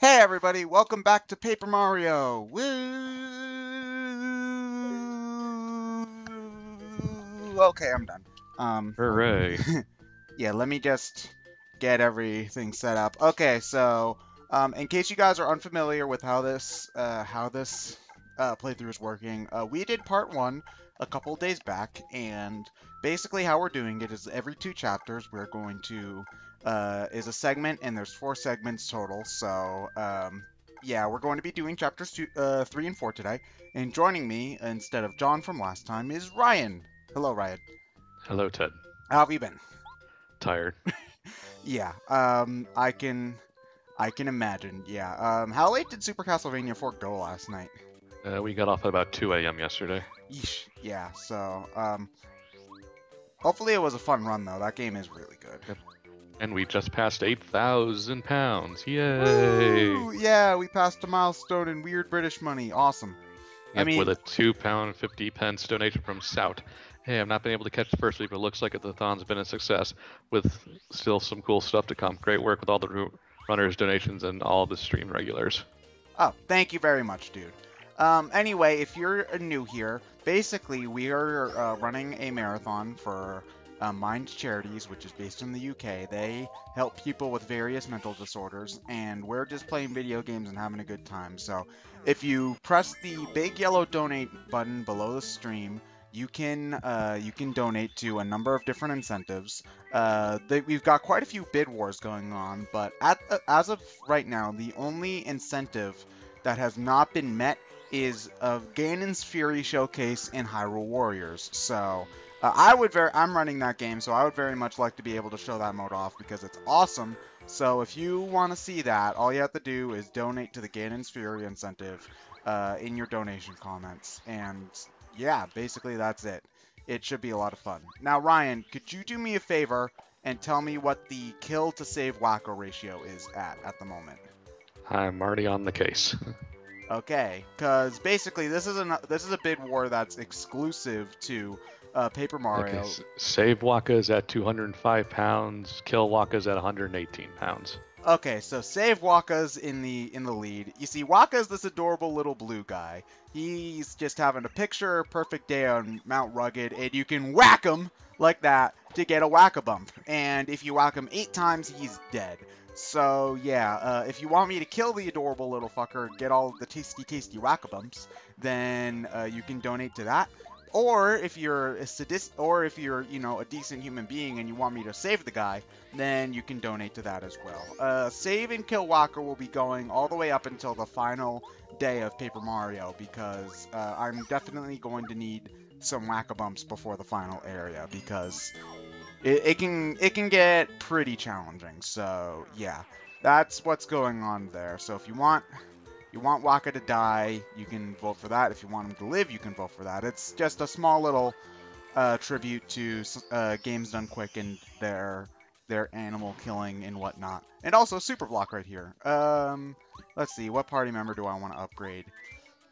Hey everybody, welcome back to Paper Mario. Woo! Okay, I'm done. Hooray. Yeah, let me just get everything set up. Okay, so in case you guys are unfamiliar with how this playthrough is working, we did part one a couple of days back, and basically how we're doing it is every two chapters we're going to is a segment, and there's four segments total. So yeah, we're going to be doing chapters 2, 3, and 4 today. And joining me instead of John from last time is Ryan. Hello, Ryan. Hello, Ted. How have you been? Tired. Yeah, I can imagine. Yeah. How late did Super Castlevania 4 go last night? We got off at about 2 a.m. yesterday. Yeesh. Yeah. So hopefully it was a fun run though. That game is really good. Yep. And we just passed 8,000 pounds. Yay! Woo! Yeah, we passed a milestone in weird British money. Awesome. Yep, I mean, with a £2.50 donation from Sout. Hey, I've not been able to catch the first week, but it looks like the thon's been a success with still some cool stuff to come. Great work with all the runners, donations, and all the stream regulars. Oh, thank you very much, dude. Anyway, if you're new here, basically we are running a marathon for Mind Charities, which is based in the UK. They help people with various mental disorders, and we're just playing video games and having a good time. So if you press the big yellow donate button below the stream, you can donate to a number of different incentives. We've got quite a few bid wars going on, but as of right now, the only incentive that has not been met is of Ganon's Fury Showcase and Hyrule Warriors. So I'm running that game, so I would very much like to be able to show that mode off because it's awesome. So if you want to see that, all you have to do is donate to the Ganon's Fury incentive in your donation comments. And yeah, basically that's it. It should be a lot of fun. Now, Ryan, could you do me a favor and tell me what the kill to save wacko ratio is at the moment? I'm already on the case. Okay, because basically this is a bid war that's exclusive to Paper Mario. Okay, save Waka's at 205 pounds. Kill Waka's at 118 pounds. Okay, so save Waka's in the lead. You see, Waka's this adorable little blue guy. He's just having a picture perfect day on Mount Rugged, and you can whack him like that to get a whack a bump. And if you whack him 8 times, he's dead. So yeah, if you want me to kill the adorable little fucker, get all the tasty whack-a-bumps, then you can donate to that. Or if you're a sadist, or if you're, you know, a decent human being and you want me to save the guy, then you can donate to that as well. Save and kill Walker will be going all the way up until the final day of Paper Mario, because I'm definitely going to need some whack-a-bumps before the final area, because it can get pretty challenging. So yeah, that's what's going on there. So if you want Waka to die, you can vote for that. If you want him to live, you can vote for that. It's just a small little tribute to Games Done Quick and their animal killing and whatnot, and also Super Block right here. Let's see, what party member do I want to upgrade?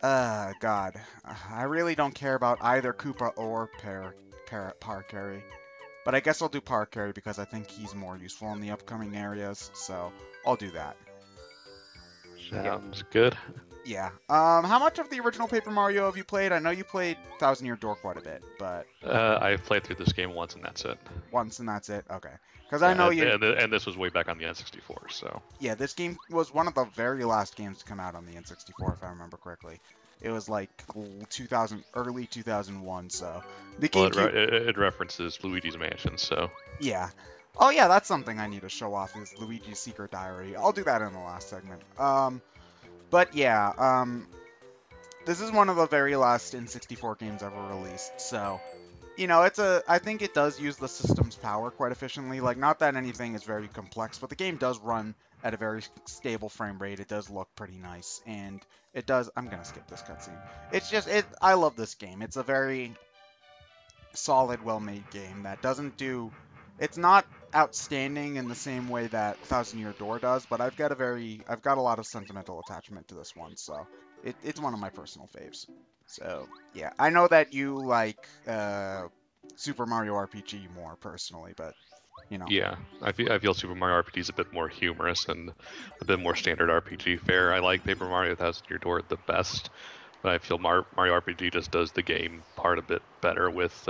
God, I really don't care about either Koopa or Parakarry. But I guess I'll do Parakarry because I think he's more useful in the upcoming areas, so I'll do that. Sounds good. Yeah. How much of the original Paper Mario have you played? I know you played Thousand Year Door quite a bit, but I've played through this game once, and that's it. Once, and that's it? Okay. Because I know you... And this was way back on the N64, so... Yeah, this game was one of the very last games to come out on the N64, if I remember correctly. It was like 2000, early 2001, so... The GameCube... Well, it references Luigi's Mansion, so... Yeah. Oh yeah, that's something I need to show off, is Luigi's Secret Diary. I'll do that in the last segment. But yeah, this is one of the very last N64 games ever released, so... You know, I think it does use the system's power quite efficiently. Like, not that anything is very complex, but the game does run at a very stable frame rate. It does look pretty nice, and it does... I'm gonna skip this cutscene. It's just... I love this game. It's a very solid, well-made game that doesn't do... It's not outstanding in the same way that Thousand Year Door does, but I've got a lot of sentimental attachment to this one, so... It's one of my personal faves. So, yeah. I know that you like Super Mario RPG more personally, but you know. Yeah, I feel Super Mario RPG is a bit more humorous and a bit more standard RPG fare. I like Paper Mario Thousand Year Door the best, but I feel Mario RPG just does the game part a bit better with.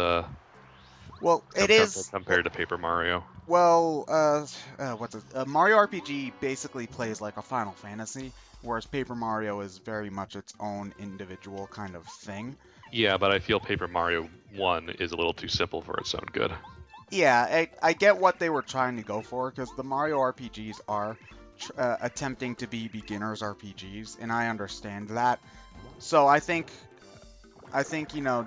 Well, it is compared to Paper Mario. Well, Mario RPG basically plays like a Final Fantasy, whereas Paper Mario is very much its own individual kind of thing. Yeah, but I feel Paper Mario 1 is a little too simple for its own good. Yeah, I get what they were trying to go for, because the Mario RPGs are attempting to be beginners RPGs, and I understand that. So I think you know,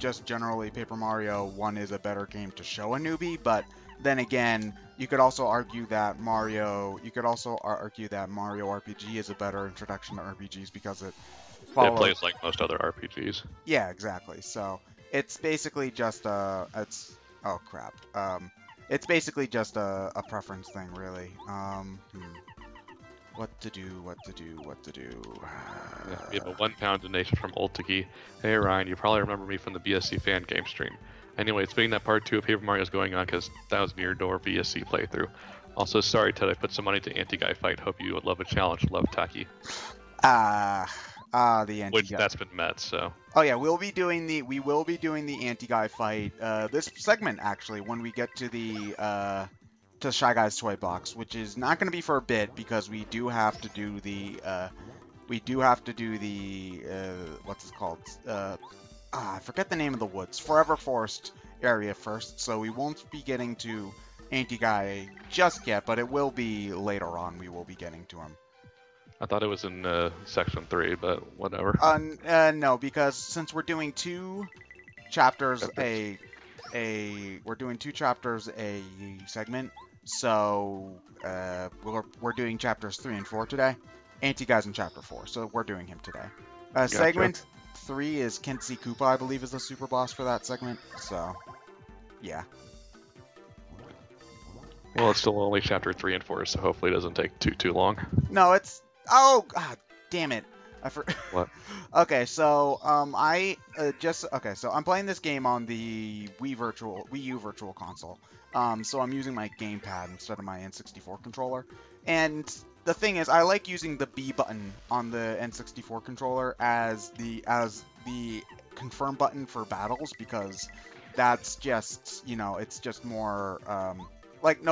just generally Paper Mario 1 is a better game to show a newbie, but then again, you could also argue that Mario RPG is a better introduction to RPGs because it follows... It plays like most other RPGs. Yeah, exactly. So it's basically just it's basically just a preference thing, really. What to do? We have a £1 donation from Ultiki. Hey Ryan, you probably remember me from the BSC fan game stream. Anyway, it's being that part 2 of Paper Mario is going on because Thousand Year Door BSC playthrough. Also, sorry Ted, I put some money to Anti-Guy fight. Hope you would love a challenge. Love Taki. The Anti-Guy. Which that's been met, so. Oh yeah, we will be doing the Anti-Guy fight this segment actually when we get to the to Shy Guy's Toy Box, which is not going to be for a bit because we do have to do the I forget the name of the woods, Forever Forest area first, so we won't be getting to Anti-Guy just yet, but it will be later on we will be getting to him. I thought it was in section 3, but whatever. No, because since we're doing two chapters a segment. So we're doing chapters 3 and 4 today. Anti-Guy's in chapter 4, so we're doing him today. Gotcha. Segment 3 is Kensei Koopa, I believe, is the super boss for that segment. So, yeah. Well, it's still only chapter 3 and 4, so hopefully it doesn't take too long. No, it's damn it. What? Okay, so I'm playing this game on the Wii U Virtual Console. So I'm using my gamepad instead of my N64 controller. And the thing is, I like using the B button on the N64 controller as the confirm button for battles, because that's just, you know, it's just more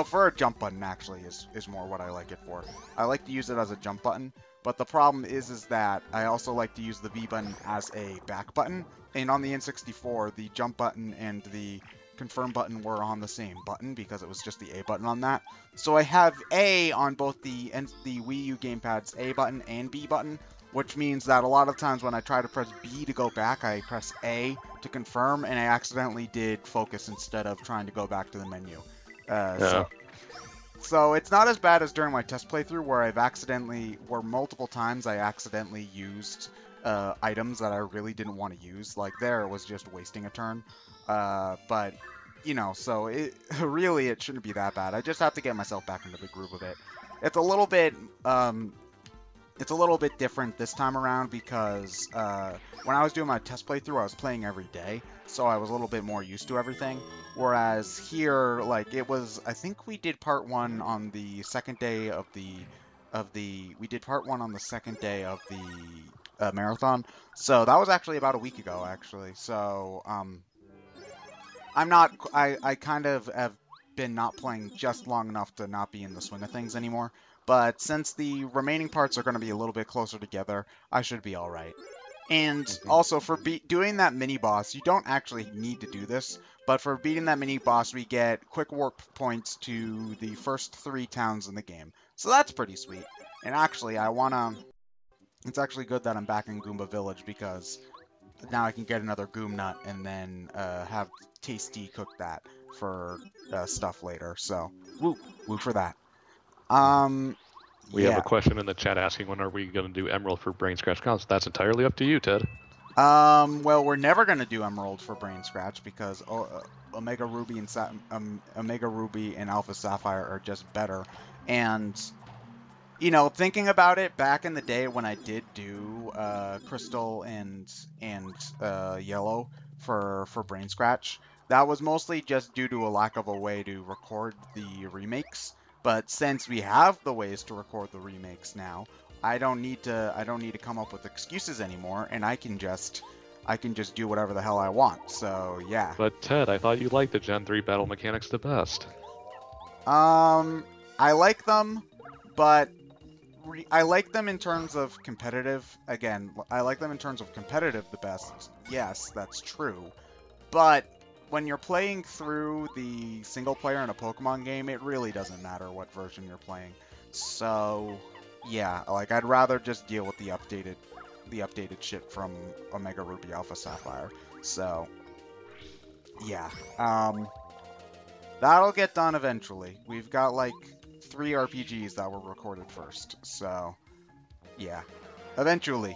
for a jump button actually is more what I like it for. I like to use it as a jump button. But the problem is that I also like to use the V button as a back button. And on the N64, the jump button and the confirm button were on the same button because it was just the A button on that. So I have A on both the Wii U gamepad's A button and B button, which means that a lot of times when I try to press B to go back, I press A to confirm, and I accidentally did focus instead of trying to go back to the menu. So it's not as bad as during my test playthrough where multiple times I accidentally used items that I really didn't want to use. Like there, it was just wasting a turn. But, you know, so it shouldn't be that bad. I just have to get myself back into the groove of it. It's a little bit different this time around because when I was doing my test playthrough, I was playing every day, so I was a little bit more used to everything. Whereas here, I think we did part one on the second day of the marathon. So that was actually about a week ago, actually. So I kind of have been not playing just long enough to not be in the swing of things anymore. But since the remaining parts are going to be a little bit closer together, I should be all right. And also, for doing that mini-boss, you don't actually need to do this, but for beating that mini-boss, we get quick warp points to the first 3 towns in the game. So that's pretty sweet. And actually, it's actually good that I'm back in Goomba Village, because now I can get another Goom Nut and then have Tasty cook that for stuff later. So, woo for that. We have a question in the chat asking when are we going to do Emerald for Brain Scratch Cons. That's entirely up to you, Ted. Well, we're never going to do Emerald for Brain Scratch because Omega Ruby and Alpha Sapphire are just better. And you know, thinking about it, back in the day when I did do Crystal and Yellow for Brain Scratch, That was mostly just due to a lack of a way to record the remakes. But since we have the ways to record the remakes now, I don't need to come up with excuses anymore, and I can just do whatever the hell I want. So yeah. But Ted, I thought you liked the Gen 3 battle mechanics the best. I like them, but I like them in terms of competitive. Again, I like them in terms of competitive the best. Yes, that's true. But when you're playing through the single player in a Pokemon game, it really doesn't matter what version you're playing. So yeah, like I'd rather just deal with the updated shit from Omega Ruby Alpha Sapphire. So yeah, that'll get done eventually. We've got like 3 RPGs that were recorded first. So yeah, eventually.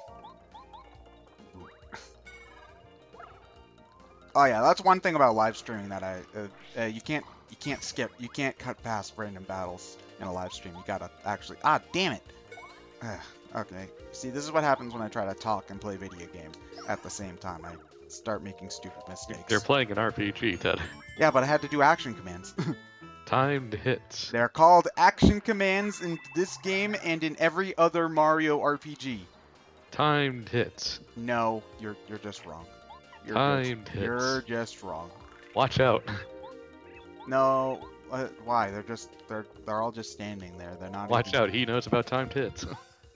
Oh yeah, that's one thing about live streaming that you can't cut past random battles in a live stream. You gotta actually, damn it. Okay, see, this is what happens when I try to talk and play video games at the same time. I start making stupid mistakes. You're playing an RPG, Ted. Yeah, but I had to do action commands. Timed hits. They're called action commands in this game and in every other Mario RPG. Timed hits. No, you're just wrong. You're just wrong. Watch out. No, why? They're all just standing there. They're not. Watch out. He knows about timed hits.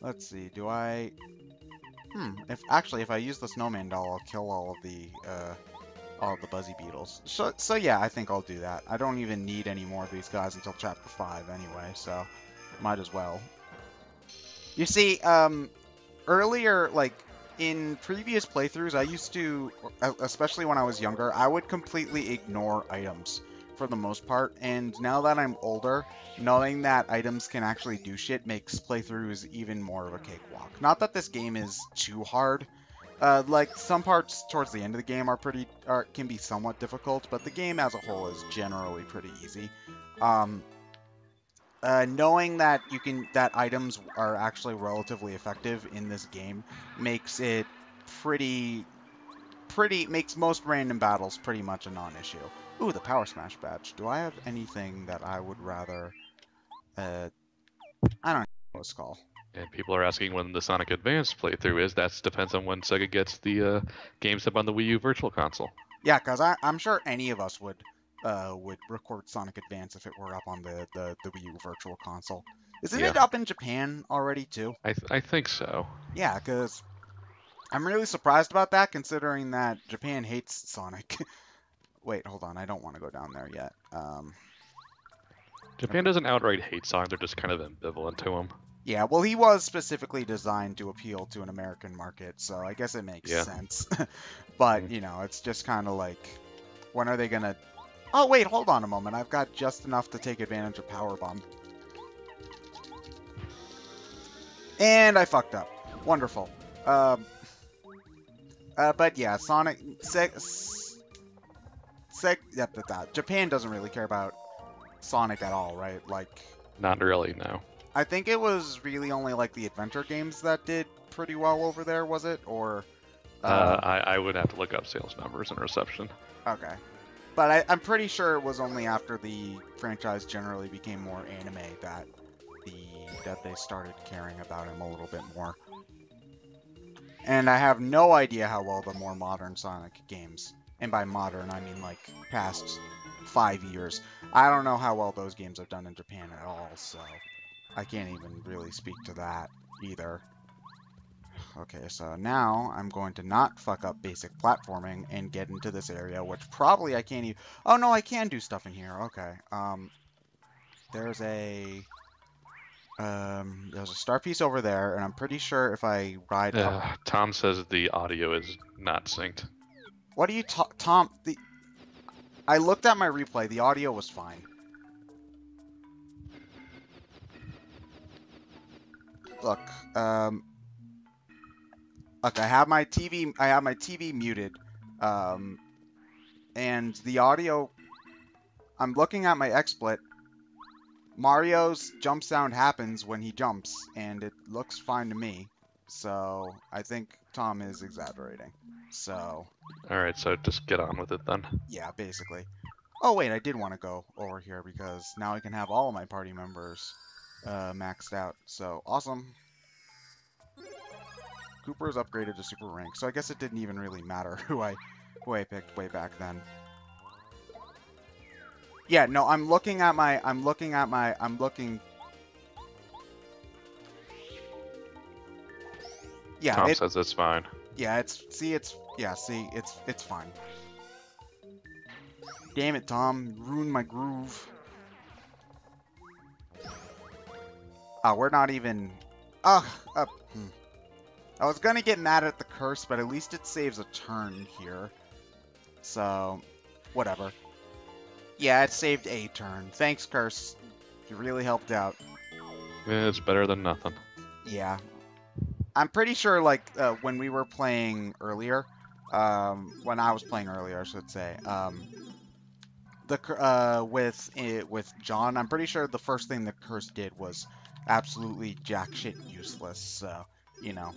Let's see. Do I? If I use the snowman doll, I'll kill all of the buzzy beetles. So yeah, I think I'll do that. I don't even need any more of these guys until chapter 5 anyway, so might as well. You see, earlier, like, in previous playthroughs, I used to, especially when I was younger, I would completely ignore items for the most part. And now that I'm older, knowing that items can actually do shit makes playthroughs even more of a cakewalk. Not that this game is too hard. Like, some parts towards the end of the game can be somewhat difficult, but the game as a whole is generally pretty easy. Knowing that items are actually relatively effective in this game makes it makes most random battles pretty much a non-issue. Ooh, the Power Smash badge. Do I have anything that I would rather? I don't know what it's called. And people are asking when the Sonic Advance playthrough is. That depends on when Sega gets the games up on the Wii U Virtual Console. Yeah, because I'm sure any of us would record Sonic Advance if it were up on the Wii U Virtual Console. Isn't it up in Japan already, too? I think so. Yeah, because I'm really surprised about that, considering that Japan hates Sonic. Wait, hold on. I don't want to go down there yet. Japan doesn't outright hate Sonic. They're just kind of ambivalent to him. Yeah, well, he was specifically designed to appeal to an American market, so I guess it makes sense. But, you know, it's just kind of like, when are they going to... Oh, wait, hold on a moment. I've got just enough to take advantage of Power Bomb. And I fucked up. Wonderful. But yeah, Sonic... Japan doesn't really care about Sonic at all, right? Like... Not really, no. I think it was really only, like, the adventure games that did pretty well over there, was it? Or... I would have to look up sales numbers and reception. Okay. But I'm pretty sure it was only after the franchise generally became more anime that they started caring about him a little bit more. And I have no idea how well the more modern Sonic games, and by modern I mean like past 5 years, I don't know how well those games have done in Japan at all, so I can't even really speak to that either. Okay, so now I'm going to not fuck up basic platforming and get into this area, which probably I can't even... Oh, no, I can do stuff in here. Okay. There's a star piece over there, and I'm pretty sure if I ride up... Tom says the audio is not synced. What are you Tom, I looked at my replay. The audio was fine. Look, look, I have my TV muted, and the audio, I'm looking at my XSplit, Mario's jump sound happens when he jumps, and it looks fine to me. So I think Tom is exaggerating. So. All right, so just get on with it then. Yeah, basically. Oh wait, I did want to go over here because now I can have all of my party members maxed out. So awesome. Koopa is upgraded to Super Rank, so I guess it didn't even really matter who I picked way back then. Yeah, no, I'm looking. Yeah, Tom says it's fine. Yeah, it's fine. Damn it, Tom, you ruined my groove. Ah, we're not even. I was gonna get mad at the curse, but at least it saves a turn here. So, whatever. Yeah, it saved a turn. Thanks, curse. You really helped out. Yeah, it's better than nothing. Yeah. I'm pretty sure, like, when we were playing earlier, when I was playing earlier, I should say, with John, I'm pretty sure the first thing the curse did was absolutely jack shit useless, so, you know.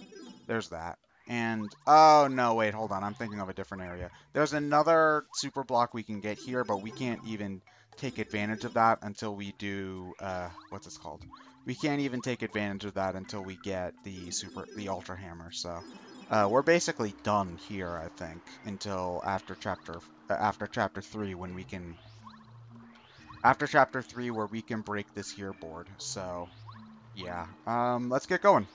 There's that. And, oh, no, wait, hold on. I'm thinking of a different area. There's another super block we can get here, but we can't even take advantage of that until we do, what's this called? We can't even take advantage of that until we get the Ultra Hammer. So, we're basically done here, I think, until after Chapter 3 when we can... After Chapter 3 where we can break this here board. So, yeah. Let's get going.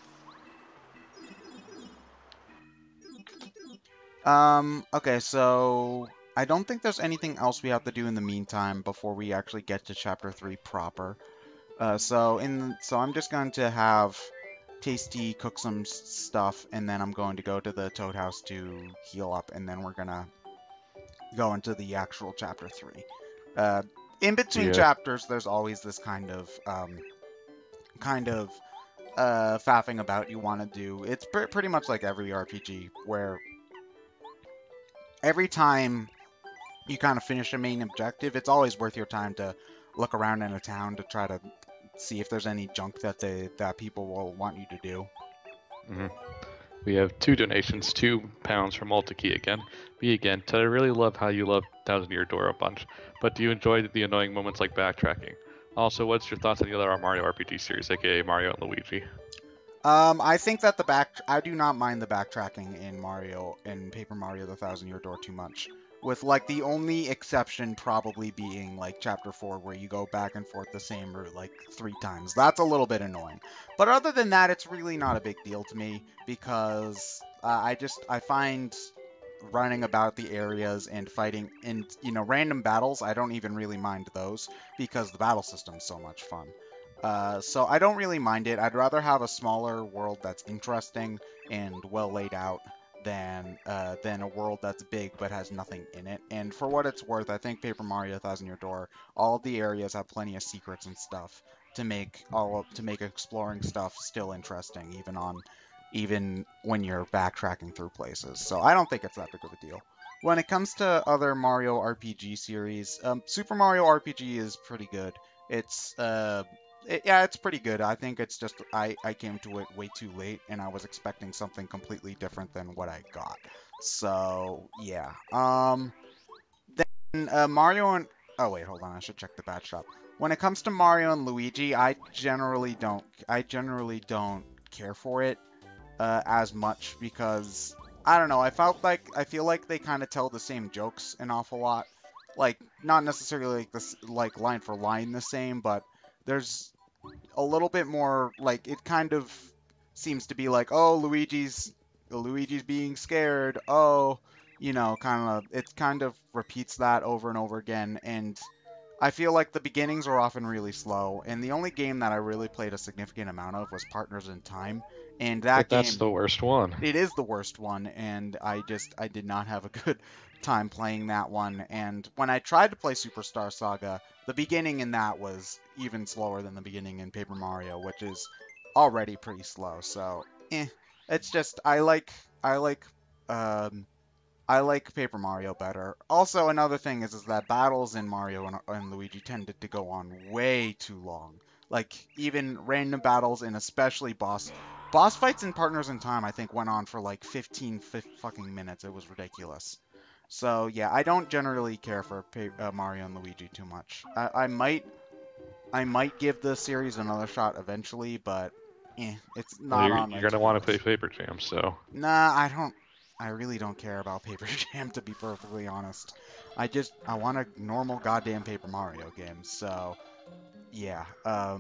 Okay, so I don't think there's anything else we have to do in the meantime before we actually get to Chapter 3 proper. So I'm just going to have Tasty cook some stuff, and then I'm going to go to the Toad House to heal up, and then we're gonna go into the actual Chapter 3. In between chapters, there's always this kind of faffing about you want to do. It's pretty much like every RPG where... Every time you kind of finish a main objective, it's always worth your time to look around in a town to try to see if there's any junk that people will want you to do. Mm-hmm. We have two donations, £2 from Multikey again. Me again, Ted, I really love how you love Thousand Year Door a bunch, but do you enjoy the annoying moments like backtracking? Also, what's your thoughts on the other Mario RPG series, aka Mario and Luigi? I think that I do not mind the backtracking in Mario, in Paper Mario the Thousand Year Door too much. With, like, the only exception probably being, like, Chapter 4, where you go back and forth the same route, like, 3 times. That's a little bit annoying. But other than that, it's really not a big deal to me, because I find running about the areas and fighting in, you know, random battles, I don't even really mind those, because the battle system's so much fun. So I don't really mind it. I'd rather have a smaller world that's interesting and well laid out than a world that's big but has nothing in it. And for what it's worth, I think Paper Mario: Thousand Year Door, all of the areas have plenty of secrets and stuff to make exploring stuff still interesting, even when you're backtracking through places. So I don't think it's that big of a deal. When it comes to other Mario RPG series, Super Mario RPG is pretty good. Yeah, it's pretty good. I think it's just I came to it way too late, and I was expecting something completely different than what I got. So, yeah. Mario and... Oh, wait, hold on. I should check the badge shop. When it comes to Mario and Luigi, I generally don't care for it as much because, I don't know, I feel like they kind of tell the same jokes an awful lot. Like, not necessarily like line for line the same, but there's a little bit more, like, it kind of seems to be like, oh, Luigi's being scared, oh, you know, it kind of repeats that over and over again, and I feel like the beginnings are often really slow, and the only game that I really played a significant amount of was Partners in Time, and that's the worst one. It is the worst one, and I did not have a good time playing that one, and when I tried to play Superstar Saga, the beginning in that was even slower than the beginning in Paper Mario, which is already pretty slow. So, it's just I like Paper Mario better. Also, another thing is that battles in Mario and Luigi tended to go on way too long. Like, even random battles and especially boss fights and partners in time, I think, went on for like 15 fucking minutes. It was ridiculous. So, yeah, I don't generally care for Mario and Luigi too much. I might give the series another shot eventually, but it's not on. You're gonna want to play Paper Jam, so. Nah, I don't. I really don't care about Paper Jam, to be perfectly honest. I want a normal goddamn Paper Mario game. So, yeah, I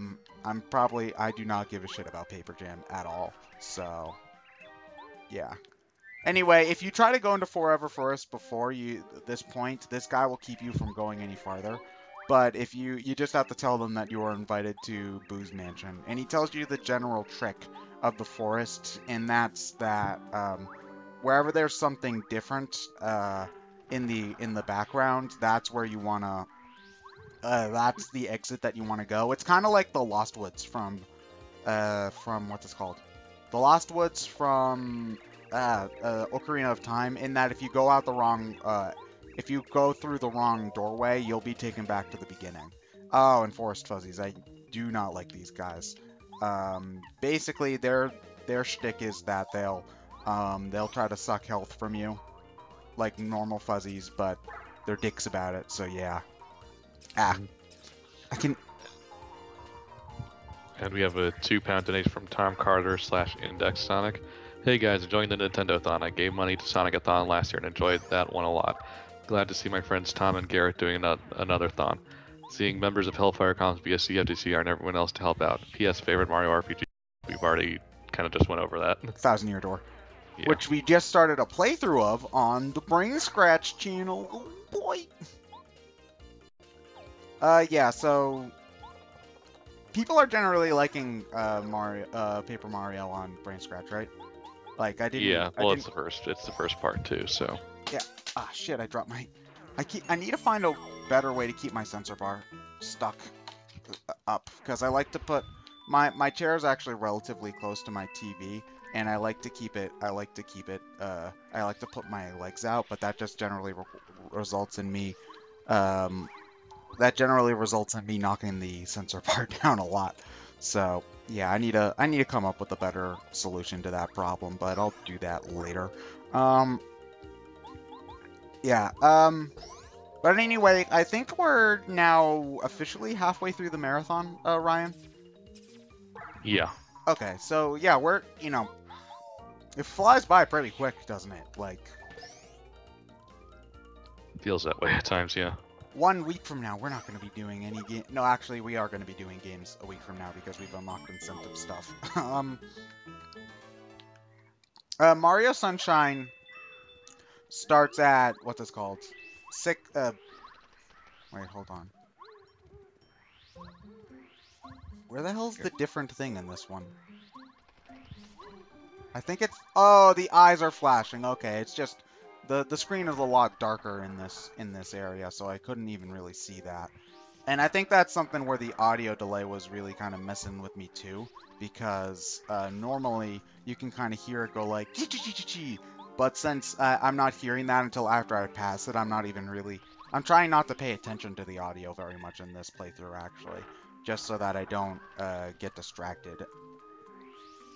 do not give a shit about Paper Jam at all. So, yeah. Anyway, if you try to go into Forever Forest before this point, this guy will keep you from going any farther. But if you just have to tell them that you are invited to Boo's Mansion, and he tells you the general trick of the forest, and that's that wherever there's something different in the background, that's where you wanna. That's the exit that you want to go. It's kind of like the Lost Woods from what's it called? The Lost Woods from Ocarina of Time. In that, if you go out the wrong if you go through the wrong doorway, you'll be taken back to the beginning. Oh, and Forest Fuzzies. I do not like these guys. Basically, their shtick is that they'll try to suck health from you, like normal Fuzzies, but they're dicks about it, so yeah. Ah. I can... And we have a £2 donation from Tom Carter / Index Sonic. Hey guys, joined the Nintendo-thon. I gave money to Sonic-a-thon last year and enjoyed that one a lot. Glad to see my friends Tom and Garrett doing another thon. Seeing members of Hellfire Comms, BSC, FTCR, and everyone else to help out. P.S. Favorite Mario RPG. We've already kind of just went over that. 1000 Year Door. Yeah. Which we just started a playthrough of on the Brain Scratch channel. Oh boy! Yeah, so... People are generally liking Paper Mario on Brain Scratch, right? Like, I didn't... Yeah, well, it's the first part, too, so... Yeah. Ah, shit, I dropped my... I need to find a better way to keep my sensor bar stuck up, because I like to put... My chair is actually relatively close to my TV, and I like to keep it... I like to put my legs out, but that just generally results in me... That generally results in me knocking the sensor bar down a lot. So, yeah, I need to come up with a better solution to that problem, but I'll do that later. But anyway, I think we're now officially halfway through the marathon, Ryan? Yeah. Okay, so, yeah, we're, you know... It flies by pretty quick, doesn't it? Like... Feels that way at times, yeah. 1 week from now, we're not going to be doing any game. No, actually, we are going to be doing games a week from now because we've unlocked and sent them stuff. Mario Sunshine starts at what's this called? Wait, hold on. Where the hell's the different thing in this one? I think it's. Oh, the eyes are flashing. Okay, it's just. The screen is a lot darker in this area, so I couldn't even really see that. And I think that's something where the audio delay was really kind of messing with me too, because normally you can kind of hear it go like, Chi-chi-chi-chi-chi. But since I'm not hearing that until after I pass it, I'm trying not to pay attention to the audio very much in this playthrough, actually, just so that I don't get distracted.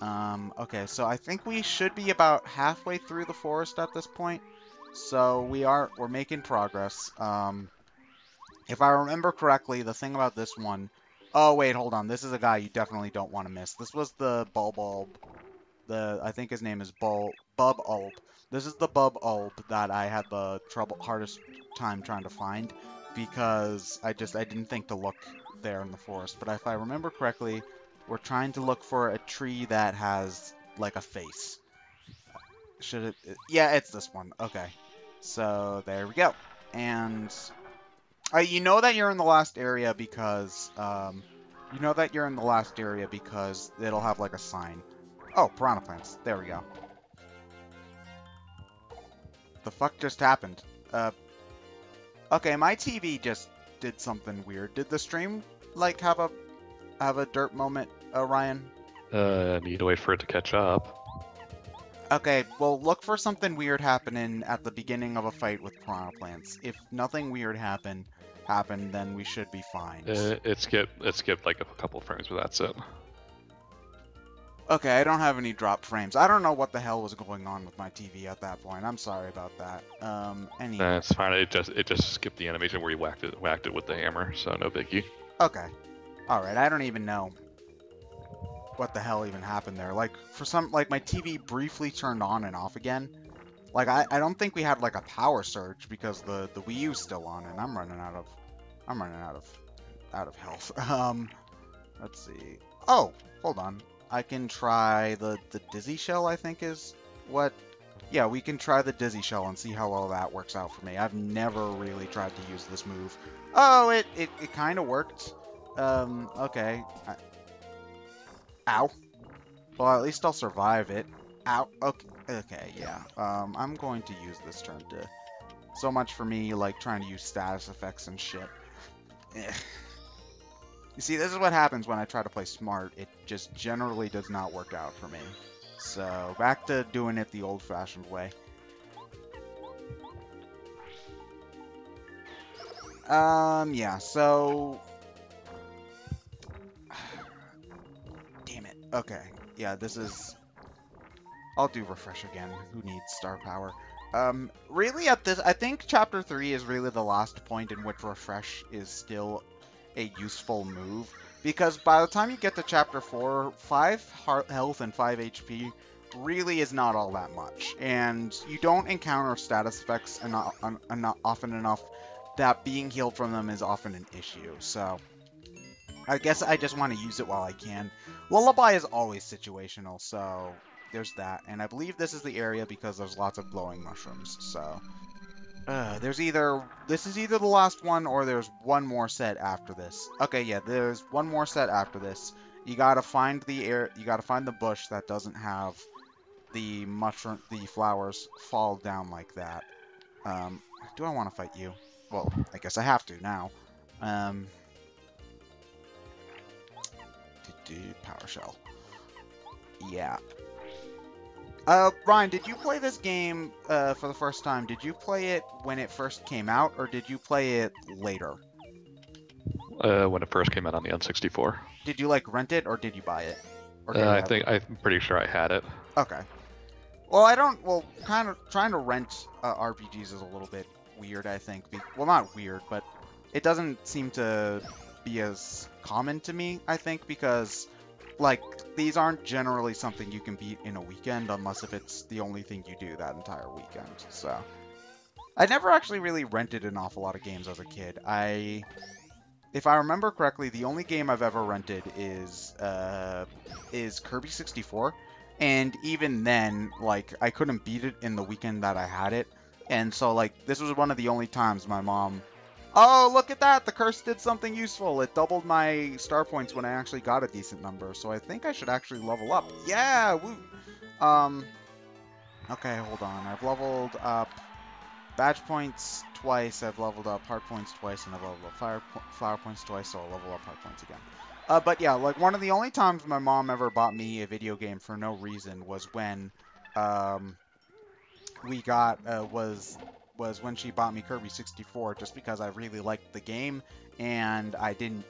Okay, so I think we should be about halfway through the forest at this point. So we're making progress. If I remember correctly, the thing about this one... Oh, wait, hold on. This is a guy you definitely don't want to miss. This was the Bulbulb. I think his name is Bubulb. This is the Bubulb that I had the hardest time trying to find because I didn't think to look there in the forest. But if I remember correctly, we're trying to look for a tree that has, like, a face. Should it... Yeah, it's this one. Okay. So, there we go. And... you know that you're in the last area because... it'll have, like, a sign. Oh, piranha plants. There we go. The fuck just happened? Okay, my TV just did something weird. Did the stream, like, have a derp moment, Ryan? Need to wait for it to catch up. Okay, well, look for something weird happening at the beginning of a fight with piranha plants. If nothing weird happened, happen, then we should be fine. It skipped like a couple frames, but that's it. Okay, I don't have any drop frames. I don't know what the hell was going on with my TV at that point. I'm sorry about that. Anyway. That's fine. It just skipped the animation where you whacked it with the hammer, so no biggie. Okay. All right. I don't even know what the hell even happened there. Like my TV briefly turned on and off again. Like I don't think we had like a power surge because the Wii U's still on and I'm running out of health. Let's see. Oh, hold on. I can try the Dizzy Shell, I think is what... Yeah, we can try the Dizzy Shell and see how well that works out for me. I've never really tried to use this move. Oh, it kind of worked. Okay. Ow. Well, at least I'll survive it. Ow. Okay, yeah. I'm going to use this turn to... So much for me, like, trying to use status effects and shit. You see, this is what happens when I try to play smart. It just generally does not work out for me. So, back to doing it the old-fashioned way. Yeah, so... Damn it. Okay. Yeah, this is... I'll do refresh again. Who needs star power? Really, at this... I think Chapter 3 is really the last point in which refresh is still... a useful move, because by the time you get to Chapter 4, 5 health and 5 HP really is not all that much, and you don't encounter status effects often enough that being healed from them is often an issue, so I guess I just want to use it while I can. Lullaby is always situational, so there's that, and I believe this is the area because there's lots of blowing mushrooms, so... this is either the last one or there's one more set after this. Okay, yeah, there's one more set after this. You gotta find the bush that doesn't have the flowers fall down like that. Do I want to fight you? Well, I guess I have to now. To do power shell. Yeah. Ryan, did you play this game for the first time? Did you play it when it first came out, or did you play it later? When it first came out on the N64. Did you, like, rent it, or did you buy it? Or did I'm pretty sure I had it. Okay. Well, kind of trying to rent RPGs is a little bit weird, I think. Well, not weird, but it doesn't seem to be as common to me, I think, because... Like, these aren't generally something you can beat in a weekend, unless if it's the only thing you do that entire weekend, so... I never actually really rented an awful lot of games as a kid. If I remember correctly, the only game I've ever rented is Kirby 64, and even then, like, I couldn't beat it in the weekend that I had it, and so, like, this was one of the only times my mom... Oh, look at that! The curse did something useful! It doubled my star points when I actually got a decent number, so I think I should actually level up. Yeah! Woo! Okay, hold on. I've leveled up badge points twice, I've leveled up heart points twice, and I've leveled up flower points twice, so I'll level up heart points again. But yeah, like, one of the only times my mom ever bought me a video game for no reason was when, was when she bought me Kirby 64, just because I really liked the game, and I didn't,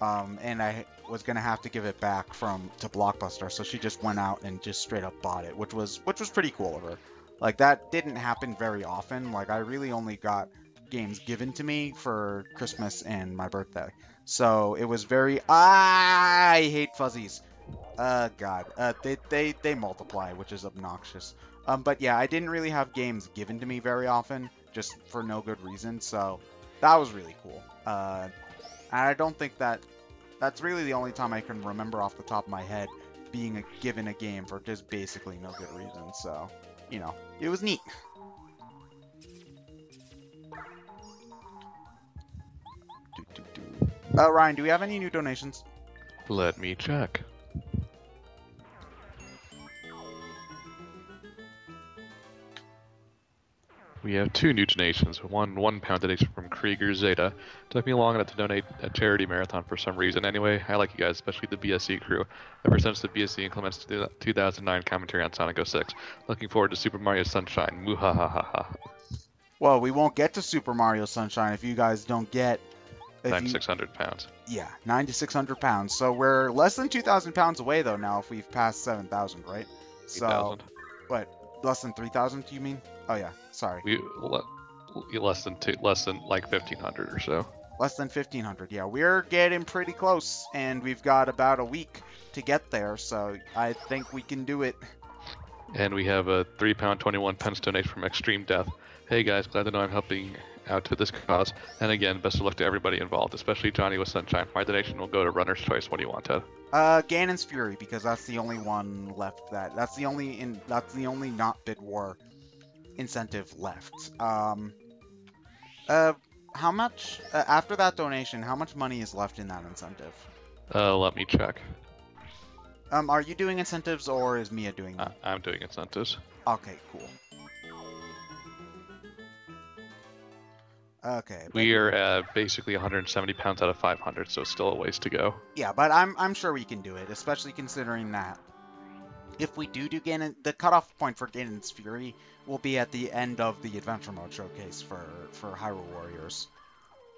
and I was gonna have to give it back to Blockbuster, so she just went out and just straight up bought it, which was pretty cool of her. Like, that didn't happen very often. Like, I really only got games given to me for Christmas and my birthday, so it was very... I hate fuzzies. God. They multiply, which is obnoxious. But yeah, I didn't really have games given to me very often, just for no good reason, so that was really cool. And I don't think that's really the only time I can remember off the top of my head being given a game for just basically no good reason, so, you know, it was neat. Ryan, do we have any new donations? Let me check. We have two new donations. One £1 donation from Krieger Zeta. Took me long enough to donate a charity marathon for some reason. Anyway, I like you guys, especially the BSC crew. Ever since the BSC Inclements 2009 commentary on Sonic 06. Looking forward to Super Mario Sunshine. Muhahaha. Well, we won't get to Super Mario Sunshine if you guys don't get... 9,600 pounds. Yeah, 9,600 pounds. So we're less than 2,000 pounds away, though, now, if we've passed 7,000, right? 3,000. So, what, less than 3,000, do you mean? Oh, yeah, sorry. Less than, like, 1,500 or so. Less than 1,500, yeah. We're getting pretty close, and we've got about a week to get there, so I think we can do it. And we have a £3.21 donation from Extreme Death. Hey guys, glad to know I'm helping out with this cause. And again, best of luck to everybody involved, especially Johnny with Sunshine. My donation will go to Runner's Choice. What do you want, Ted? Ganon's Fury, because that's the only one left. That's the only not bid war incentive left. How much after that donation? How much money is left in that incentive? Let me check. Are you doing incentives, or is Mia doing them? I'm doing incentives. Okay, cool. Okay. We are basically 170 pounds out of 500, so still a ways to go. Yeah, but I'm sure we can do it, especially considering that if we do Ganon, the cutoff point for Ganon's Fury will be at the end of the Adventure Mode Showcase for Hyrule Warriors,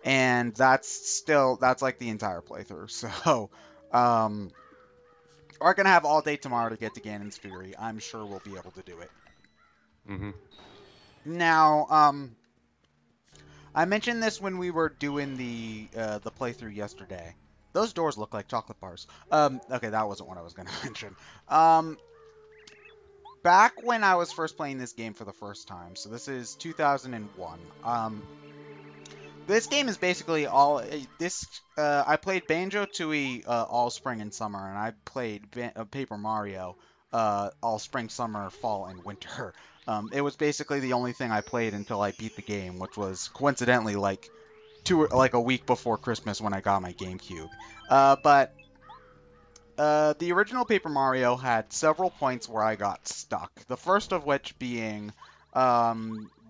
and that's like the entire playthrough. So, We're going to have all day tomorrow to get to Ganon's Fury. I'm sure we'll be able to do it. Mm-hmm. Now, I mentioned this when we were doing the playthrough yesterday. Those doors look like chocolate bars. Okay, that wasn't what I was going to mention. Back when I was first playing this game for the first time, so this is 2001, this game is basically all... I played Banjo-Tooie all spring and summer, and I played Paper Mario all spring, summer, fall, and winter. It was basically the only thing I played until I beat the game, which was coincidentally like a week before Christmas when I got my GameCube. But the original Paper Mario had several points where I got stuck. The first of which being...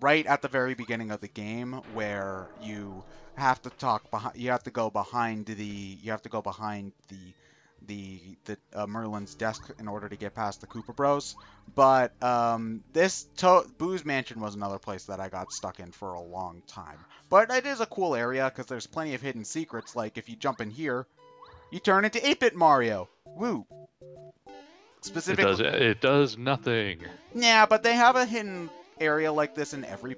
right at the very beginning of the game, where you have to go behind Merlin's desk in order to get past the Koopa Bros. But Boo's Mansion was another place that I got stuck in for a long time. But it is a cool area because there's plenty of hidden secrets. Like if you jump in here, you turn into 8-Bit Mario. Woo! Specifically, it does nothing. Yeah, but they have a hidden area like this in every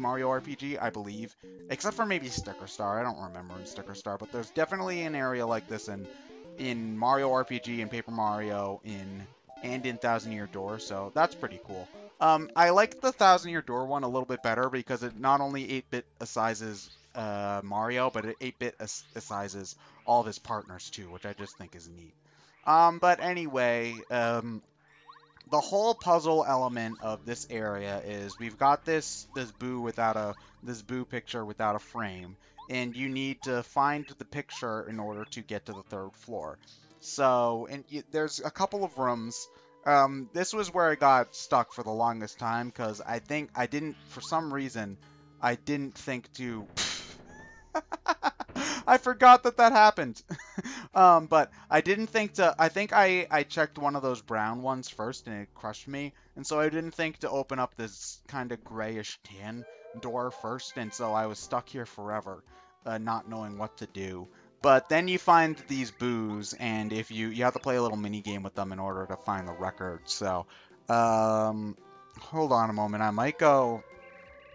Mario RPG, I believe, except for maybe Sticker Star. I don't remember in Sticker Star, but there's definitely an area like this in Mario RPG and Paper Mario and in Thousand Year Door, so that's pretty cool. I like the Thousand Year Door one a little bit better because it not only 8-bit assizes Mario, but it 8-bit assizes all of his partners too, which I just think is neat. But anyway, the whole puzzle element of this area is we've got this Boo picture without a frame, and you need to find the picture in order to get to the third floor. So, there's a couple of rooms. This was where I got stuck for the longest time because I think for some reason I didn't think to. I forgot that happened. But I didn't think to... I checked one of those brown ones first and it crushed me. And so I didn't think to open up this kind of grayish tan door first. And so I was stuck here forever, not knowing what to do. But then you find these Boos, and if you have to play a little mini game with them in order to find the record. So, hold on a moment. I might go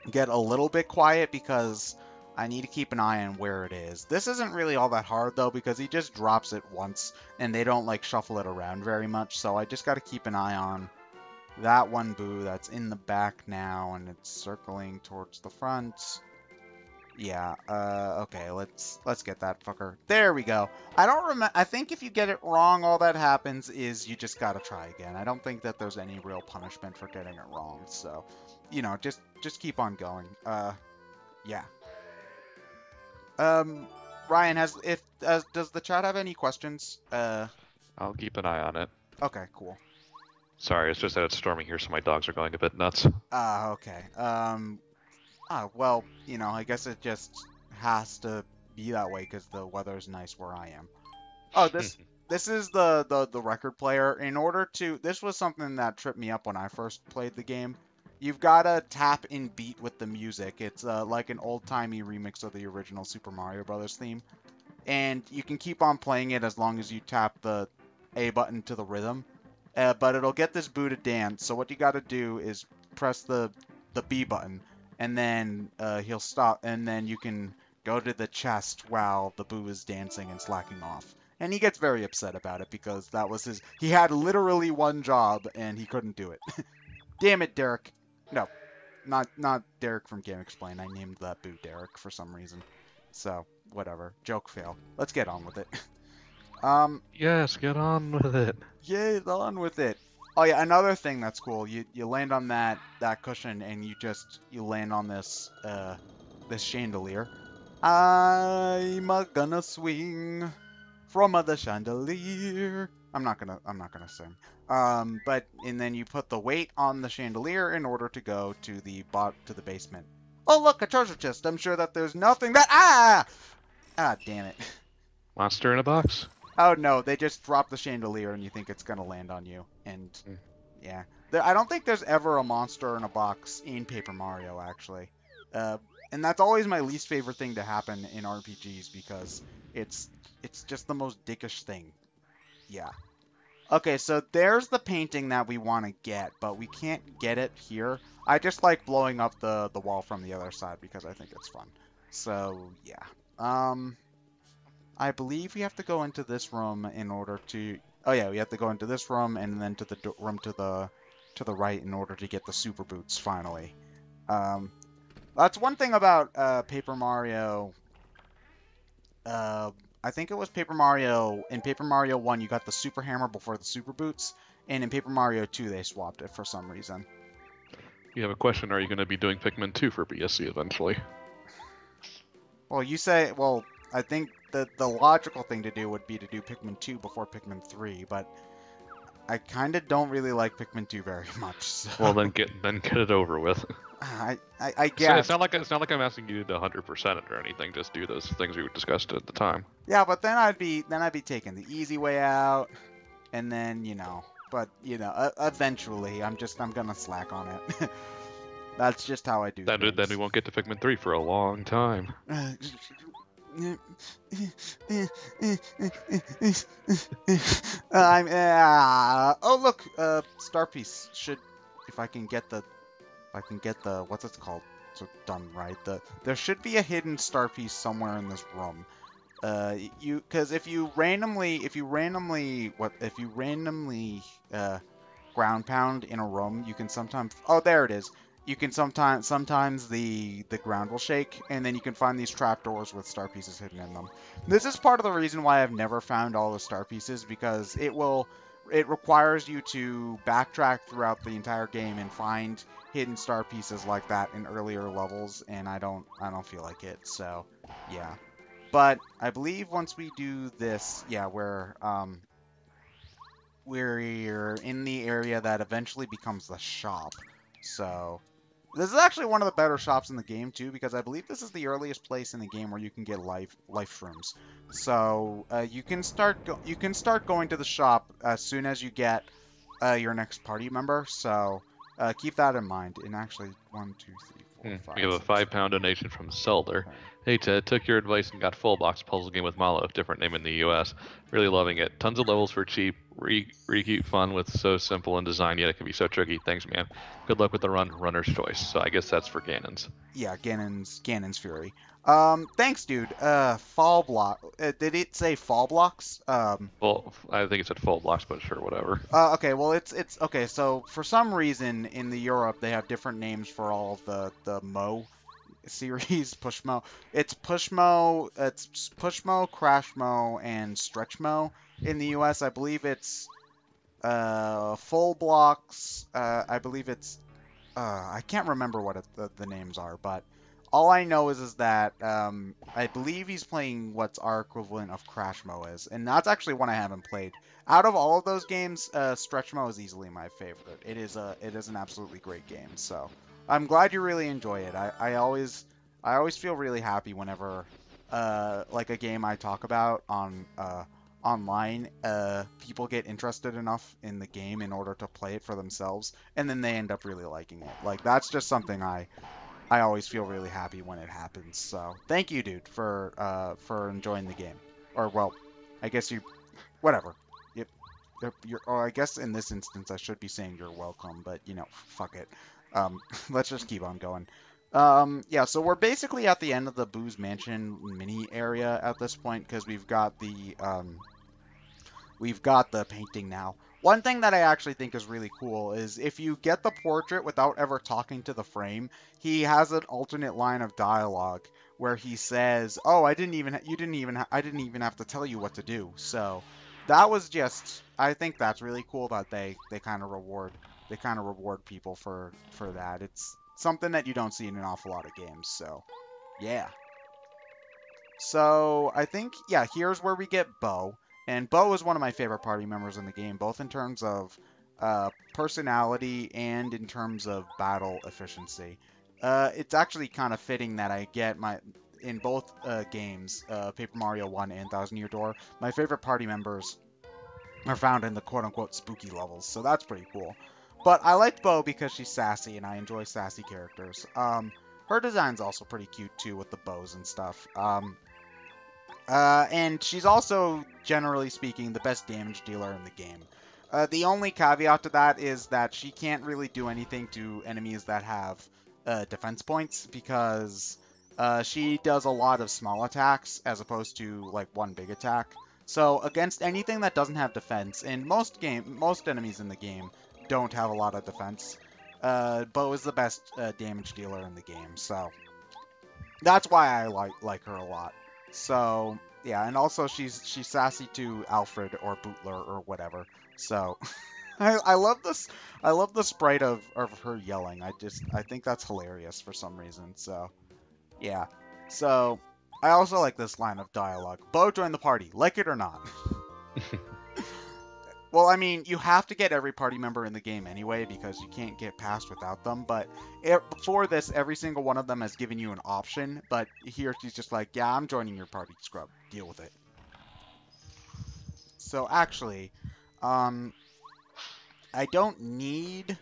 get a little bit quiet because... I need to keep an eye on where it is. This isn't really all that hard, though, because he just drops it once, and they don't, like, shuffle it around very much, so I just got to keep an eye on that one Boo that's in the back now, and it's circling towards the front. Yeah, okay, let's get that fucker. There we go. I don't remember. I think if you get it wrong, all that happens is you just got to try again. I don't think that there's any real punishment for getting it wrong, so, you know, just keep on going. Yeah. Ryan, does the chat have any questions? I'll keep an eye on it. Okay, cool. Sorry, it's just that it's storming here, so my dogs are going a bit nuts. Ah, okay. Well, you know, I guess it just has to be that way because the weather's nice where I am. Oh, this is the record player. This was something that tripped me up when I first played the game. You've got to tap in beat with the music. It's like an old-timey remix of the original Super Mario Brothers theme. And you can keep on playing it as long as you tap the A button to the rhythm. But it'll get this Boo to dance, so what you got to do is press the B button. And then he'll stop, and then you can go to the chest while the Boo is dancing and slacking off. And he gets very upset about it because that was his... He had literally one job, and he couldn't do it. Damn it, Derek. No, not Derek from Game Explain. I named that Boo Derek for some reason. So, whatever. Joke fail. Let's get on with it. Yes, get on with it. Yeah, on with it. Oh yeah, another thing that's cool. You land on that cushion and you land on this this chandelier. I'm gonna swing from the chandelier. I'm not gonna sing. But and then you put the weight on the chandelier in order to go to the basement. Oh look, a treasure chest. I'm sure that there's nothing that ah damn it. Monster in a box. Oh no, they just drop the chandelier and you think it's gonna land on you. And yeah, I don't think there's ever a monster in a box in Paper Mario actually. And that's always my least favorite thing to happen in RPGs because it's just the most dickish thing. Yeah. Okay, so there's the painting that we want to get, but we can't get it here. I just like blowing up the wall from the other side because I think it's fun. So, yeah. I believe we have to go into this room in order to... Oh, yeah, we have to go into this room and then to the room to the right in order to get the Super Boots, finally. That's one thing about Paper Mario... I think it was Paper Mario, in Paper Mario 1, you got the Super Hammer before the Super Boots, and in Paper Mario 2, they swapped it for some reason. You have a question, are you going to be doing Pikmin 2 for BSC eventually? Well, you say, well, I think the logical thing to do would be to do Pikmin 2 before Pikmin 3, but I kind of don't really like Pikmin 2 very much, so... Well, then get it over with. I guess. So it's not like I'm asking you to 100% it or anything. Just do those things we discussed at the time. Yeah, but then I'd be taking the easy way out, and then eventually I'm gonna slack on it. That's just how I do. Then we won't get to Pikmin 3 for a long time. Oh look, Star Piece should, if I can get the what's it called? So done right. There should be a hidden star piece somewhere in this room. Because if you randomly ground pound in a room, you can sometimes. Oh, there it is. You can sometimes the ground will shake, and then you can find these trapdoors with star pieces hidden in them. This is part of the reason why I've never found all the star pieces because it requires you to backtrack throughout the entire game and find hidden star pieces like that in earlier levels, and I don't feel like it, so yeah. But I believe once we do this, yeah, we're in the area that eventually becomes the shop. So this is actually one of the better shops in the game too, because I believe this is the earliest place in the game where you can get life shrooms. So you can start going to the shop as soon as you get your next party member. So keep that in mind. And actually, 1, 2, 3, 4, 5. We have a 5-pound donation from Selder. Okay. Hey Ted, took your advice and got full box puzzle game with Malo, different name in the U.S. Really loving it. Tons of levels for cheap. Recoup fun with so simple in design, yet it can be so tricky. Thanks, man. Good luck with the run. Runner's choice. So I guess that's for Ganon's. Yeah, Ganon's Fury. Thanks, dude. Fall block. Did it say fall blocks? Well, I think it said fall blocks, but sure, whatever. Okay. Well, it's okay. So for some reason in the Europe they have different names for all of the Mo series. Pushmo. It's Pushmo. It's Pushmo, Crashmo, and Stretchmo. In the U.S., I believe it's full blocks. I believe it's I can't remember what the names are, but all I know is that I believe he's playing what's our equivalent of Crashmo is, and that's actually one I haven't played. Out of all of those games, Stretchmo is easily my favorite. It is an absolutely great game. So I'm glad you really enjoy it. I always feel really happy whenever like a game I talk about on online, people get interested enough in the game in order to play it for themselves, and then they end up really liking it. Like, that's just something I always feel really happy when it happens. So thank you, dude, for enjoying the game. Or, well, I guess you, whatever. You're, or I guess in this instance I should be saying you're welcome, but, you know, fuck it. Let's just keep on going. Yeah, so we're basically at the end of the Boo's Mansion mini area at this point, because we've got the painting now. One thing that I actually think is really cool is if you get the portrait without ever talking to the frame, he has an alternate line of dialogue where he says, "Oh, I didn't even have to tell you what to do." So that was just, I think that's really cool that they kind of reward people for that. It's something that you don't see in an awful lot of games, so yeah. So I think, yeah, here's where we get Bow, and Bow is one of my favorite party members in the game, both in terms of personality and in terms of battle efficiency. It's actually kind of fitting that I get my, in both games, Paper Mario 1 and Thousand Year Door, my favorite party members are found in the quote-unquote spooky levels, so that's pretty cool. But I like Bow because she's sassy, and I enjoy sassy characters. Her design's also pretty cute, too, with the bows and stuff. And she's also, generally speaking, the best damage dealer in the game. The only caveat to that is that she can't really do anything to enemies that have defense points, because she does a lot of small attacks as opposed to, like, one big attack. So against anything that doesn't have defense, and most enemies in the game don't have a lot of defense, Bow is the best damage dealer in the game, so that's why I like her a lot. So yeah, and also she's sassy to Alfred or Bootler or whatever. So I love the sprite of her yelling. I think that's hilarious for some reason. So yeah. So I also like this line of dialogue. Bow joined the party, like it or not. Well, I mean, you have to get every party member in the game anyway, because you can't get past without them, but before this, every single one of them has given you an option, but here she's just like, yeah, I'm joining your party, scrub. Deal with it. So, actually, I don't need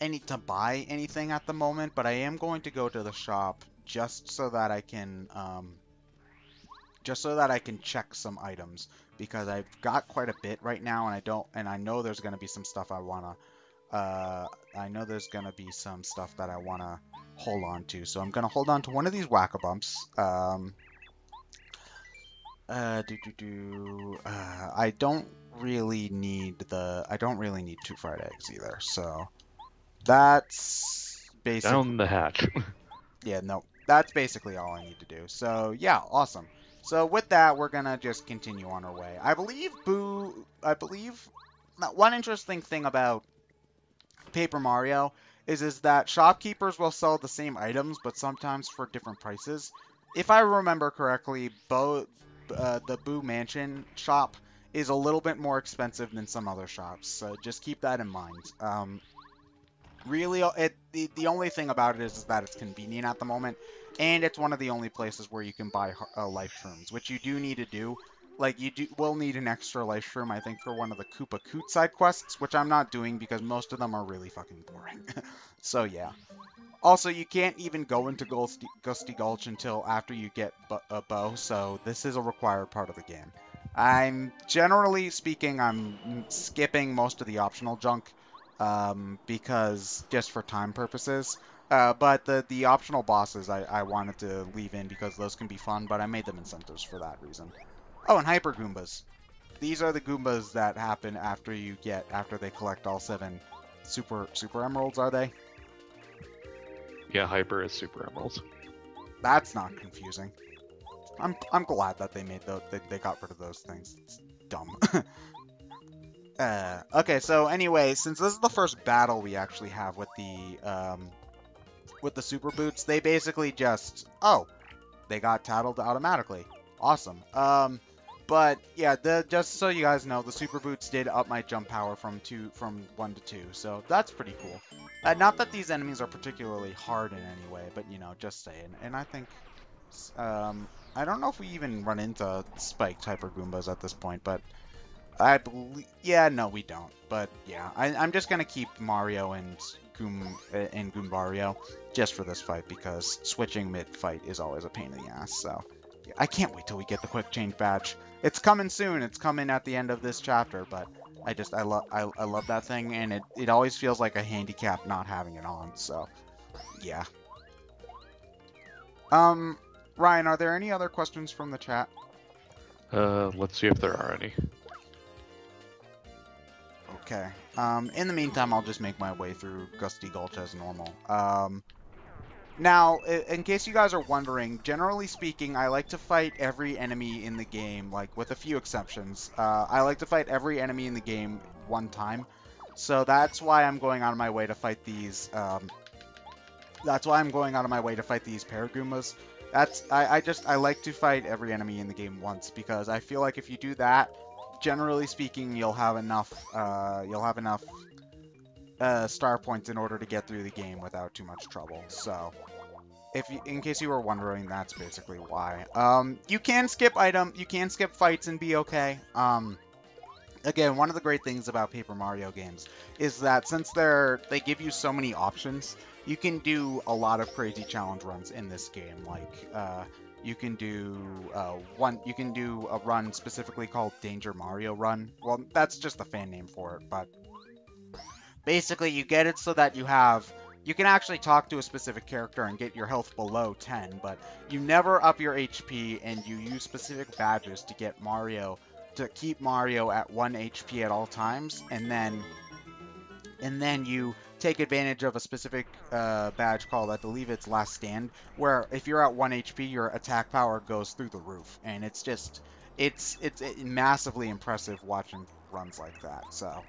any to buy anything at the moment, but I am going to go to the shop just so that I can, check some items, because I've got quite a bit right now, and I know there's going to be some stuff that I want to hold on to. So I'm going to hold on to one of these whack-a-bumps. I don't really need 2 fried eggs either. So that's basically down the hatch. Yeah, no. That's basically all I need to do. So, yeah, awesome. So with that, we're gonna just continue on our way. I believe one interesting thing about Paper Mario is that shopkeepers will sell the same items, but sometimes for different prices. If I remember correctly, the Boo Mansion shop is a little bit more expensive than some other shops, so just keep that in mind. Really, the only thing about it is that it's convenient at the moment. And it's one of the only places where you can buy life shrooms, which you do need to do. Like, will need an extra life shroom, I think, for one of the Koopa Koot side quests, which I'm not doing because most of them are really fucking boring. So, yeah. Also, you can't even go into Gusty Gulch until after you get a Bow, so this is a required part of the game. Generally speaking, I'm skipping most of the optional junk, because, just for time purposes. But the optional bosses I wanted to leave in because those can be fun, but I made them incentives for that reason. Oh, and Hyper Goombas. These are the Goombas that happen after they collect all 7 super emeralds, are they? Yeah, Hyper is super emeralds. That's not confusing. I'm glad that they made they got rid of those things. It's dumb. Okay, so anyway, since this is the first battle we actually have with the super boots, they basically just, they got tattled automatically. Awesome. But yeah, just so you guys know, the super boots did up my jump power from 1 to 2, so that's pretty cool. Not that these enemies are particularly hard in any way, but you know, just saying. And I think I don't know if we even run into Spike-type or Goombas at this point, but I believe... Yeah, no, we don't. But, yeah, I'm just going to keep Mario and Goombario just for this fight, because switching mid-fight is always a pain in the ass, so... Yeah, I can't wait till we get the quick change badge. It's coming soon. It's coming at the end of this chapter, but I love that thing, and it always feels like a handicap not having it on, so... Yeah. Ryan, are there any other questions from the chat? Let's see if there are any. Okay. In the meantime, I'll just make my way through Gusty Gulch as normal. Now, in case you guys are wondering, generally speaking, I like to fight every enemy in the game, like, with a few exceptions. I like to fight every enemy in the game one time, so that's why I'm going out of my way to fight these, Paragoombas. I like to fight every enemy in the game once, because I feel like if you do that, generally speaking, you'll have enough star points in order to get through the game without too much trouble. So, in case you were wondering, that's basically why. You can skip fights and be okay. Again, one of the great things about Paper Mario games is that since they give you so many options, you can do a lot of crazy challenge runs in this game. Like, you can do a run specifically called Danger Mario Run. Well, that's just the fan name for it, but basically you get it so that you can actually talk to a specific character and get your health below 10, but you never up your HP, and you use specific badges to get Mario, to keep Mario at 1 HP at all times, and then you take advantage of a specific badge called, I believe it's Last Stand, where if you're at 1 HP, your attack power goes through the roof, and it's just, it's massively impressive watching runs like that, so.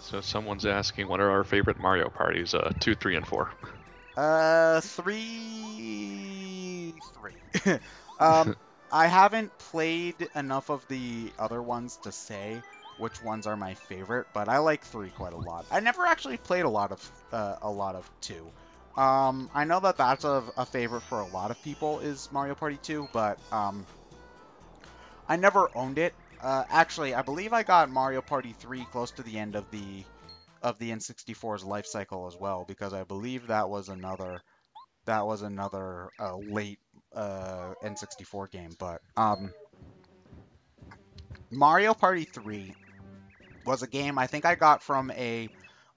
So someone's asking, what are our favorite Mario parties, 2, 3, and 4? 3... 3. I haven't played enough of the other ones to say which ones are my favorite, but I like 3 quite a lot. I never actually played a lot of 2. I know that that's a favorite for a lot of people is Mario Party 2, but I never owned it. Actually, I believe I got Mario Party 3 close to the end of the N64's life cycle as well, because I believe that was another late N64 game, but Mario Party 3 was a game I think I got from a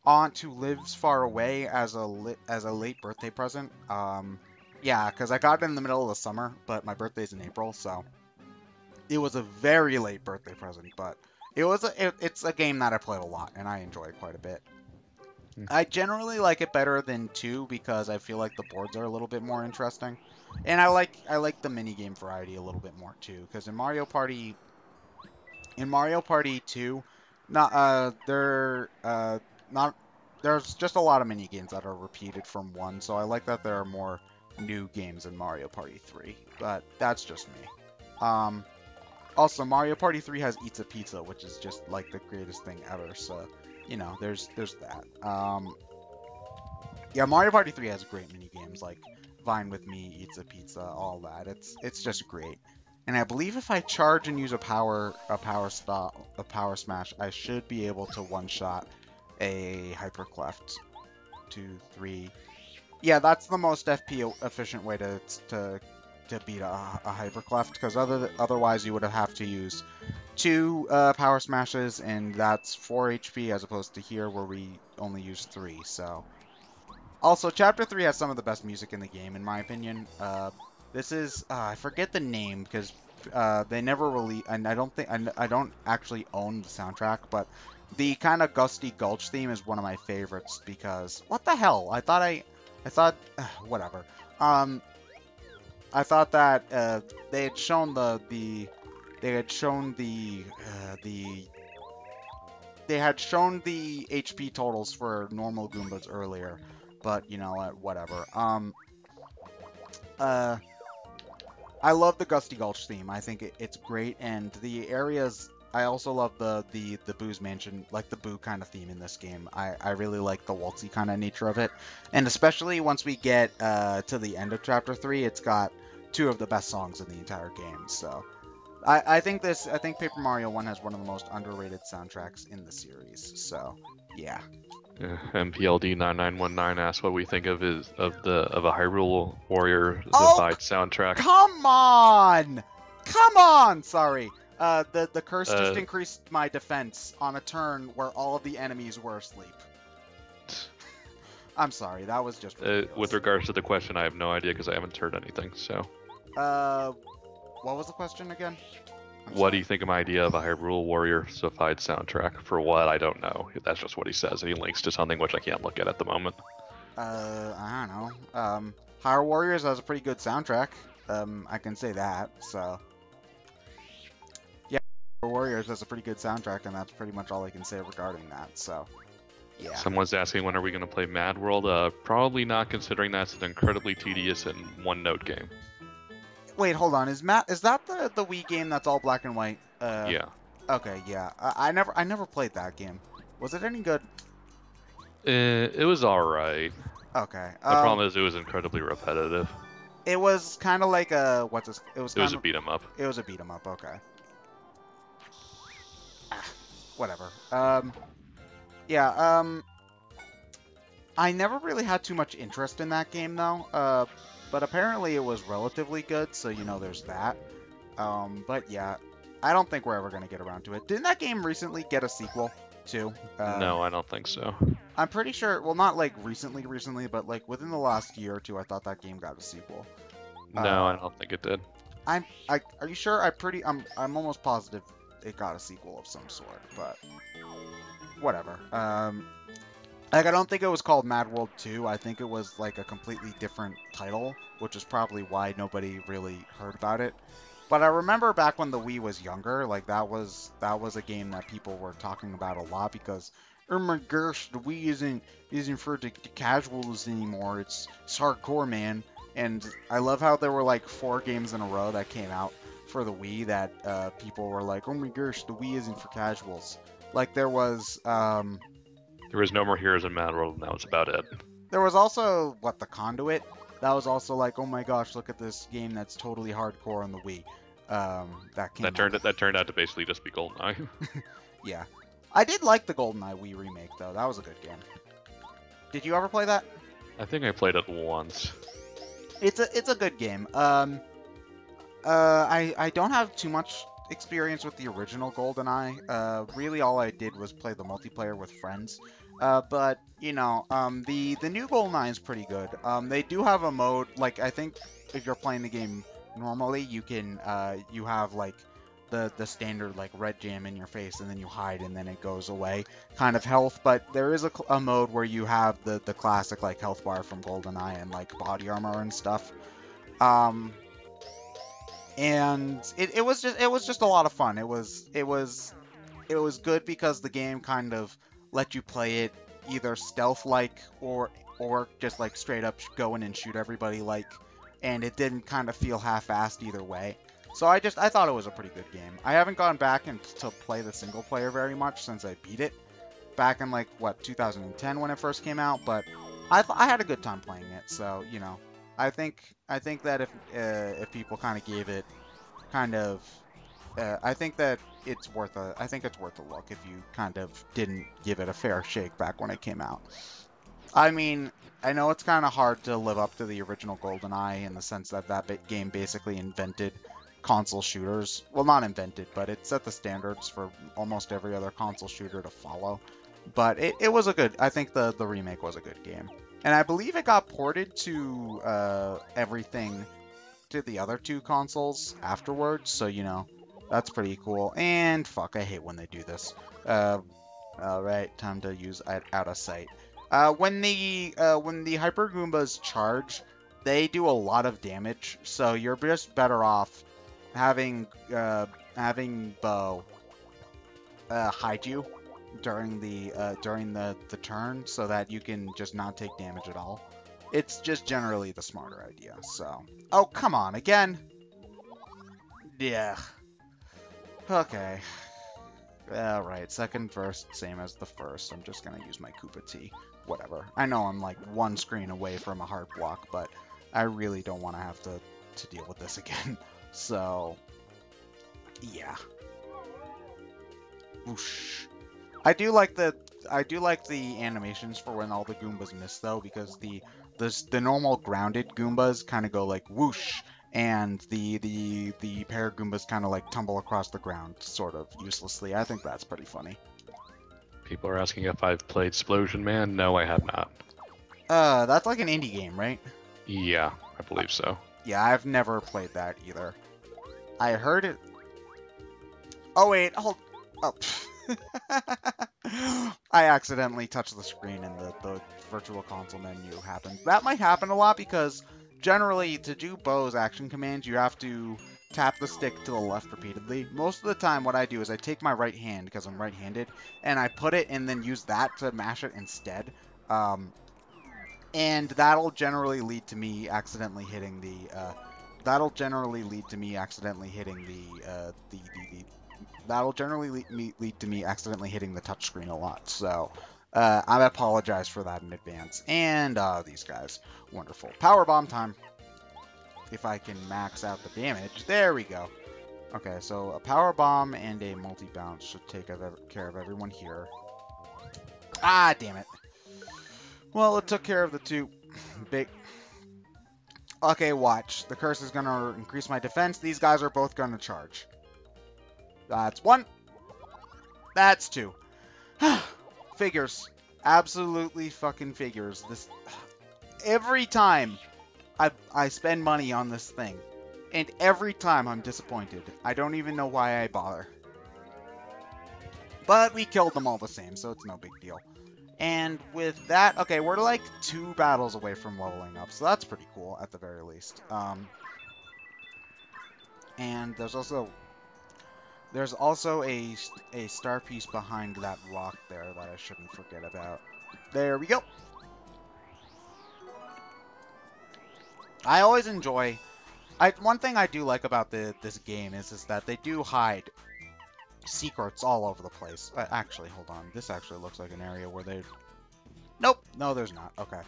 aunt who lives far away as a late birthday present. Yeah, because I got it in the middle of the summer, but my birthday's in April, so it was a very late birthday present. But it's a game that I played a lot, and I enjoy it quite a bit. I generally like it better than 2 because I feel like the boards are a little bit more interesting, and I like the minigame variety a little bit more too. Because in Mario Party 2, there's just a lot of mini games that are repeated from 1, so I like that there are more new games in Mario Party 3. But that's just me. Also, Mario Party 3 has Eats a Pizza, which is just like the greatest thing ever. So, you know, there's that. Yeah, Mario Party 3 has great mini games like Vine with Me, Eats a Pizza, all that. It's just great. And I believe if I charge and use a power smash, I should be able to one-shot a Hyper Cleft. 2, 3. Yeah, that's the most FP efficient way to beat a Hyper Cleft, because otherwise you would have to use 2 power smashes, and that's 4 HP as opposed to here where we only use 3. So, also Chapter 3 has some of the best music in the game in my opinion. This is, I forget the name, because they never really, and I don't actually own the soundtrack, but the kind of Gusty Gulch theme is one of my favorites, because, what the hell, I thought they had shown the HP totals for normal Goombas earlier, but, you know what, whatever, I love the Gusty Gulch theme. I think it's great, and the areas. I also love the Boo's Mansion, like the Boo kind of theme in this game. I really like the waltzy kind of nature of it, and especially once we get to the end of Chapter 3, it's got two of the best songs in the entire game. So I think Paper Mario 1 has one of the most underrated soundtracks in the series. So yeah. MPLD 9919 asks what we think of a Hyrule Warrior side soundtrack. Come on! Come on! Sorry. The curse just increased my defense on a turn where all of the enemies were asleep. I'm sorry, that was just with regards to the question, I have no idea because I haven't heard anything, so... what was the question again? Do you think of my idea of a Hyrule Warrior-ified soundtrack? For what? I don't know. That's just what he says, and he links to something which I can't look at the moment. I don't know. Hyrule Warriors has a pretty good soundtrack. I can say that, so... Warriors has a pretty good soundtrack, and that's pretty much all I can say regarding that, so yeah. Someone's asking when are we going to play Mad World. Probably not, considering that's an incredibly tedious and one-note game. Wait, hold on, is that the Wii game that's all black and white? Yeah. Okay, yeah. I never played that game. Was it any good? It was alright. Okay. The problem is it was incredibly repetitive. It was kind of like a... It was a beat-em-up. It was a beat-em-up, okay. Whatever. I never really had too much interest in that game, though. But apparently it was relatively good, so you know there's that. But yeah, I don't think we're ever going to get around to it. Didn't that game recently get a sequel, too? No, I don't think so. I'm pretty sure, well, not like recently, but like within the last year or two, I thought that game got a sequel. No, I don't think it did. Are you sure? I'm almost positive it got a sequel of some sort, but whatever. Like, I don't think it was called Mad World 2. I think it was, like, a completely different title, which is probably why nobody really heard about it. But I remember back when the Wii was younger, like, that was a game that people were talking about a lot because, oh my gosh, the Wii isn't for the casuals anymore. It's hardcore, man. And I love how there were, like, 4 games in a row that came out for the Wii that people were like, oh my gosh, the Wii isn't for casuals. Like, there was No More Heroes in Mad World, and that was about it. There was also, The Conduit? That was also like, oh my gosh, look at this game that's totally hardcore on the Wii. That turned out to basically just be GoldenEye. Yeah. I did like the GoldenEye Wii remake, though. That was a good game. Did you ever play that? I think I played it once. It's a good game. I don't have too much experience with the original GoldenEye. Really all I did was play the multiplayer with friends. But, you know, the new GoldenEye is pretty good. They do have a mode, like, I think if you're playing the game normally, you can, you have, like, the standard, like, red jam in your face, and then you hide, and then it goes away kind of health. But there is a mode where you have the classic, like, health bar from GoldenEye and, like, body armor and stuff. And it was just a lot of fun. It was good because the game kind of let you play it either stealth-like or just like straight up go in and shoot everybody like, and it didn't kind of feel half-assed either way. So I thought it was a pretty good game. I haven't gone back to play the single player very much since I beat it back in like 2010 when it first came out, but I had a good time playing it. So, you know, I think that if people kind of gave it, I think that it's worth a look if you kind of didn't give it a fair shake back when it came out. I mean, I know it's kind of hard to live up to the original GoldenEye in the sense that that game basically invented console shooters. Well, not invented, but it set the standards for almost every other console shooter to follow. But it was a good. I think the remake was a good game. And I believe it got ported to everything, to the other 2 consoles afterwards, so, you know, that's pretty cool. And, fuck, I hate when they do this. Alright, time to use Out of Sight. When the Hyper Goombas charge, they do a lot of damage, so you're just better off having Bow hide you during the turn so that you can just not take damage at all. It's just generally the smarter idea, so... Oh, come on, again? Yeah. Okay. Alright, second verse, same as the first. I'm just gonna use my Koopa T. Whatever. I know I'm, like, 1 screen away from a hard block, but I really don't want to have to to deal with this again. So, yeah. Whoosh. I do like the animations for when all the Goombas miss, though, because the normal grounded Goombas kind of go like whoosh, and the pair Goombas kind of like tumble across the ground, sort of uselessly. I think that's pretty funny. People are asking if I've played Splosion Man. No, I have not. That's like an indie game, right? Yeah, I believe so. Yeah, I've never played that either. I heard it. Oh wait, hold. Oh. I accidentally touched the screen and the virtual console menu happened. That might happen a lot because generally to do Bow's action commands, you have to tap the stick to the left repeatedly. Most of the time what I do is I take my right hand, because I'm right-handed, and I put it and then use that to mash it instead. And that'll generally lead to me accidentally hitting the, that'll generally lead to me accidentally hitting the touchscreen a lot. So, I apologize for that in advance. And, these guys. Wonderful. Power bomb time. If I can max out the damage. There we go. Okay, so a power bomb and a multi-bounce should take care of everyone here. Ah, damn it. Well, it took care of the two big... Okay, watch. The curse is gonna increase my defense. These guys are both gonna charge. That's one. That's two. Figures. Absolutely fucking figures. This every time I spend money on this thing, and every time I'm disappointed. I don't even know why I bother. But we killed them all the same, so it's no big deal. And with that, okay, we're like 2 battles away from leveling up, so that's pretty cool at the very least. And there's also... There's also a star piece behind that rock there that I shouldn't forget about. There we go! I always enjoy... one thing I do like about this game is that they do hide secrets all over the place. Actually, hold on. This actually looks like an area where they... Nope! No, there's not. Okay.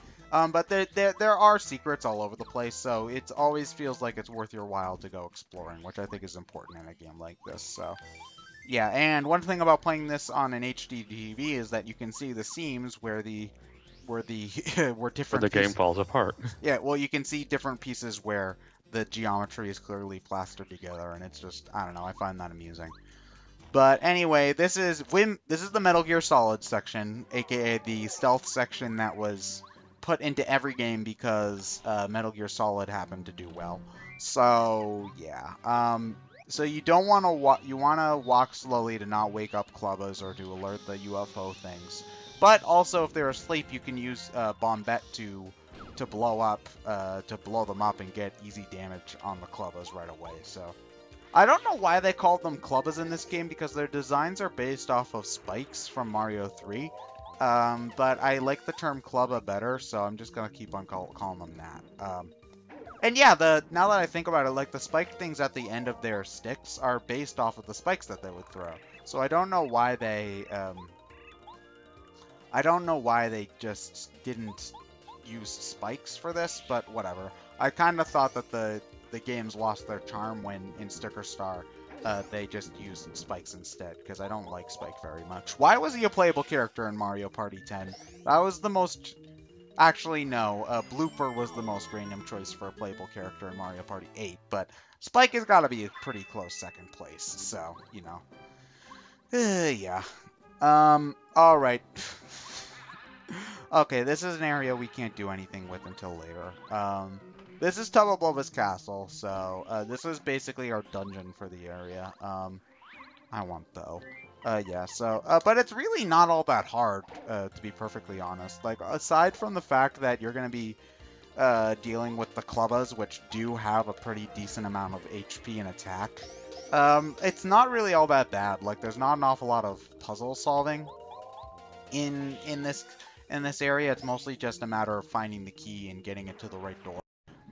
But there are secrets all over the place, so it always feels like it's worth your while to go exploring, which I think is important in a game like this, so... Yeah, and one thing about playing this on an HD TV is that you can see the seams where the game falls apart. Yeah, well, you can see different pieces where the geometry is clearly plastered together, and it's just... I don't know, I find that amusing. But anyway, this is the Metal Gear Solid section, aka the stealth section that was put into every game because Metal Gear Solid happened to do well. So yeah, so you don't want to walk slowly to not wake up Clubbas or to alert the UFO things. But also, if they're asleep, you can use Bombette to blow them up and get easy damage on the Clubbas right away. So. I don't know why they called them Clubbas in this game, because their designs are based off of spikes from Mario 3. But I like the term Clubba better, so I'm just going to keep on calling them that. And yeah, now that I think about it, like the spike things at the end of their sticks are based off of the spikes that they would throw. So I don't know why they... I don't know why they just didn't use spikes for this, but whatever. I kind of thought that the games lost their charm when, in Sticker Star, they just used spikes instead, because I don't like Spike very much. Why was he a playable character in Mario Party 10? That was the most... Actually, no. Blooper was the most random choice for a playable character in Mario Party 8, but Spike has got to be a pretty close second place, so, you know. Yeah. Alright. Okay, this is an area we can't do anything with until later. This is Tubba Blubba's castle, so this is basically our dungeon for the area. I want though. Yeah, so but it's really not all that hard, to be perfectly honest. Like, aside from the fact that you're gonna be dealing with the Clubbas, which do have a pretty decent amount of HP and attack, it's not really all that bad. Like, there's not an awful lot of puzzle solving in this area. It's mostly just a matter of finding the key and getting it to the right door.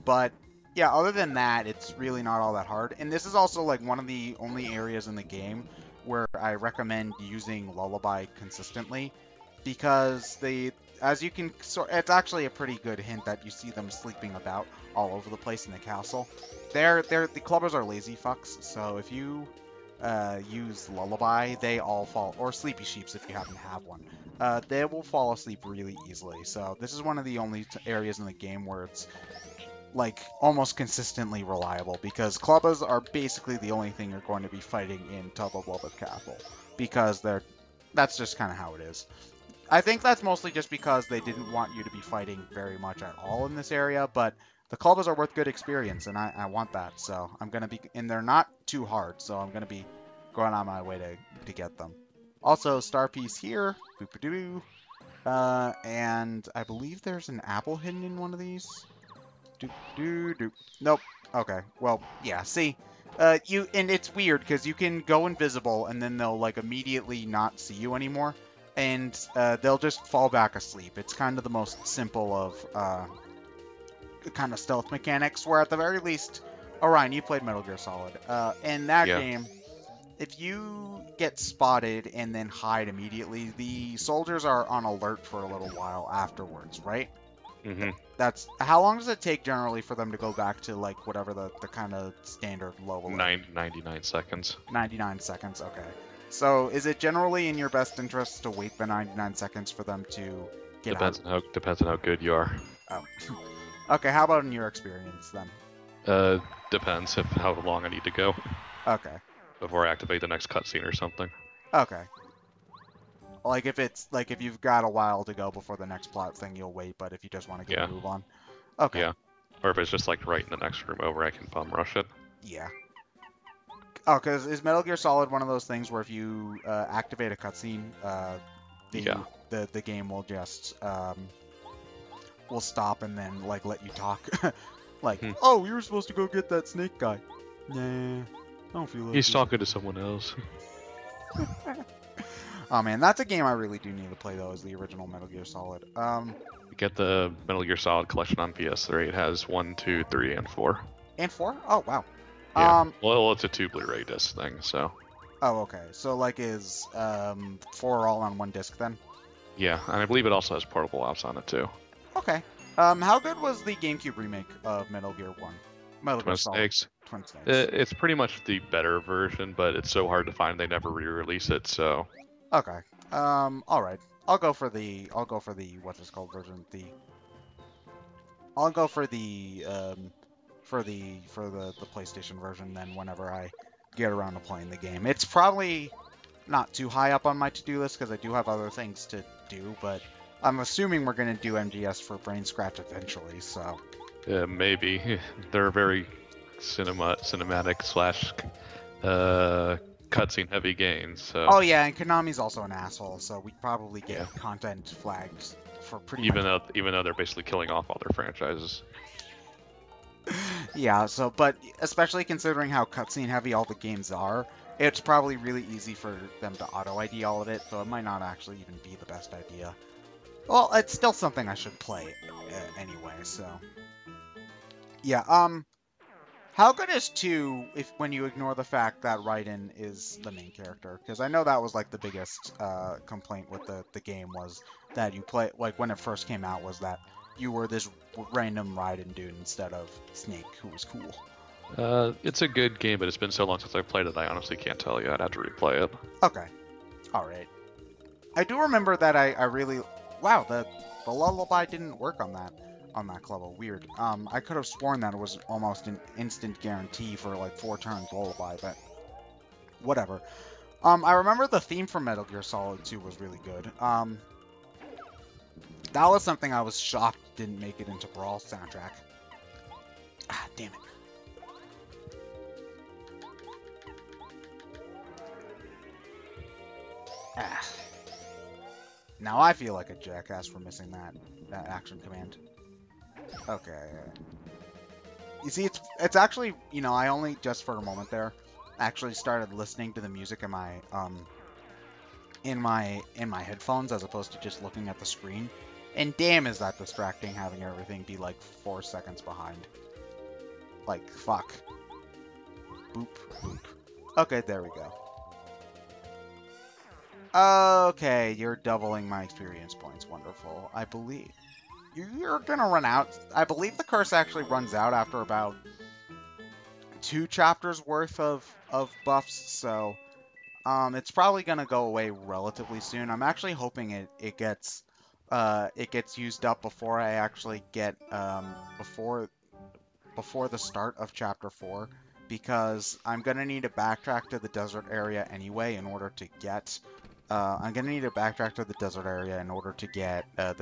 But, yeah, other than that, it's really not all that hard. And this is also, like, one of the only areas in the game where I recommend using Lullaby consistently. Because As you can sort, it's actually a pretty good hint that you see them sleeping about all over the place in the castle. The clubbers are lazy fucks, so if you use Lullaby, they all fall, or Sleepy Sheeps if you happen to have one. They will fall asleep really easily, so this is one of the only areas in the game where it's like almost consistently reliable, because clubbers are basically the only thing you're going to be fighting in Tubba Blubba Castle, because that's just kind of how it is. I think that's mostly just because they didn't want you to be fighting very much at all in this area, but the clubbers are worth good experience, and I want that, so I'm going to be... And they're not too hard, so I'm going to be going on my way to get them. Also, Star Piece here. Boop-a-doo. And I believe there's an apple hidden in one of these. Doop-doo-doop. Nope. Okay. Well, yeah, see? And it's weird, because you can go invisible, and then they'll, like, immediately not see you anymore. And they'll just fall back asleep. It's kind of the most simple of kind of stealth mechanics, where at the very least, Orion, you played Metal Gear Solid. In that game, if you get spotted and then hide immediately, the soldiers are on alert for a little while afterwards, right? Mm-hmm. That's how long does it take generally for them to go back to like whatever the kind of standard level? 99 seconds. 99 seconds, okay. So, is it generally in your best interest to wait the 99 seconds for them to get out? Depends on how good you are. Oh. Okay, how about in your experience, then? Depends how long I need to go. Okay. Before I activate the next cutscene or something. Okay. Like, if you've got a while to go before the next plot thing, you'll wait, but if you just want to get a move on. Okay. Yeah. Or if it's just, like, right in the next room over, I can bum rush it. Yeah. Oh, because is Metal Gear Solid one of those things where if you activate a cutscene, the game will just will stop and then like let you talk, like oh you were supposed to go get that snake guy. Nah, I don't feel like he's talking to someone else. Oh man, that's a game I really do need to play though. Is the original Metal Gear Solid. You get the Metal Gear Solid collection on PS3. It has 1, 2, 3, and 4. And 4? Oh wow. Yeah. Well, it's a 2 Blu-ray disc thing, so. Oh, okay. So, like, is 4 all on one disc, then? Yeah, and I believe it also has portable ops on it, too. Okay. How good was the GameCube remake of Metal Gear 1? Twin Snakes. It's pretty much the better version, but it's so hard to find they never re-release it, so. Okay. Alright. I'll go for the PlayStation version then whenever I get around to playing the game. It's probably not too high up on my to-do list because I do have other things to do, but I'm assuming we're going to do MGS for Brain Scratch eventually, so... Yeah, maybe. They're very cinematic / cutscene heavy games, so... Oh yeah, and Konami's also an asshole, so we probably get content flagged for pretty much... Even though they're basically killing off all their franchises. Yeah, so, but especially considering how cutscene heavy all the games are, it's probably really easy for them to auto-ID all of it, so it might not actually even be the best idea. Well, it's still something I should play anyway, so. Yeah, how good is 2 when you ignore the fact that Raiden is the main character? Because I know that was, like, the biggest complaint with the game was that you play, like, when it first came out was that you were this random Raiden dude instead of Snake, who was cool. It's a good game, but it's been so long since I've played it, I honestly can't tell you. I'd have to replay it. Okay. Alright. I do remember that I really... Wow, the lullaby didn't work on that clubber. Weird. I could have sworn that it was almost an instant guarantee for, like, 4 turns lullaby, but... Whatever. I remember the theme for Metal Gear Solid 2 was really good. That was something I was shocked didn't make it into Brawl's soundtrack. Ah, damn it. Ah. Now I feel like a jackass for missing that action command. Okay. You see, it's actually, you know, I only, just for a moment there, actually started listening to the music in my, in my headphones as opposed to just looking at the screen. And damn is that distracting having everything be like 4 seconds behind. Like, fuck. Boop, boop. Okay, there we go. Okay, you're doubling my experience points. Wonderful. I believe. You're gonna run out. I believe the curse actually runs out after about 2 chapters worth of buffs, so it's probably gonna go away relatively soon. I'm actually hoping it gets used up before I actually get before the start of chapter 4, because I'm gonna need to backtrack to the desert area anyway in order to get the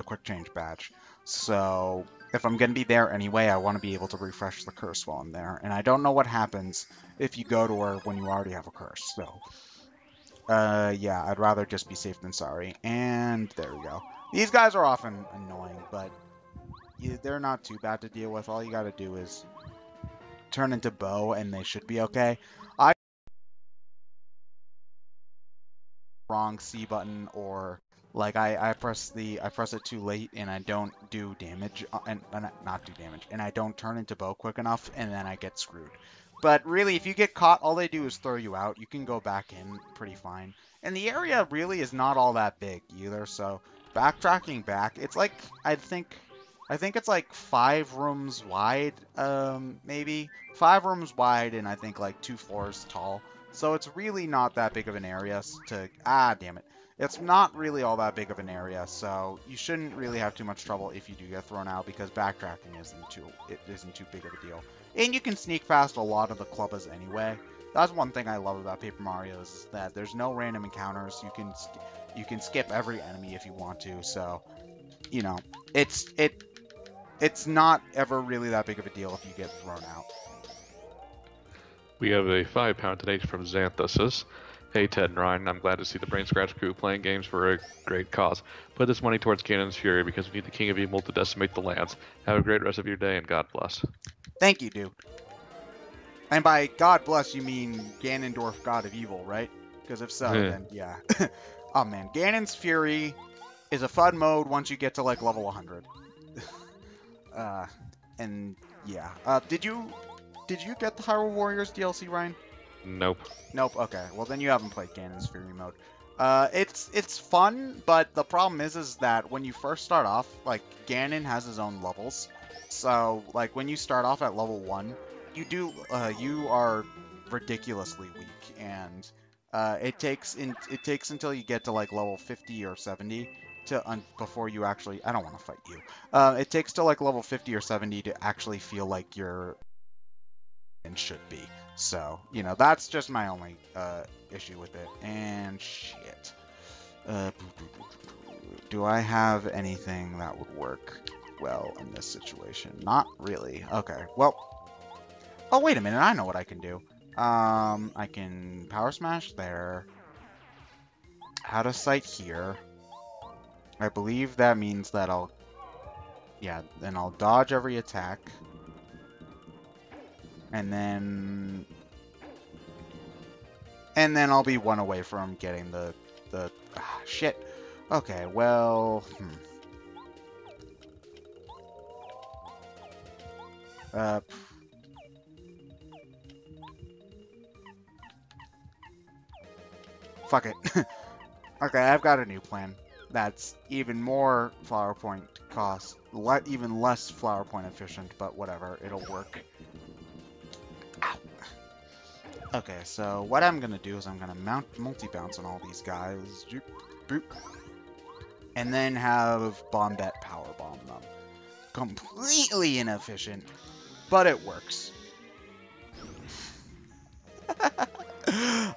quick change badge. So if I'm gonna be there anyway, I want to be able to refresh the curse while I'm there, and I don't know what happens if you go to her when you already have a curse, so yeah, I'd rather just be safe than sorry. And there we go. These guys are often annoying, but they're not too bad to deal with. All you gotta do is turn into Bow and they should be okay. I wrong C button, or like I press it too late and I don't do damage and I don't turn into Bow quick enough, and then I get screwed. But really, if you get caught, all they do is throw you out. You can go back in pretty fine. And the area really is not all that big either, so backtracking back, it's like I think it's like 5 rooms wide, maybe 5 rooms wide, and I think like 2 floors tall. So it's really not that big of an area to, damn it. It's not really all that big of an area, so you shouldn't really have too much trouble if you do get thrown out, because backtracking isn't too big of a deal. And you can sneak past a lot of the clubbas anyway. That's one thing I love about Paper Mario, is that there's no random encounters. You can skip every enemy if you want to, so, you know, it's not ever really that big of a deal if you get thrown out. We have a £5 donation from Xanthusis. Hey Ted and Ryan, I'm glad to see the Brain Scratch crew playing games for a great cause. Put this money towards Ganon's Fury, because we need the King of Evil to decimate the lands. Have a great rest of your day, and God bless. Thank you, dude. And by God bless, you mean Ganondorf, God of Evil, right? Because if so, then yeah. Oh man, Ganon's Fury is a FUD mode once you get to like level 100. And yeah. Did you get the Hyrule Warriors DLC, Ryan? Nope. Nope, okay. Well, then you haven't played Ganon's Fury mode. It's fun, but the problem is that when you first start off, like, Ganon has his own levels. So, like, when you start off at level 1, you are ridiculously weak, and it takes until you get to, like, level 50 or 70 to, before you actually, I don't want to fight you. It takes to, like, level 50 or 70 to actually feel like you're and should be. So, you know, that's just my only issue with it. And shit. Do I have anything that would work well in this situation? Not really. Okay, well. Oh, wait a minute. I know what I can do. I can power smash there. How to sight here. I believe that means that I'll... Yeah, then I'll dodge every attack. And then I'll be one away from getting the shit. Okay, well, fuck it. Okay, I've got a new plan. That's even more flower point cost, even less flower point efficient, but whatever, it'll work. Okay, so what I'm going to do is I'm going to mount multi-bounce on all these guys. Boop, boop. And then have Bombette powerbomb them. Completely inefficient, but it works.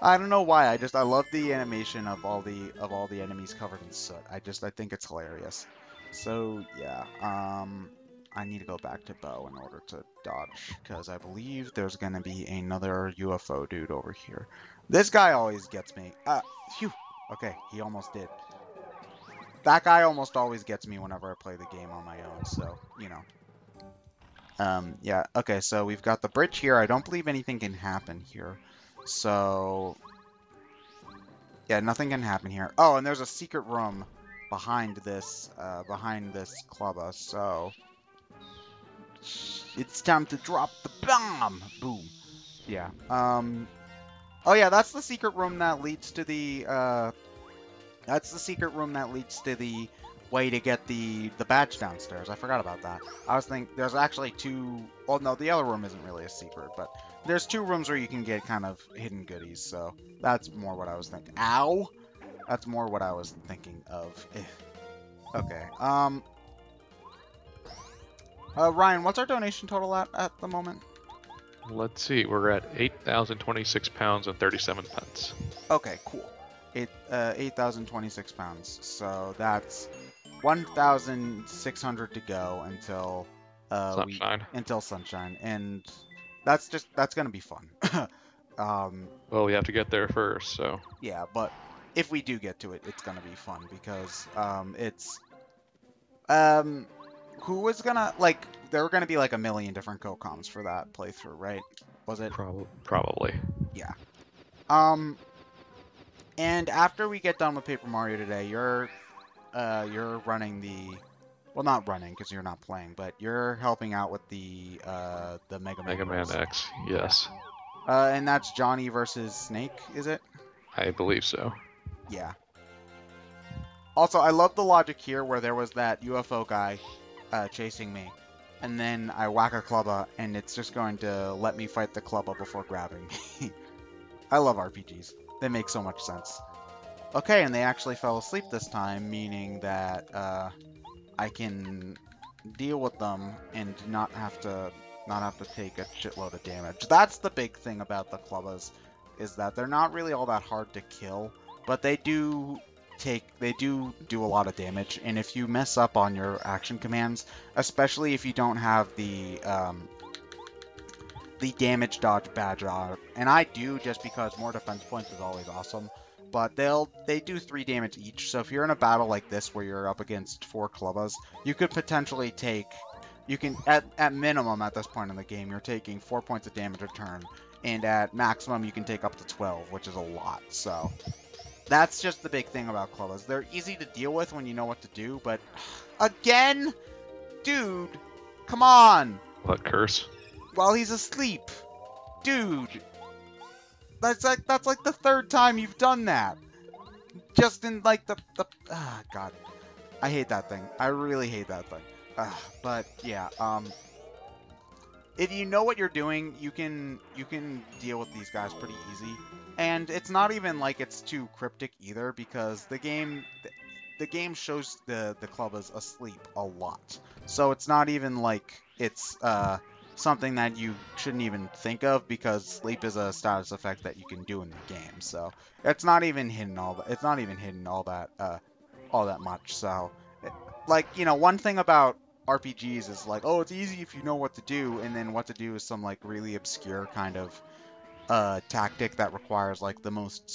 I don't know why. I love the animation of all the enemies covered in soot. I think it's hilarious. So, yeah. I need to go back to Bow in order to dodge, because I believe there's going to be another UFO dude over here. This guy always gets me. Phew. Okay, he almost did. That guy almost always gets me whenever I play the game on my own, so, you know. Yeah, okay, so we've got the bridge here. I don't believe anything can happen here. So, yeah, nothing can happen here. Oh, and there's a secret room behind this clubba, so... It's time to drop the bomb! Boom. Yeah. Oh yeah, that's the secret room that leads to the, That's the secret room that leads to the way to get the badge downstairs. I forgot about that. I was thinking there's actually two... Well, no, the other room isn't really a secret, but there's two rooms where you can get kind of hidden goodies, so that's more what I was thinking. Ow! That's more what I was thinking of. Okay, Ryan, what's our donation total at the moment? Let's see, we're at £8,026.37. Okay, cool. 8,026 pounds. So that's 1,600 to go until sunshine. Until sunshine, and that's gonna be fun. Well, we have to get there first, so. Yeah, but if we do get to it, it's gonna be fun because who is gonna like? There are gonna be like a million different co-coms for that playthrough, right? Was it? Probably. Yeah. And after we get done with Paper Mario today, you're running the, well, not running because you're not playing, but you're helping out with the Mega Man X. Yes. And that's Johnny versus Snake, is it? I believe so. Yeah. Also, I love the logic here where there was that UFO guy chasing me, and then I whack a Clubba, and it's just going to let me fight the Clubba before grabbing me. I love RPGs. They make so much sense. Okay, and they actually fell asleep this time, meaning that I can deal with them and not have to take a shitload of damage. That's the big thing about the Clubbas, is that they're not really all that hard to kill, but they do a lot of damage. And if you mess up on your action commands, especially if you don't have the damage dodge badge on, and I do just because more defense points is always awesome, but they do 3 damage each, so if you're in a battle like this where you're up against 4 Clubbas, you could potentially take, you can, at minimum at this point in the game, you're taking 4 points of damage a turn, and at maximum you can take up to 12, which is a lot, so that's just the big thing about Clubbas. They're easy to deal with when you know what to do, but again? Dude, come on! What curse? While he's asleep. Dude. That's like the 3rd time you've done that. Just in like the God. I hate that thing. I really hate that thing. But yeah, if you know what you're doing, you can deal with these guys pretty easy. And it's not even like it's too cryptic either, because the game shows the Clubbas asleep a lot. So it's not even like it's something that you shouldn't even think of, because sleep is a status effect that you can do in the game, so it's not even hidden all that. It's not even hidden all that much. So, like, you know, one thing about RPGs is like, oh, it's easy if you know what to do, and then what to do is some like really obscure kind of tactic that requires like the most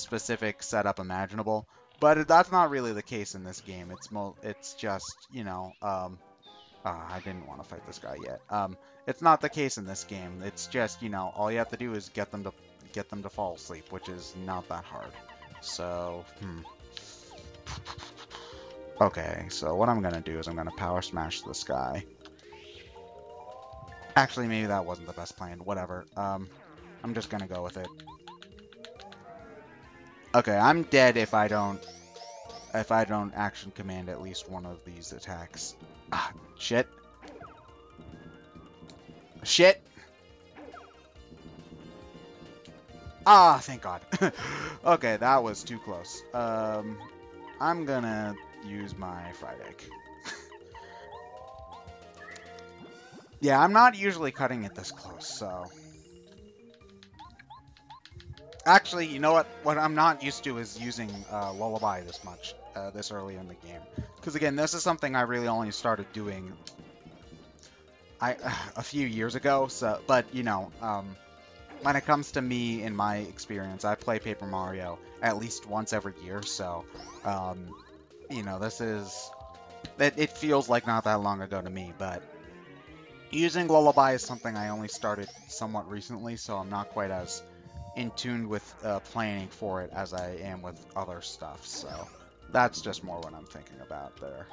specific setup imaginable. But that's not really the case in this game. It's just, you know. I didn't want to fight this guy yet. It's not the case in this game. It's just, you know, all you have to do is get them to fall asleep, which is not that hard. So, Okay, so what I'm gonna do is I'm gonna power smash this guy. Actually, maybe that wasn't the best plan. Whatever. I'm just gonna go with it. Okay, I'm dead if I don't action command at least one of these attacks. Ah, shit. Shit! Ah, thank God. Okay, that was too close. I'm gonna use my fried egg. Yeah, I'm not usually cutting it this close, so... Actually, you know what? What I'm not used to is using Lullaby this much, this early in the game. Because again, this is something I really only started doing a few years ago. So, but you know, when it comes to me and my experience, I play Paper Mario at least once every year. So, you know, this is it feels like not that long ago to me, but. Using Lullaby is something I only started somewhat recently, so I'm not quite as in tune with planning for it as I am with other stuff, so that's just more what I'm thinking about there.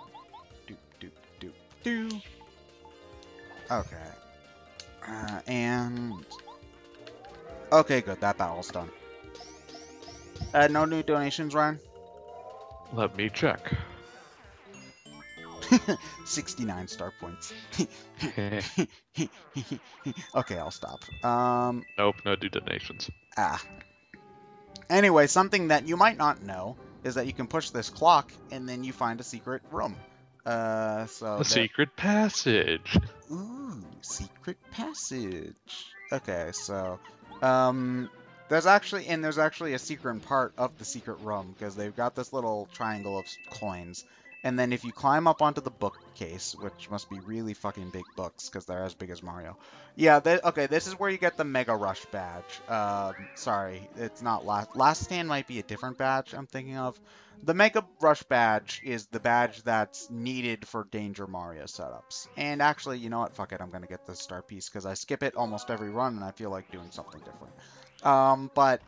Doop, doop, doop, doop. Okay. Okay, good. That battle's done. No new donations, Ryan? Let me check. 69 star points. Okay, I'll stop. Nope, no new donations. Ah. Anyway, something that you might not know is that you can push this clock and then you find a secret room. So secret passage. Ooh, secret passage. Okay, so there's actually a secret part of the secret room because they've got this little triangle of coins. And then if you climb up onto the bookcase, which must be really fucking big books because they're as big as Mario. Yeah, okay, this is where you get the Mega Rush badge. Sorry, it's not Last Stand might be a different badge I'm thinking of. The Mega Rush badge is the badge that's needed for Danger Mario setups. And actually, you know what? Fuck it, I'm going to get the star piece because I skip it almost every run and I feel like doing something different. But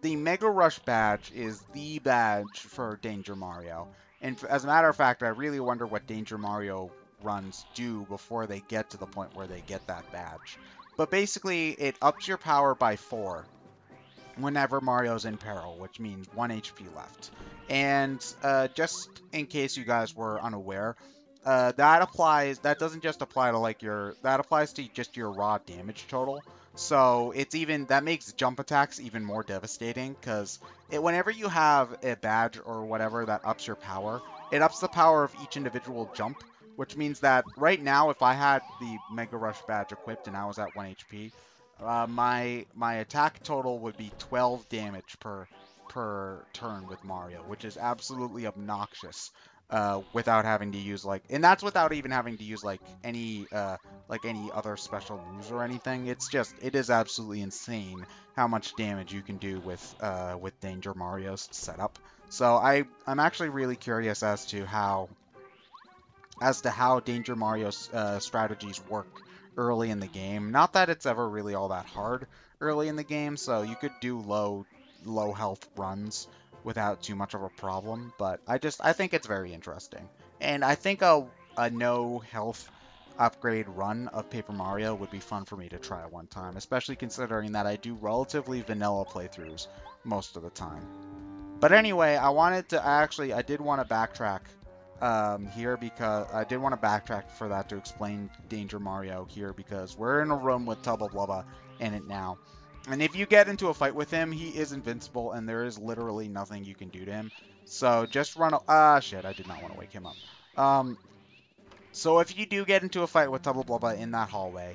the Mega Rush badge is the badge for Danger Mario. And as a matter of fact, I really wonder what Danger Mario runs do before they get to the point where they get that badge. But basically, it ups your power by 4 whenever Mario's in peril, which means 1 HP left. And just in case you guys were unaware, that applies to just your raw damage total. So that makes jump attacks even more devastating because whenever you have a badge or whatever that ups your power, it ups the power of each individual jump, which means that right now, if I had the Mega Rush badge equipped and I was at 1 HP, my attack total would be 12 damage per turn with Mario, which is absolutely obnoxious. Without having to use and that's without even having to use any other special moves or anything. It is absolutely insane how much damage you can do with Danger Mario's setup. So I'm actually really curious as to how Danger Mario's strategies work early in the game. Not that it's ever really all that hard early in the game, so you could do low health runs without too much of a problem, but I think it's very interesting. And I think a no health upgrade run of Paper Mario would be fun for me to try one time, especially considering that I do relatively vanilla playthroughs most of the time. But anyway, I did want to backtrack here because I did want to backtrack for that to explain Danger Mario here because we're in a room with Tubba Blubba in it now. And if you get into a fight with him, he is invincible, and there is literally nothing you can do to him. So just run... shit, I did not want to wake him up. So if you do get into a fight with Tubba Blubba in that hallway,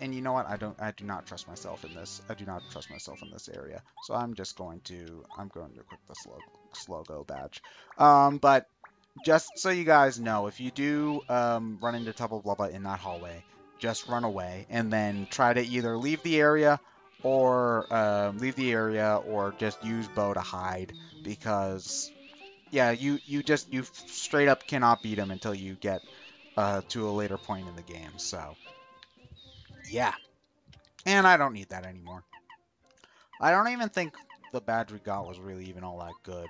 and you know what? I do not trust myself in this. I do not trust myself in this area. So I'm going to equip the Slow Go badge. But just so you guys know, if you do run into Tubba Blubba in that hallway, just run away and then try to either leave the area or just use Bow to hide because you straight up cannot beat him until you get to a later point in the game. So yeah, and I don't need that anymore. I don't even think the badge we got was really even all that good.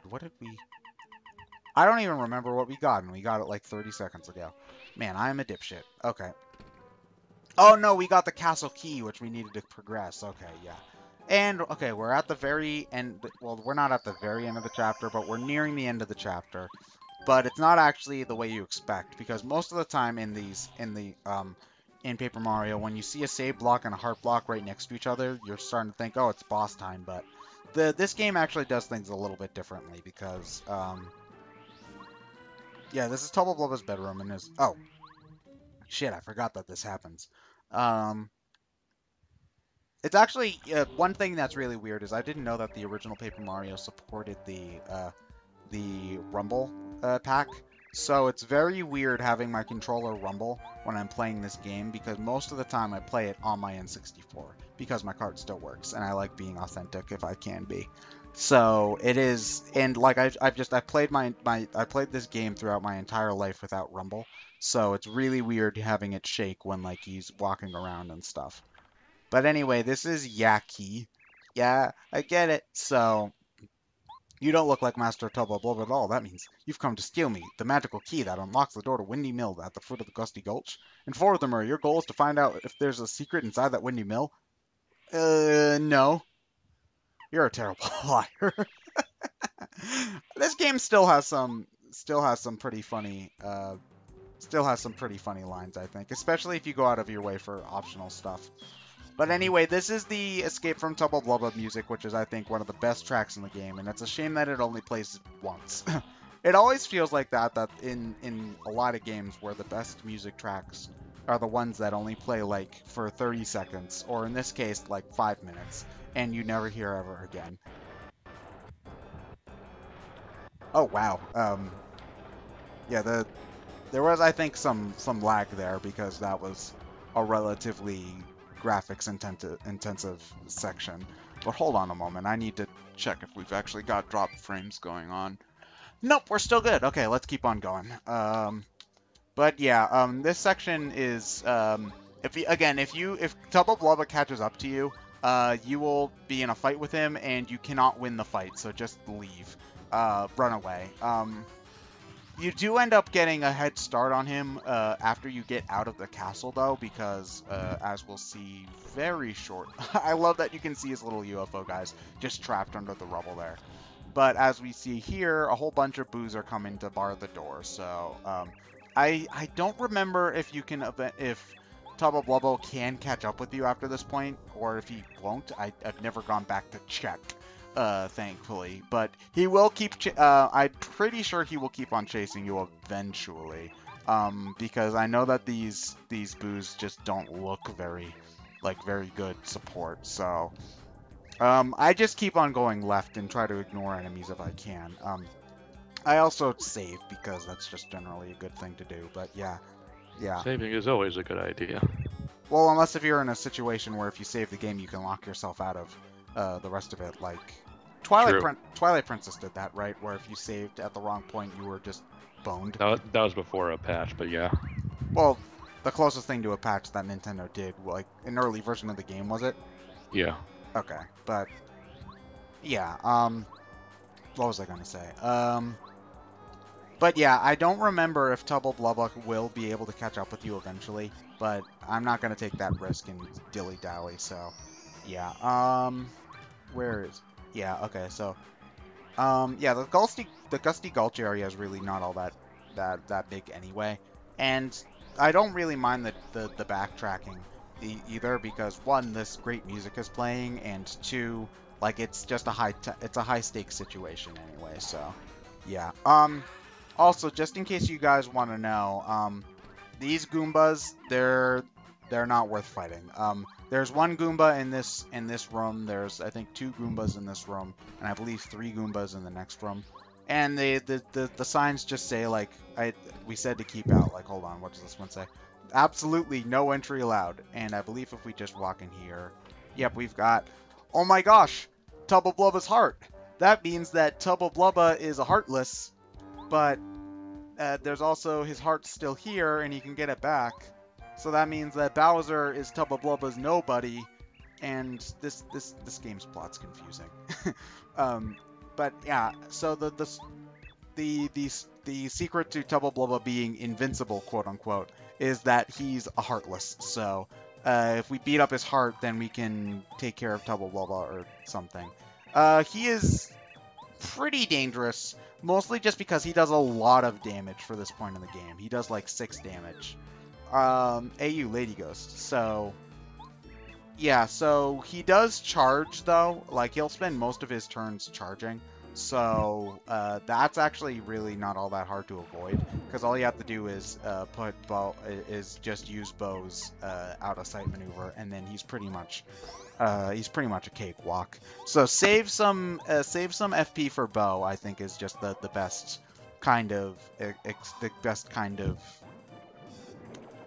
I don't even remember what we got, and we got it like 30 seconds ago. Man, I am a dipshit. Okay. Oh no, we got the castle key, which we needed to progress. Okay, yeah. And, okay, we're at the very end. Well, we're not at the very end of the chapter, but we're nearing the end of the chapter. But it's not actually the way you expect, because most of the time in Paper Mario, when you see a save block and a heart block right next to each other, you're starting to think, oh, it's boss time. But this game actually does things a little bit differently, because, yeah, this is Tubba Blubba's bedroom, and oh, shit, I forgot that this happens. It's actually one thing that's really weird is I didn't know that the original Paper Mario supported the Rumble pack, so it's very weird having my controller rumble when I'm playing this game because most of the time I play it on my N64 because my card still works and I like being authentic if I can be. So it is, and like I played this game throughout my entire life without Rumble. So it's really weird having it shake when, like, he's walking around and stuff. But anyway, this is Yaki. Yeah, I get it. So, you don't look like Master Tubba Blubba at all. That means you've come to steal me, the magical key that unlocks the door to Windy Mill at the foot of the Gusty Gulch. And furthermore, your goal is to find out if there's a secret inside that Windy Mill? No. You're a terrible liar. This game still has some pretty funny lines, I think, especially if you go out of your way for optional stuff. But anyway, this is the Escape from Tubba Blubba music, which is, I think, one of the best tracks in the game, and it's a shame that it only plays once. It always feels like that in a lot of games where the best music tracks are the ones that only play, like, for 30 seconds, or in this case, like, 5 minutes, and you never hear ever again. Oh, wow. Yeah, there was, I think, some lag there, because that was a relatively graphics-intensive section. But hold on a moment, I need to check if we've actually got drop frames going on. Nope, we're still good. Okay, let's keep on going. But yeah, this section is, if Tubba Blubba catches up to you, you will be in a fight with him, and you cannot win the fight, so just leave. Run away. You do end up getting a head start on him after you get out of the castle, though, because, as we'll see very short... I love that you can see his little UFO guys just trapped under the rubble there. But as we see here, a whole bunch of boos are coming to bar the door. So I don't remember if Tubba Blubba can catch up with you after this point, or if he won't. I've never gone back to check, thankfully. But he will keep. I'm pretty sure he will keep on chasing you eventually, because I know that these boos just don't look very good support. So. I just keep on going left and try to ignore enemies if I can. I also save, because that's just generally a good thing to do, but yeah. Saving is always a good idea. Well, unless if you're in a situation where if you save the game, you can lock yourself out of the rest of it, like... Twilight Princess did that, right? Where if you saved at the wrong point, you were just boned. That was before a patch, but yeah. Well, the closest thing to a patch that Nintendo did, like, an early version of the game, was it? Yeah. Okay, but, yeah, what was I going to say? But yeah, I don't remember if Tubba Blubba will be able to catch up with you eventually, but I'm not going to take that risk and dilly-dally, so, yeah, the Gusty Gulch area is really not all that big anyway, and I don't really mind the backtracking either, because one, this great music is playing, and two, like, it's just a high stakes situation anyway. So yeah, also, just in case you guys want to know, these Goombas, they're not worth fighting. There's one Goomba in this room, there's I think two Goombas in this room, and I believe three Goombas in the next room, and the signs just say, like, we said to keep out, like, hold on, what does this one say? Absolutely no entry allowed. And I believe if we just walk in here, yep, we've got, oh my gosh, Tubba Blubba's heart. That means that Tubba Blubba is a heartless, but there's also his heart still here, and he can get it back. So that means that Bowser is Tubba Blubba's nobody, and this game's plot's confusing. But yeah, so the secret to Tubba Blubba being invincible, quote unquote, is that he's a heartless. So if we beat up his heart, then we can take care of Tubba Blubba or something. He is pretty dangerous, mostly just because he does a lot of damage for this point in the game. He does like 6 damage. AU Lady Ghost. So yeah, so he does charge though. Like, he'll spend most of his turns charging. So that's actually really not all that hard to avoid, because all you have to do is just use Bow's out of sight maneuver, and then he's pretty much a cakewalk. So save some FP for Bow, I think, is just the best kind of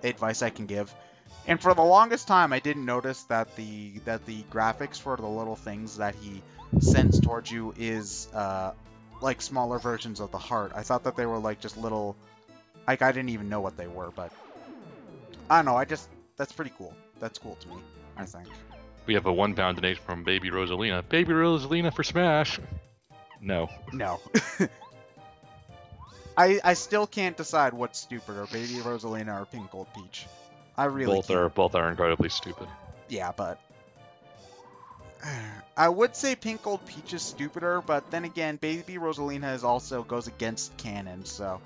advice I can give. And for the longest time, I didn't notice that the graphics for the little things that he sends towards you is like smaller versions of the heart. I thought that they were like just little, like, I didn't even know what they were, but I don't know. That's pretty cool. That's cool to me, I think. We have a £1 donation from Baby Rosalina. Baby Rosalina for Smash. No. No. I still can't decide what's stupider, Baby Rosalina or Pink Gold Peach. I really both can't. Both are incredibly stupid. Yeah, but I would say Pink Gold Peach is stupider, but then again, Baby Rosalina is also goes against canon, so...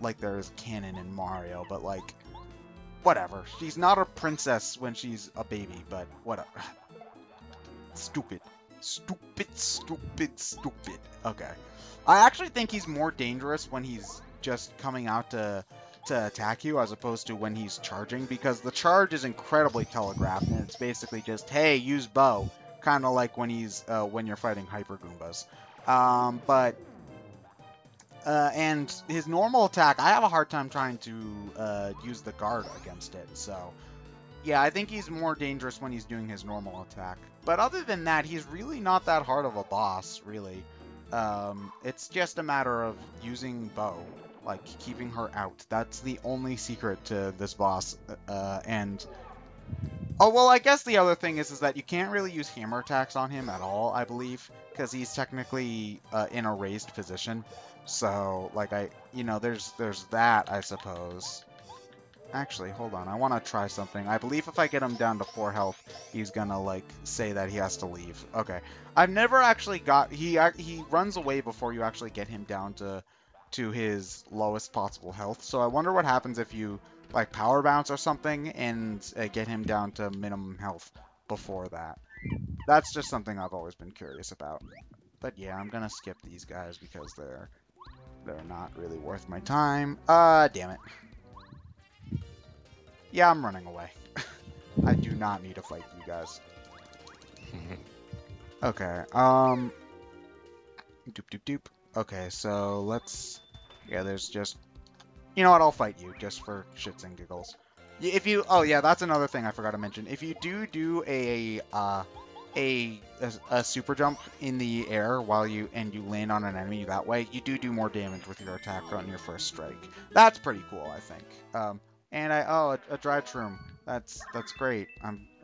like there is canon in Mario, but like... Whatever. She's not a princess when she's a baby, but whatever. Stupid. Stupid, stupid, stupid. Okay. I actually think he's more dangerous when he's just coming out to attack you as opposed to when he's charging, because the charge is incredibly telegraphed and it's basically just, hey, use Bow, kind of like when he's when you're fighting Hyper Goombas. And his normal attack, I have a hard time trying to use the guard against it, so yeah, I think he's more dangerous when he's doing his normal attack. But other than that, he's really not that hard of a boss, really. It's just a matter of using Bow, like keeping her out. That's the only secret to this boss. And oh well, I guess the other thing is that you can't really use hammer attacks on him at all, I believe, because he's technically in a raised position. So like there's that, I suppose. Actually, hold on. I want to try something. I believe if I get him down to 4 health, he's gonna, like, say that he has to leave. Okay. I've never actually got... He runs away before you actually get him down to his lowest possible health. So I wonder what happens if you, like, power bounce or something and get him down to minimum health before that. That's just something I've always been curious about. But yeah, I'm gonna skip these guys because they're not really worth my time. Damn it. Yeah, I'm running away. I do not need to fight you guys. Okay, doop doop doop. Okay, so let's... Yeah, there's just... You know what, I'll fight you, just for shits and giggles. If you... Oh yeah, that's another thing I forgot to mention. If you do a super jump in the air while you... And you land on an enemy that way, you do more damage with your attack on your first strike. That's pretty cool, I think. And a dry shroom. That's great.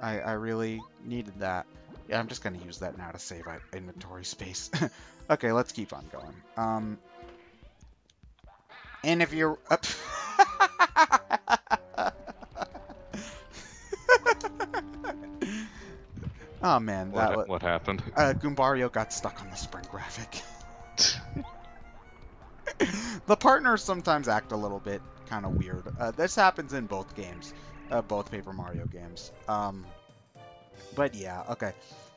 I really needed that. Yeah, I'm just gonna use that now to save inventory space. Okay, let's keep on going. And if you're up, oh man, what happened? Goombario got stuck on the sprint graphic. The partners sometimes act a little bit kind of weird. This happens in both games, both Paper Mario games. But yeah, okay.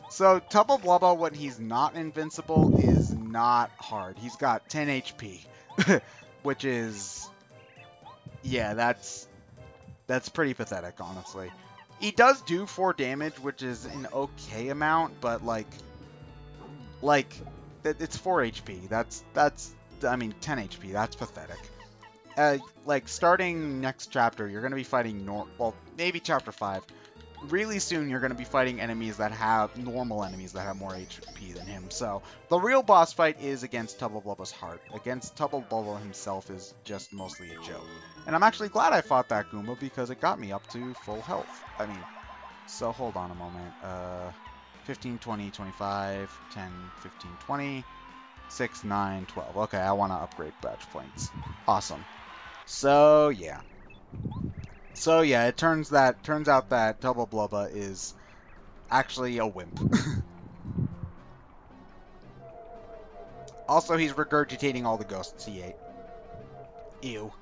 So Tubba Blubba, when he's not invincible, is not hard. He's got 10 HP, which is, yeah, that's pretty pathetic, honestly. He does do 4 damage, which is an okay amount, but like it's 4 HP. That's I mean 10 HP. That's pathetic. Like, starting next chapter, you're going to be fighting, well, maybe chapter 5. Really soon, you're going to be fighting enemies that have, normal enemies that have more HP than him. So, the real boss fight is against Tubba Blubba's heart. Against Tubba Blubba himself is just mostly a joke. And I'm actually glad I fought that Goomba because it got me up to full health. I mean, so hold on a moment. 15, 20, 25, 10, 15, 20, 6, 9, 12. Okay, I want to upgrade badge points. Awesome. So yeah, it turns out that Tubba Blubba is actually a wimp. Also, he's regurgitating all the ghosts he ate. Ew.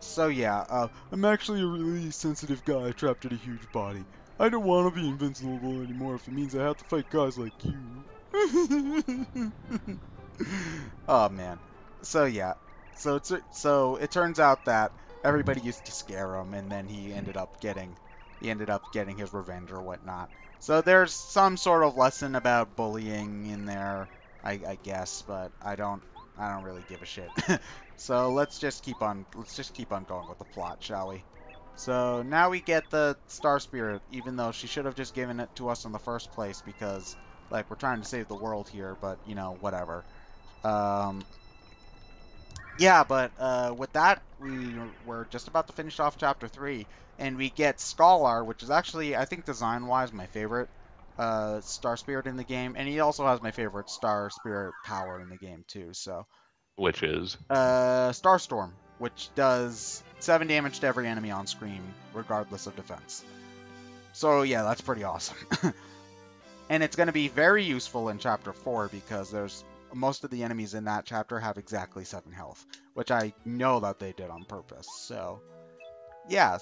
So yeah, I'm actually a really sensitive guy trapped in a huge body. I don't want to be invincible anymore if it means I have to fight guys like you. Oh man. So yeah. So it turns out that everybody used to scare him, and then he ended up getting his revenge or whatnot. So there's some sort of lesson about bullying in there, I guess, but I don't really give a shit. So let's just keep on going with the plot, shall we? So now we get the Star Spirit, even though she should have just given it to us in the first place, because like we're trying to save the world here, but you know, whatever. Yeah, but with that, we're just about to finish off Chapter 3, and we get Scholar, which is actually, I think design-wise, my favorite Star Spirit in the game, and he also has my favorite Star Spirit power in the game, too, so... Which is? Starstorm, which does 7 damage to every enemy on screen, regardless of defense. So yeah, that's pretty awesome. And it's going to be very useful in Chapter 4 because there's most of the enemies in that chapter have exactly 7 health, which I know that they did on purpose. So yeah,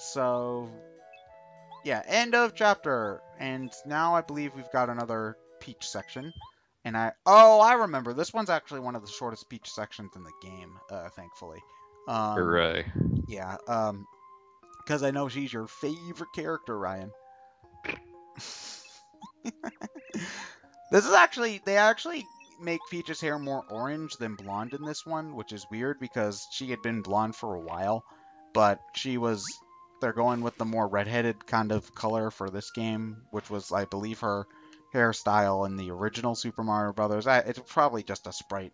end of chapter. And now I believe we've got another Peach section. And I remember. This one's actually one of the shortest Peach sections in the game, thankfully. Hooray. Yeah, because I know she's your favorite character, Ryan. This is actually, they actually make Peach's hair more orange than blonde in this one, which is weird because she had been blonde for a while, but she was, they're going with the more redheaded kind of color for this game, which was, I believe, her hairstyle in the original Super Mario Brothers. It's probably just a sprite.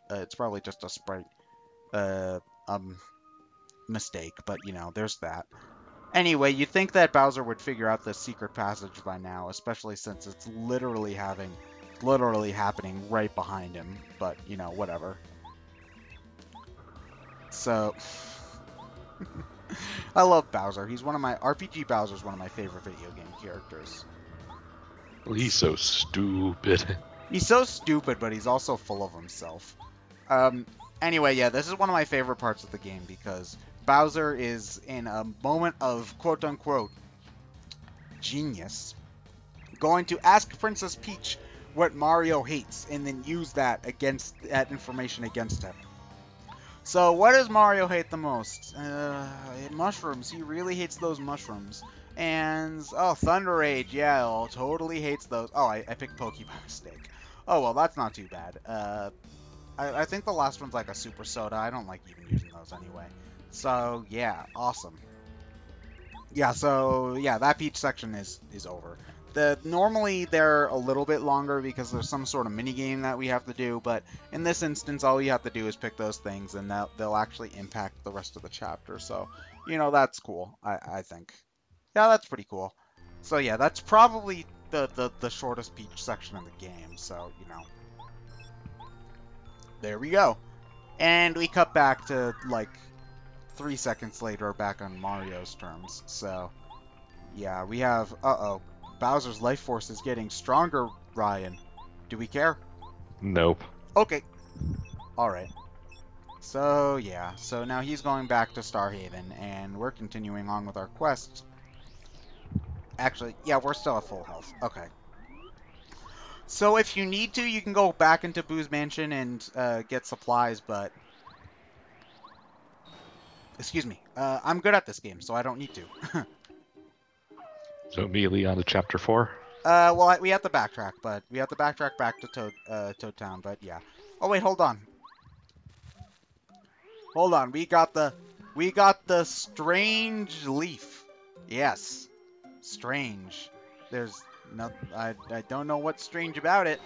Mistake, but you know, there's that. Anyway, you'd think that Bowser would figure out this secret passage by now, especially since it's literally happening right behind him, but, you know, whatever. So, I love Bowser. He's one of my, RPG Bowser's one of my favorite video game characters. Well, he's so stupid. He's so stupid, but he's also full of himself. Anyway, yeah, this is one of my favorite parts of the game because Bowser is in a moment of quote-unquote genius going to ask Princess Peach what Mario hates and then use that information against him. So what does Mario hate the most? Mushrooms. He really hates those mushrooms. And oh, Thunder Rage. Yeah, oh, totally hates those. Oh, I picked Pokey by mistake. Oh well, that's not too bad. I think the last one's like a super soda. I don't like even using those anyway. So yeah, awesome. Yeah, so yeah, that Peach section is over. Normally they're a little bit longer because there's some sort of minigame that we have to do, but in this instance all you have to do is pick those things and they'll actually impact the rest of the chapter. So, you know, that's cool, I think. Yeah, that's pretty cool. So yeah, that's probably the shortest Peach section in the game, so, you know. There we go. And we cut back to, like, 3 seconds later, back on Mario's terms. So, yeah, we have... Uh-oh. Bowser's life force is getting stronger, Ryan. Do we care? Nope. Okay. Alright. So, yeah. So now he's going back to Starhaven, and we're continuing on with our quest. Actually, yeah, we're still at full health. Okay. So if you need to, you can go back into Boo's Mansion and get supplies, but... Excuse me. I'm good at this game, so I don't need to. So immediately on to Chapter 4? Well, we have to backtrack, but... We have to backtrack back to Toad Town, but yeah. Oh, wait, hold on. Hold on, we got the strange leaf. Yes. Strange. There's... No, I don't know what's strange about it,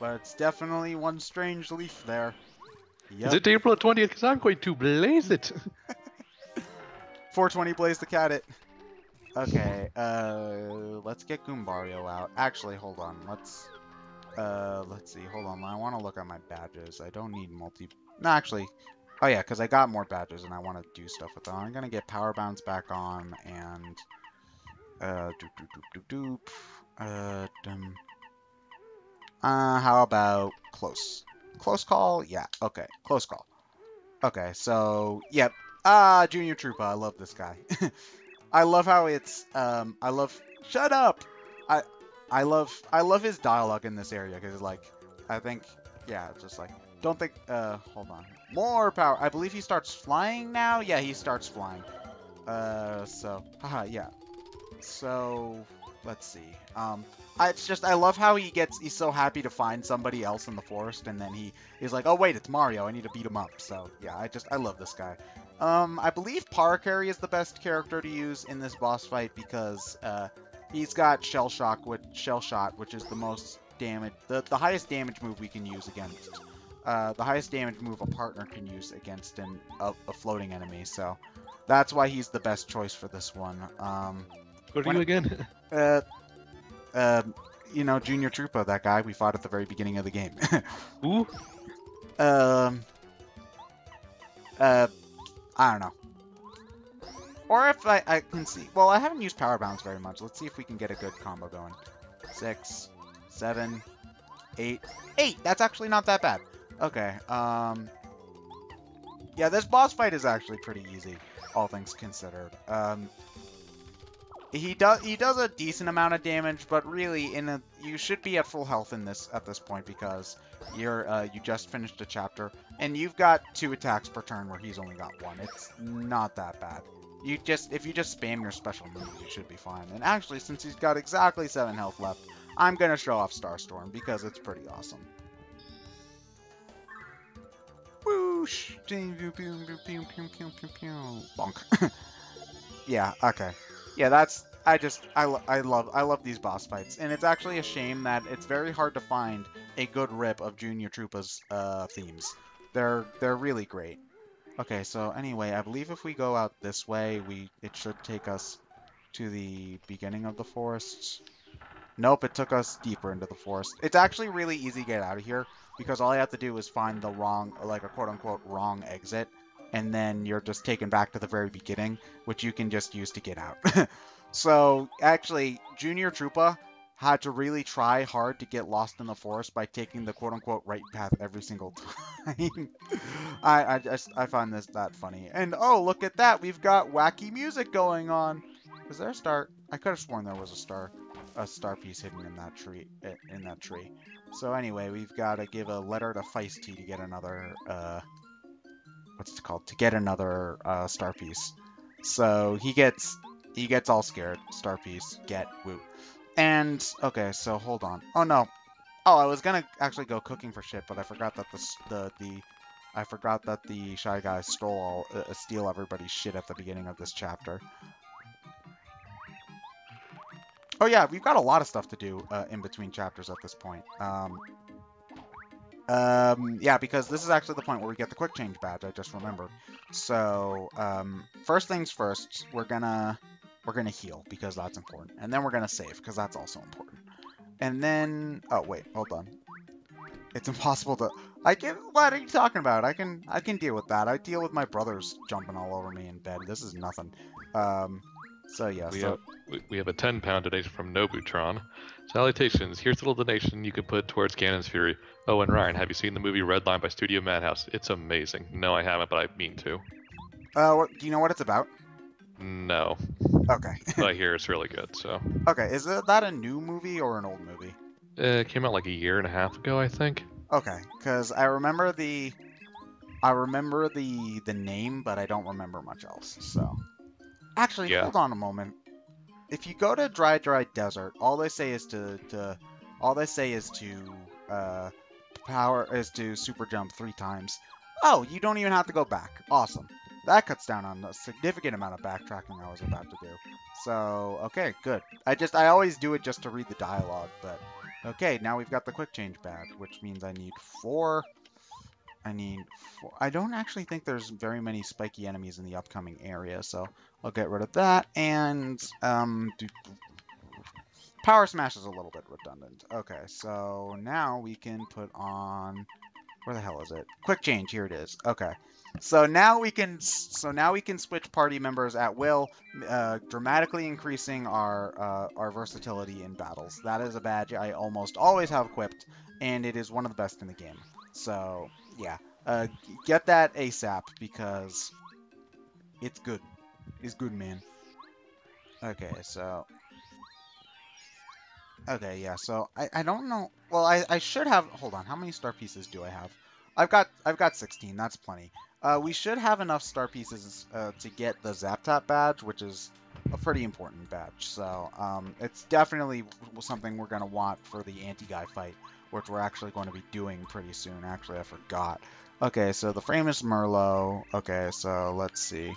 but it's definitely one strange leaf there. Yep. Is it April 20th? Because I'm going to blaze it. 420 blaze the cat it. Okay, let's get Goombario out. Actually, hold on. Let's see. Hold on. I want to look at my badges. I don't need No, actually. Oh yeah, because I got more badges and I want to do stuff with them. I'm gonna get Power Bounce back on and. How about close? Close call? Yeah, okay. Close call. Okay, so, yep. Junior Troopa, I love this guy. I love how it's, shut up! I love his dialogue in this area, because, like, I think, yeah, it's just like, don't think, hold on. More power! I believe he starts flying now? Yeah, he starts flying. Yeah. So... Let's see. It's just, I love how he's so happy to find somebody else in the forest, and then he's like, oh wait, it's Mario, I need to beat him up. So, yeah, I love this guy. I believe Parakarry is the best character to use in this boss fight because, he's got Shell Shot, which is the most damage, the highest damage move we can use against, the highest damage move a partner can use against a floating enemy, so that's why he's the best choice for this one. What are you again? You know, Junior Troopa, that guy we fought at the very beginning of the game. Who? I don't know. Or if I can see. Well, I haven't used power bounce very much. Let's see if we can get a good combo going. 6, 7, 8. 8! That's actually not that bad. Okay, yeah, this boss fight is actually pretty easy, all things considered. He does a decent amount of damage, but really, you should be at full health in this at this point because you're you just finished a chapter and you've got 2 attacks per turn where he's only got 1. It's not that bad. You just if you just spam your special moves, you should be fine. And actually, since he's got exactly 7 health left, I'm gonna show off Starstorm because it's pretty awesome. Whoosh! Bonk. Yeah. Okay. Yeah, that's, I love these boss fights, and it's actually a shame that it's very hard to find a good rip of Junior Troopa's themes. They're really great. Okay, so anyway, I believe if we go out this way, it should take us to the beginning of the forest. Nope, it took us deeper into the forest. It's actually really easy to get out of here, because all you have to do is find the wrong, like a quote-unquote wrong exit, and then you're just taken back to the very beginning, which you can just use to get out. So, actually, Junior Troopa had to really try hard to get lost in the forest by taking the quote-unquote right path every single time. I find that funny. And, oh, look at that! We've got wacky music going on! Is there a star? I could have sworn there was a star piece hidden in that tree. So, anyway, we've got to give a letter to Feisty to get another, what's it called? To get another star piece. So he gets all scared. Star piece. Get woo. And okay, so hold on. Oh no. Oh, I was gonna actually go cooking for shit, but I forgot that the Shy Guy stole steal everybody's shit at the beginning of this chapter. Oh yeah, we've got a lot of stuff to do in between chapters at this point. Yeah, because this is actually the point where we get the quick change badge, I just remembered. So, first things first, we're gonna heal, because that's important. And then we're gonna save, because that's also important. And then, oh wait, hold on. It's impossible to, what are you talking about? I can deal with that. I deal with my brothers jumping all over me in bed. This is nothing. So yeah, we have a 10-pound donation from Nobutron. Salutations, here's a little donation you could put towards Ganon's Fury. Oh, and Ryan, have you seen the movie Red Line by Studio Madhouse? It's amazing. No, I haven't, but I mean to. Do you know what it's about? No. Okay. But I hear it's really good, so. Okay, is that a new movie or an old movie? It came out like 1.5 years ago, I think. Okay, because I remember the name, but I don't remember much else, so. Actually, yeah. Hold on a moment. If you go to Dry Desert, all they say is to super jump 3 times. Oh, you don't even have to go back. Awesome. That cuts down on a significant amount of backtracking I was about to do. So, okay, good. I always do it just to read the dialogue, but okay, now we've got the quick change badge, which means I need 4. I don't actually think there's very many spiky enemies in the upcoming area, so I'll get rid of that, and, Power Smash is a little bit redundant. Okay, so now we can put on, where the hell is it? Quick change, here it is. Okay, so now we can, switch party members at will, dramatically increasing our versatility in battles. That is a badge I almost always have equipped, and it is one of the best in the game. So, yeah, get that ASAP, because it's good. It's good, man. Okay, so... Okay, yeah, so I don't know... Well, I should have... Hold on, how many star pieces do I have? I've got 16, that's plenty. We should have enough star pieces to get the Zaptap badge, which is a pretty important badge. So, it's definitely something we're going to want for the Anti-Guy fight, which we're actually going to be doing pretty soon. Actually, I forgot. Okay, so the famous Merlot. Okay, so let's see.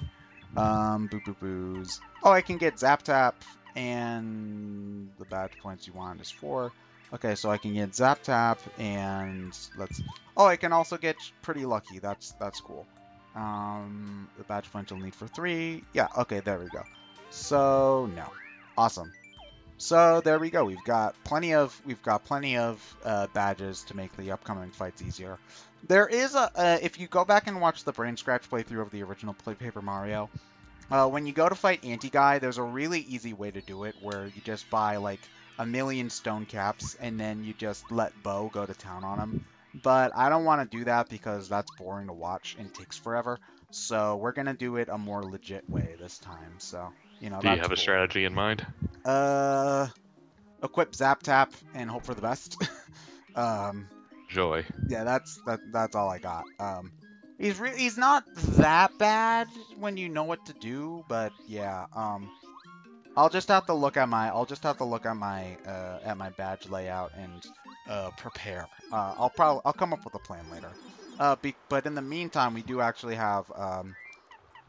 Boo-boo-boos. Oh, I can get Zaptap, and the badge points you want is 4. Okay, so I can get Zaptap, and let's... Oh, I can also get Pretty Lucky. That's cool. The badge points you'll need for 3. Yeah, okay, there we go. So, no. Awesome. So there we go. We've got plenty of badges to make the upcoming fights easier. There is if you go back and watch the Brain Scratch playthrough of the original Paper Mario, When you go to fight Anti-Guy, there's a really easy way to do it where you just buy like a million stone caps and then you just let Bow go to town on him. But I don't want to do that because that's boring to watch and takes forever. So we're going to do it a more legit way this time. So, you know, do you have a strategy in mind? Equip Zap Tap and hope for the best. Joy. Yeah, that's all I got. He's not that bad when you know what to do, but yeah, I'll just have to look at my badge layout and prepare. I'll come up with a plan later. But in the meantime, we do actually have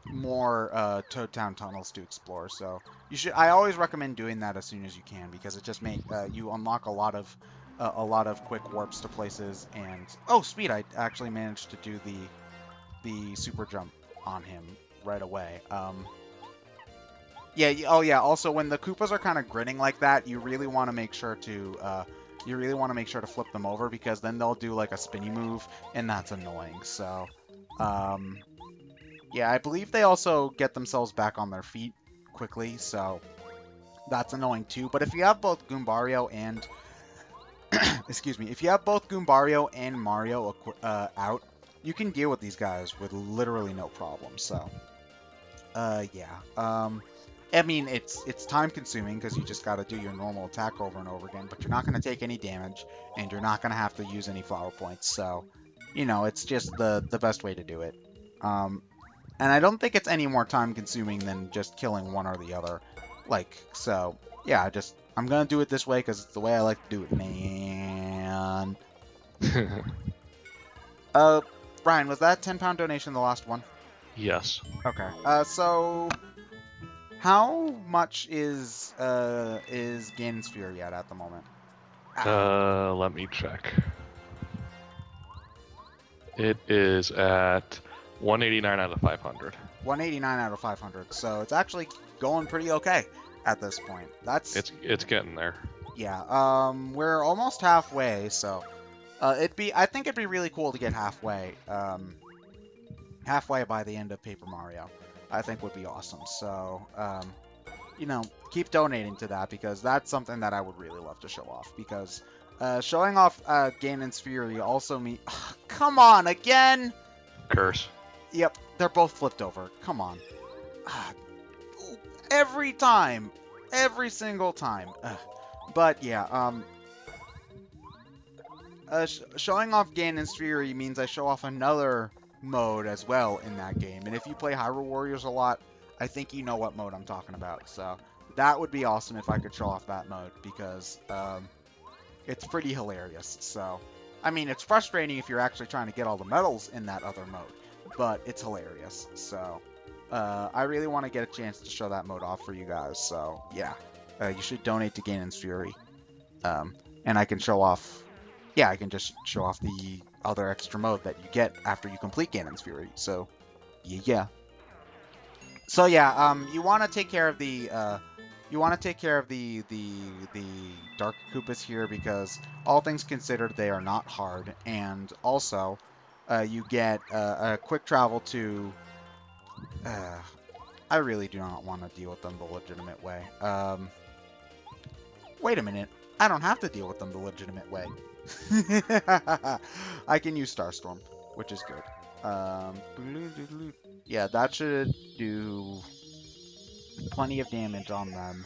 more Toad Town tunnels to explore. So you should. I always recommend doing that as soon as you can because it just makes you unlock a lot of quick warps to places. And oh, sweet! I actually managed to do the super jump on him right away. Yeah. Oh, yeah. Also, when the Koopas are kind of grinning like that, you really want to make sure to flip them over because then they'll do like a spinny move, and that's annoying. So, yeah, I believe they also get themselves back on their feet quickly, so that's annoying too. But if you have both Goombario and excuse me, if you have both Goombario and Mario out, you can deal with these guys with literally no problem. So, yeah. I mean, it's time-consuming because you just got to do your normal attack over and over again, but you're not going to take any damage, and you're not going to have to use any flower points, so, you know, it's just the best way to do it. And I don't think it's any more time-consuming than just killing one or the other. Like, so, yeah, I'm going to do it this way because it's the way I like to do it, man. Brian, was that £10 donation the last one? Yes. Okay. So... how much is Ganon's Fury at the moment? Let me check. It is at 189 out of 500. 189 out of 500. So it's actually going pretty okay at this point. It's getting there. Yeah. We're almost halfway, so I think it'd be really cool to get halfway. Halfway by the end of Paper Mario. I think would be awesome. So, you know, keep donating to that because that's something that I would really love to show off. Because showing off Ganon's Fury also means... come on, again! Curse. Yep, they're both flipped over. Come on. Every time. Every single time. But, yeah, showing off Ganon's Fury means I show off another... mode as well in that game, and if you play Hyrule Warriors a lot, I think you know what mode I'm talking about, so that would be awesome if I could show off that mode, because it's pretty hilarious. So, I mean, it's frustrating if you're actually trying to get all the medals in that other mode, but it's hilarious, so I really want to get a chance to show that mode off for you guys, so yeah, you should donate to Ganon's Fury, and I can show off, yeah, I can just show off the other extra mode that you get after you complete Ganon's Fury. So, yeah. So yeah, you want to take care of the Dark Koopas here because all things considered, they are not hard, and also you get a quick travel to. I really do not want to deal with them the legitimate way. Wait a minute, I don't have to deal with them the legitimate way. I can use Starstorm, which is good. Yeah, that should do plenty of damage on them,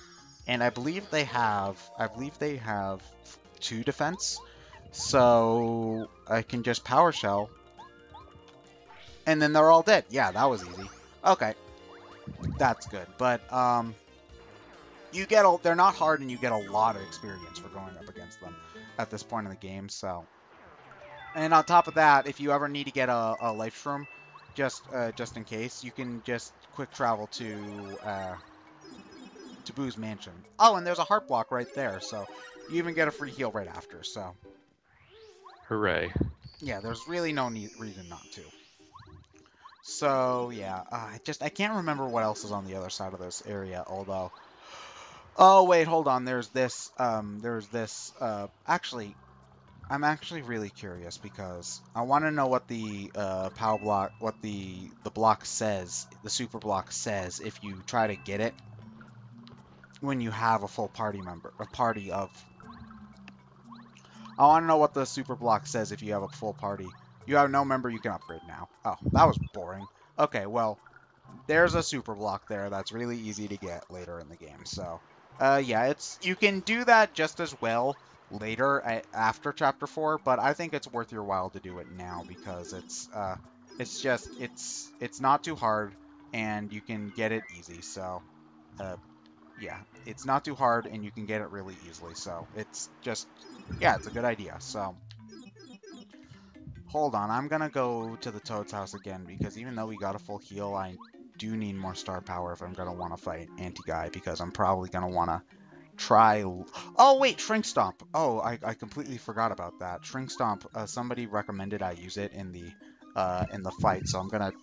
and I believe they have 2 defense, so I can just Power Shell, and then they're all dead. Yeah, that was easy. Okay, that's good. But they're not hard, and you get a lot of experience for going up against them at this point in the game. So, and on top of that, if you ever need to get a life shroom, just in case, you can just quick travel to Boo's Mansion. Oh, and there's a heart block right there, so you even get a free heal right after. So, hooray! Yeah, there's really no reason not to. So yeah, I can't remember what else is on the other side of this area, although. Oh wait, hold on. There's this. Actually, I'm actually really curious because I want to know what the power block, what the block says, the super block says, if you try to get it when you have a full party member, a party of. I want to know what the super block says if you have a full party. You have no member you can upgrade now. Oh, that was boring. Okay, well, there's a super block there that's really easy to get later in the game. So, yeah, it's you can do that just as well later after chapter 4, but I think it's worth your while to do it now because it's just it's not too hard and you can get it easy. So yeah, it's not too hard and you can get it really easily, so it's just, yeah, it's a good idea. So hold on, I'm gonna go to the Toad's house again because even though we got a full heal, I do need more star power if I'm gonna want to fight Anti-Guy, because I'm probably gonna want to try... Oh, wait, Shrink Stomp. Oh, I completely forgot about that. Shrink Stomp, somebody recommended I use it in the fight, so I'm gonna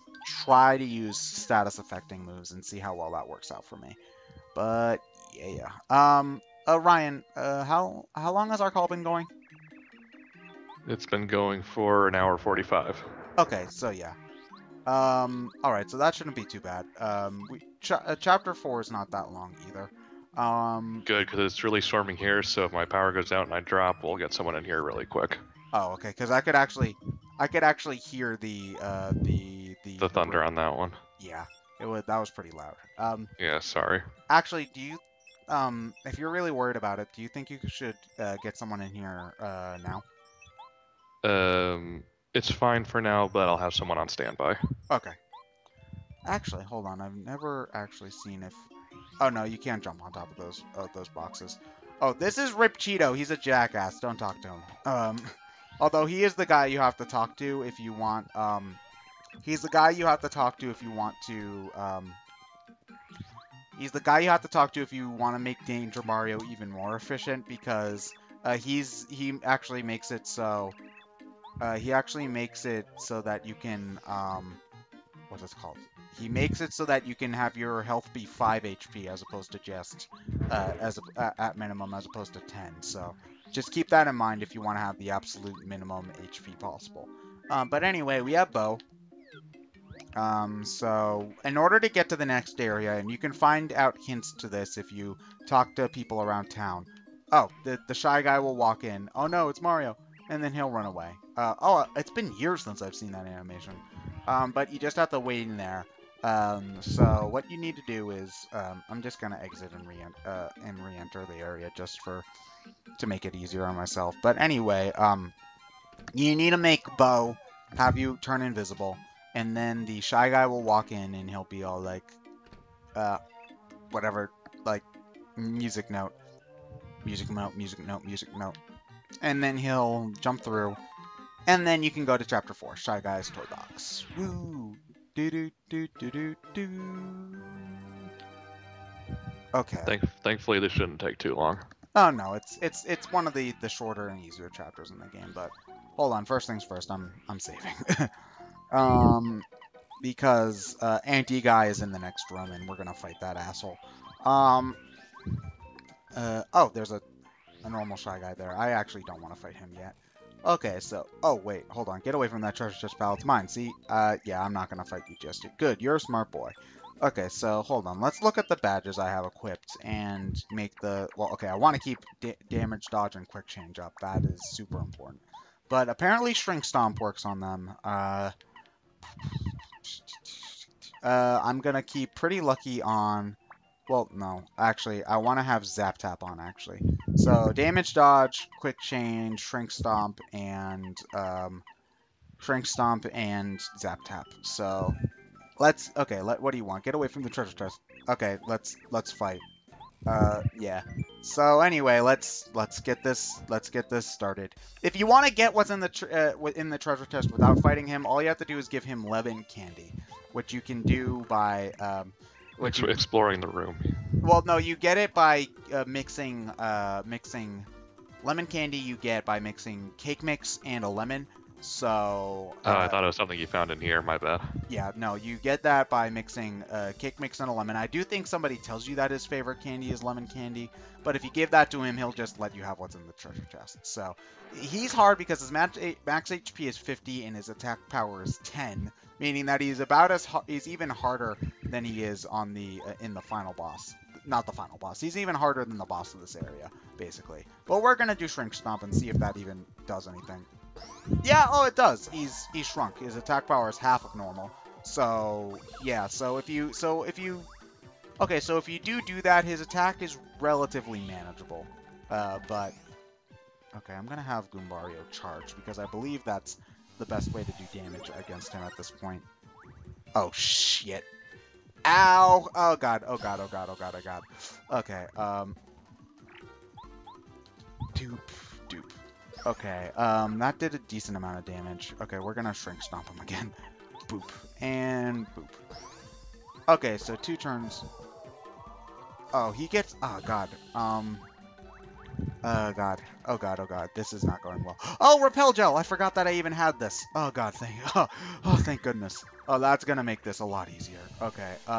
try to use status affecting moves and see how well that works out for me. But, yeah. Ryan, how long has our call been going? It's been going for an hour 45. Okay, so yeah. Alright, so that shouldn't be too bad. Chapter 4 is not that long either. Good, because it's really storming here, so if my power goes out and I drop, we'll get someone in here really quick. Oh, okay, because I could actually hear the thunder on that one. Yeah, it was, that was pretty loud. Yeah, sorry. Actually, do you, if you're really worried about it, do you think you should get someone in here now? It's fine for now, but I'll have someone on standby. Okay. Actually, hold on. I've never actually seen if. Oh no, you can't jump on top of those boxes. Oh, this is Rip Cheeto. He's a jackass. Don't talk to him. Although he is the guy you have to talk to if you want. He's the guy you have to talk to if you want to. He's the guy you have to talk to if you want to make Danger Mario even more efficient, because he actually makes it so. He actually makes it so that you can. What's it called? He makes it so that you can have your health be 5 HP as opposed to just, at minimum, as opposed to 10. So just keep that in mind if you want to have the absolute minimum HP possible. But anyway, we have Bow. So in order to get to the next area, and you can find out hints to this if you talk to people around town. Oh, the shy guy will walk in. Oh no, it's Mario. And then he'll run away. Oh, it's been years since I've seen that animation. But you just have to wait in there. So what you need to do is, I'm just gonna exit and re-enter the area just to make it easier on myself. But anyway, you need to make Bow have you turn invisible, and then the shy guy will walk in and he'll be all like, whatever, like music note, music note, music note, music note, and then he'll jump through, and then you can go to chapter 4, Shy Guy's Toy Box. Woo. Okay. Thankfully, this shouldn't take too long. Oh no, it's one of the shorter and easier chapters in the game. But hold on, first things first. I'm saving, because Anti-Guy is in the next room and we're gonna fight that asshole. Oh, there's a normal shy guy there. I actually don't want to fight him yet. Okay, so... Oh, wait. Hold on. Get away from that treasure chest, pal. It's mine. See? Yeah, I'm not gonna fight you just yet. Good. You're a smart boy. Okay, so, hold on. Let's look at the badges I have equipped and make the... Well, okay, I want to keep damage, dodge, and quick change up. That is super important. But apparently Shrink Stomp works on them. I'm gonna keep Pretty Lucky on... Well, no. Actually, I want to have Zap Tap on, actually. So, Damage Dodge, Quick Change, Shrink Stomp, and Zap Tap. So, let's... Okay, what do you want? Get away from the treasure chest. Okay, let's fight. Yeah. So, anyway, let's get this started. If you want to get what's in the treasure chest without fighting him, all you have to do is give him Lemon Candy, which you can do by... Which exploring the room. Well, no, you get it by mixing lemon candy. You get by mixing cake mix and a lemon, So. I thought it was something you found in here. My bad. Yeah, no, you get that by mixing a cake mix and a lemon. I do think somebody tells you that his favorite candy is lemon candy, but if you give that to him, he'll just let you have what's in the treasure chest. So he's hard because his max HP is 50 and his attack power is 10, meaning that he's about as he's even harder than he is on the in the final boss. Not the final boss. He's even harder than the boss of this area, basically. But we're gonna do Shrink Stomp and see if that even does anything. Yeah, oh, it does. He's shrunk. His attack power is half of normal. So yeah, so if you do that, his attack is relatively manageable. But okay, I'm gonna have Goombario charge because I believe that's the best way to do damage against him at this point. Oh shit. Ow! Oh god, oh god, oh god, oh god, oh god. Okay, Doop, doop. Okay, that did a decent amount of damage. Okay, we're gonna Shrink Stomp him again. Boop. And boop. Okay, so 2 turns. Oh, he gets... Oh god. Oh god. Oh god, oh god. This is not going well. Oh, Repel Gel! I forgot that I even had this. Oh god, thank goodness. Oh, that's gonna make this a lot easier. Okay, no,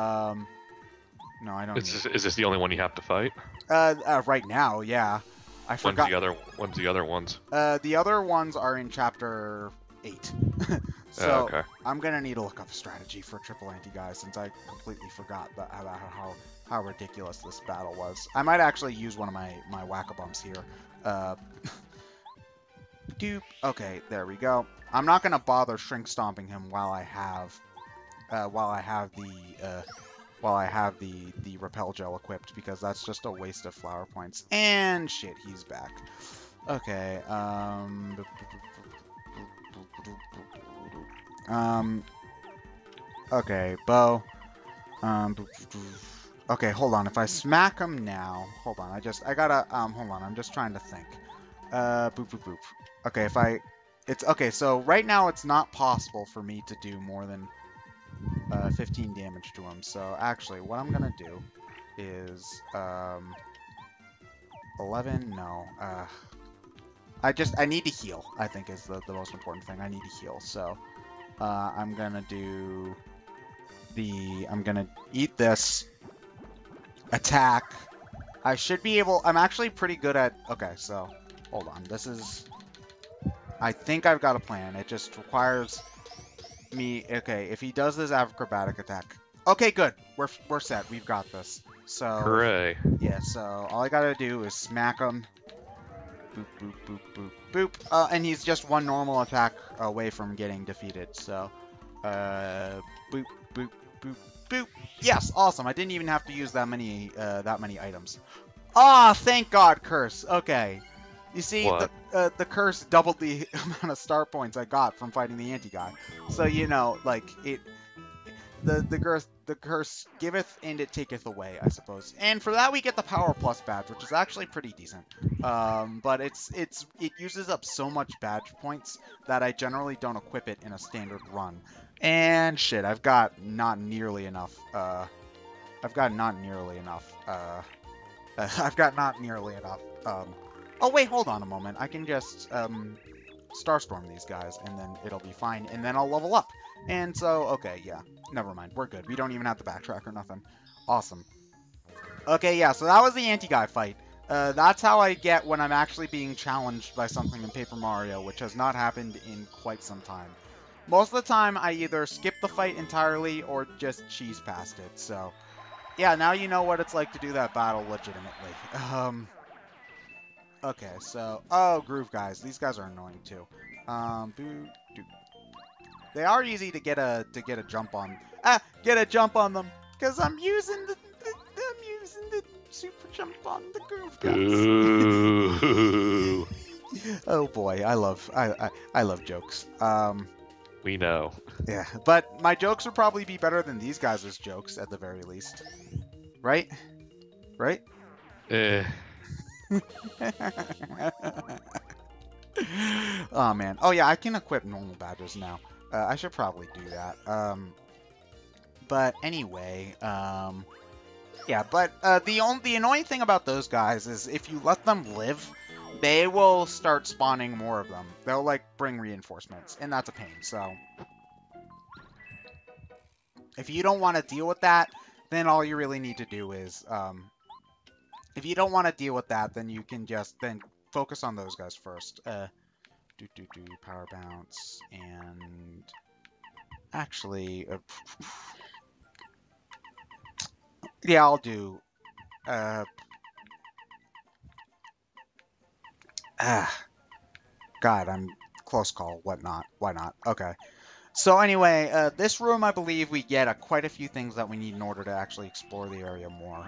I don't need... Is this the only one you have to fight? Right now, yeah. I forgot. When's the other ones? The other ones are in Chapter 8. So okay. I'm gonna need to look up strategy for Triple Anti-Guy since I completely forgot about how ridiculous this battle was. I might actually use one of my whack-a-bumps here. Doop. Okay, there we go. I'm not gonna bother Shrink Stomping him while I have the Repel Gel equipped, because that's just a waste of flower points. And shit, he's back. Okay, okay, Bow. Okay, hold on, if I smack him now... Hold on, hold on, I'm just trying to think. Boop, boop, boop. Okay, if I... It's... Okay, so right now it's not possible for me to do more than... 15 damage to him. So actually, what I'm gonna do is 11. No, I need to heal. I think is the most important thing. I need to heal. So I'm gonna eat this attack. I should be able. I'm actually pretty good at. Okay, so hold on. This is. I think I've got a plan. It just requires. Me, okay, if he does this acrobatic attack. Okay, good. We're set. We've got this. So hooray. Yeah, so all I gotta do is smack him. Boop, boop, boop, boop, boop. And he's just one normal attack away from getting defeated, so boop, boop, boop, boop. Yes, awesome. I didn't even have to use that many items. Ah, thank God, curse. Okay. You see, the curse doubled the amount of star points I got from fighting the Anti-Guy. So, you know, like, the curse giveth and it taketh away, I suppose. And for that, we get the Power Plus badge, which is actually pretty decent. But it uses up so much badge points that I generally don't equip it in a standard run. And shit, I've got not nearly enough, oh, wait, hold on a moment. I can just Starstorm these guys, and then it'll be fine, and then I'll level up. And so, okay, yeah, never mind. We're good. We don't even have to backtrack or nothing. Awesome. Okay, yeah, so that was the Anti-Guy fight. That's how I get when I'm actually being challenged by something in Paper Mario, which has not happened in quite some time. Most of the time, I either skip the fight entirely or just cheese past it. So, yeah, now you know what it's like to do that battle legitimately. Okay, so... Oh, Groove Guys. These guys are annoying, too. Boo, doo. They are easy to get a jump on. Ah! Get a jump on them! Because I'm using the super jump on the Groove Guys. Oh, boy. I love jokes. We know. Yeah, but my jokes would probably be better than these guys' jokes, at the very least. Right? Right? Oh man. Oh yeah, I can equip normal badges now. I should probably do that. But anyway, yeah, but the annoying thing about those guys is if you let them live, they will start spawning more of them. They'll, like, bring reinforcements, and that's a pain, so. If you don't want to deal with that, then all you really need to do is, if you don't want to deal with that, then you can just, then focus on those guys first. Power bounce, and actually, yeah, I'll do, God, I'm close call, whatnot, why not, okay. So anyway, this room, I believe we get quite a few things that we need in order to actually explore the area more.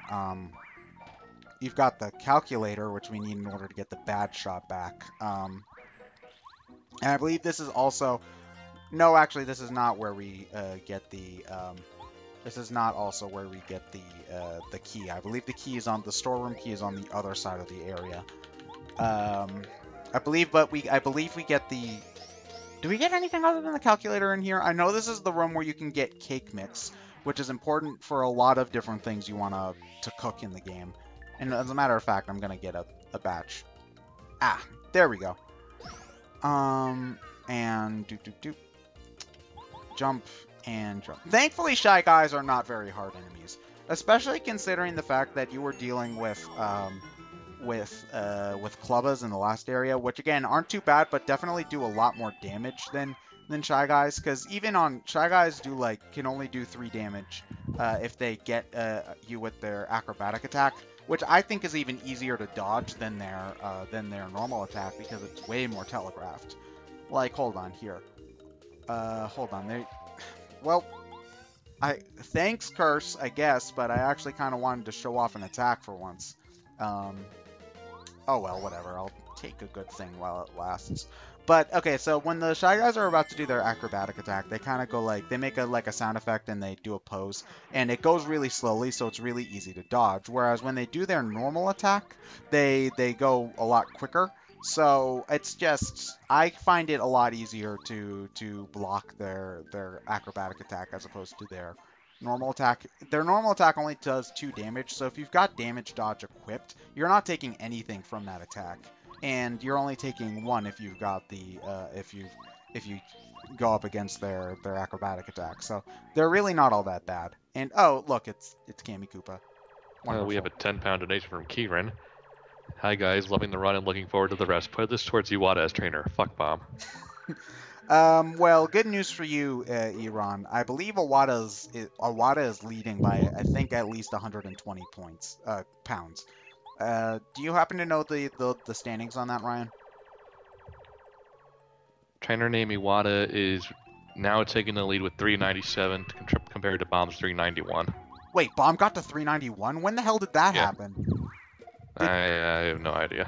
You've got the calculator, which we need in order to get the bad shot back. And I believe this is also... No, actually, this is not where we get the... This is not also where we get the key. I believe the key is on... The storeroom key is on the other side of the area. I believe we get the... Do we get anything other than the calculator in here? I know this is the room where you can get cake mix, which is important for a lot of different things you want to cook in the game. And as a matter of fact, I'm going to get a batch. Ah, there we go. And jump and jump. Thankfully, Shy Guys are not very hard enemies, especially considering the fact that you were dealing with Clubbas in the last area, which again aren't too bad, but definitely do a lot more damage than Shy Guys, because even on Shy Guys do can only do 3 damage if they get you with their acrobatic attack, which I think is even easier to dodge than their normal attack because it's way more telegraphed. Like, hold on here, hold on there. Well, thanks Curse, I guess, but I actually kind of wanted to show off an attack for once. Oh well, whatever, I'll take a good thing while it lasts. But, okay, so when the Shy Guys are about to do their acrobatic attack, they kind of go they make a sound effect and they do a pose, and it goes really slowly, so it's really easy to dodge. Whereas when they do their normal attack, they go a lot quicker, so it's just, I find it a lot easier to block their acrobatic attack as opposed to their normal attack. Their normal attack only does 2 damage, so if you've got damage dodge equipped, you're not taking anything from that attack, and you're only taking 1 if you've got the if you go up against their acrobatic attack. So they're really not all that bad. And oh look, it's Cammy Koopa. Well, we have a 10-pound donation from Kieran. Hi guys, loving the run and looking forward to the rest. Put this towards Iwata as trainer. Fuck bomb. Well, good news for you, Iran. I believe Awada is leading by, I think, at least 120 points, pounds. Do you happen to know the standings on that, Ryan? Trainer named Iwata is now taking the lead with 397 compared to Bomb's 391. Wait, Bomb got to 391? When the hell did that happen? I have no idea.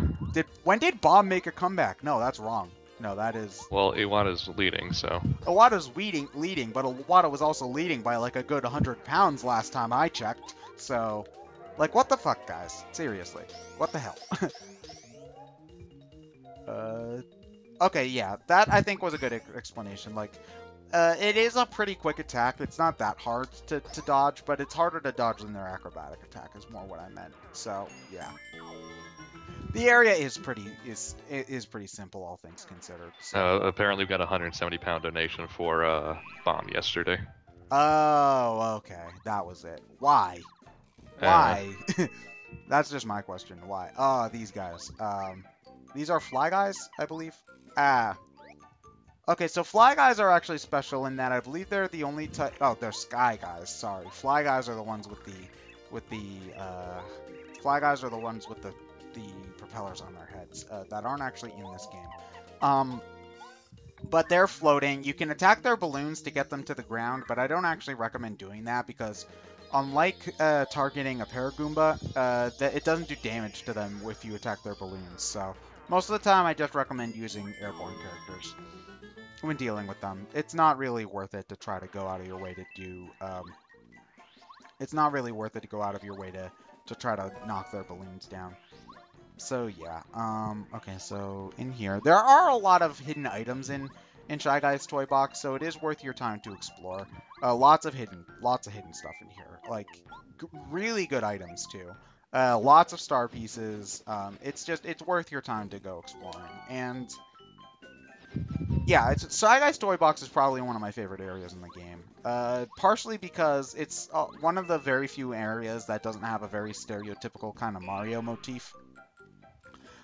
When did Bomb make a comeback? No, that's wrong. No, that is... Well, Iwata's leading, so... Iwata's leading, but Iwata was also leading by, a good 100 pounds last time I checked. So, what the fuck, guys? Seriously. What the hell? Okay, yeah. That, I think, was a good explanation. It is a pretty quick attack. It's not that hard to dodge, but it's harder to dodge than their acrobatic attack is more what I meant. So, yeah. The area is pretty simple, all things considered. So. Apparently, we got a 170-pound donation for Bomb yesterday. Oh, okay, that was it. Why? Why? That's just my question. Why? Oh, these guys. These are Fly Guys, I believe. Ah. Okay, so Fly Guys are actually special in that I believe they're the only type. Oh, they're Sky Guys. Sorry, Fly Guys are the ones with the propellers on their heads that aren't actually in this game, but they're floating. You can attack their balloons to get them to the ground, but I don't actually recommend doing that because unlike targeting a Paragoomba, it doesn't do damage to them if you attack their balloons. So most of the time I just recommend using airborne characters when dealing with them. It's not really worth it to try to go out of your way to do to try to knock their balloons down. So yeah, okay, so in here, there are a lot of hidden items in Shy Guy's Toy Box, so it is worth your time to explore. Lots of hidden stuff in here, really good items too. Lots of star pieces. It's worth your time to go exploring. And yeah, it's Shy Guy's Toy Box is probably one of my favorite areas in the game. Partially because it's one of the very few areas that doesn't have a very stereotypical kind of Mario motif.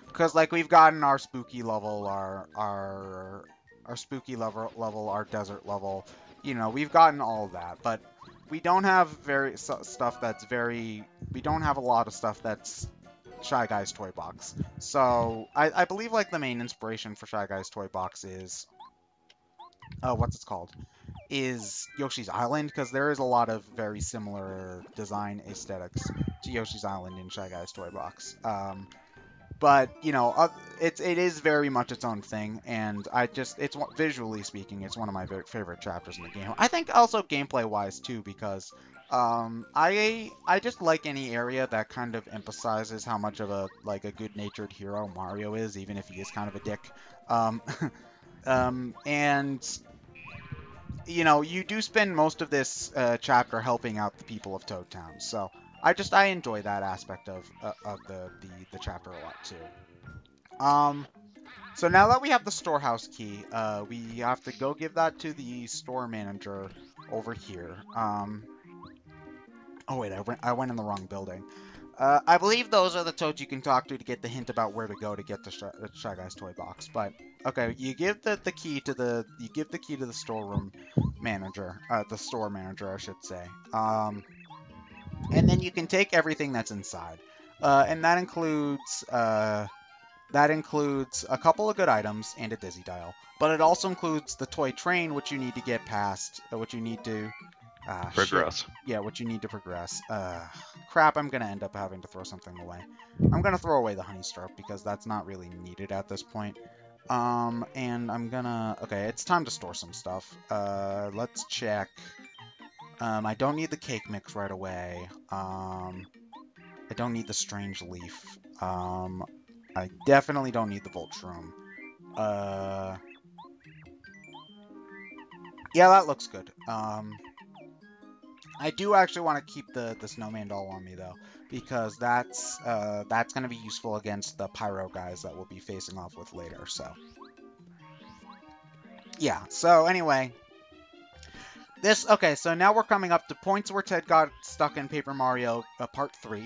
Because like we've gotten our spooky level, our desert level. You know, we've gotten all that, but we don't have a lot of stuff that's Shy Guy's Toy Box. So I believe like the main inspiration for Shy Guy's Toy Box is is Yoshi's Island, because there is a lot of very similar design aesthetics to Yoshi's Island in Shy Guy's Toy Box. But you know, it is very much its own thing, and it's visually speaking, it's one of my favorite chapters in the game. I think also gameplay-wise too, because I just like any area that kind of emphasizes how much of a good-natured hero Mario is, even if he is kind of a dick. And you know, you do spend most of this chapter helping out the people of Toad Town, so. I enjoy that aspect of the chapter a lot too. So now that we have the storehouse key, we have to go give that to the store manager over here. Oh wait, I went in the wrong building. I believe those are the toads you can talk to get the hint about where to go to get the Shy Guy's Toy Box. But okay, you give the key to the storeroom manager, the store manager, I should say. And then you can take everything that's inside, and that includes a couple of good items and a dizzy dial. But it also includes the toy train, which you need to get past, what you need to progress. Yeah, what you need to progress. Crap! I'm gonna end up having to throw something away. I'm gonna throw away the honey syrup because that's not really needed at this point. And I'm gonna it's time to store some stuff. Let's check. I don't need the cake mix right away. I don't need the strange leaf. I definitely don't need the Voltrum. Yeah, that looks good. I do actually want to keep the snowman doll on me though, because that's going to be useful against the pyro guys that we'll be facing off with later. So yeah. So anyway. So now we're coming up to points where Ted got stuck in Paper Mario Part 3.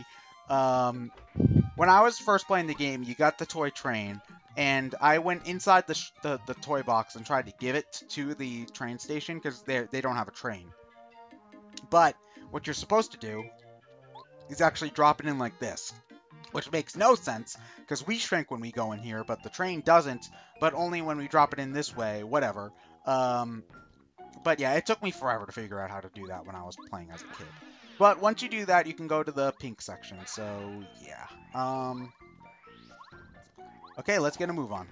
When I was first playing the game, you got the toy train, and I went inside the toy box and tried to give it to the train station, because they don't have a train. But what you're supposed to do is actually drop it in like this, which makes no sense, because we shrink when we go in here, but the train doesn't, but only when we drop it in this way, whatever. But yeah, it took me forever to figure out how to do that when I was playing as a kid. But once you do that, you can go to the pink section, so yeah. Okay, let's get a move on.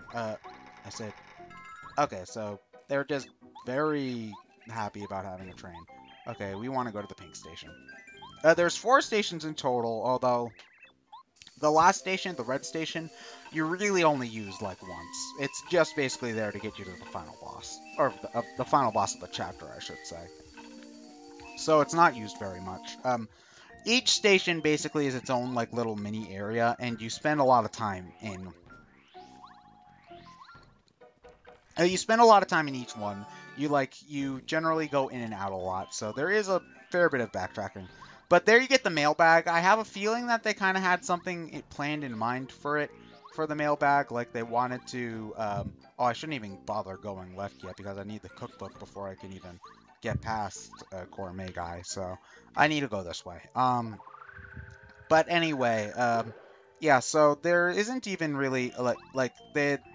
Okay, so they're just very happy about having a train. Okay, we want to go to the pink station. There's 4 stations in total, although the last station, the red station, you really only use like once. It's just basically there to get you to the final boss, or the final boss of the chapter, I should say. So it's not used very much. Each station basically is its own like little mini area, and you spend a lot of time in. You spend a lot of time in each one. You generally go in and out a lot, so there is a fair bit of backtracking. But there you get the mailbag. I have a feeling that they kind of had something planned in mind for it. For the mailbag, like they wanted to, oh, I shouldn't even bother going left yet because I need the cookbook before I can even get past Gourmet Guy, so I need to go this way. But anyway, yeah, so there isn't even really,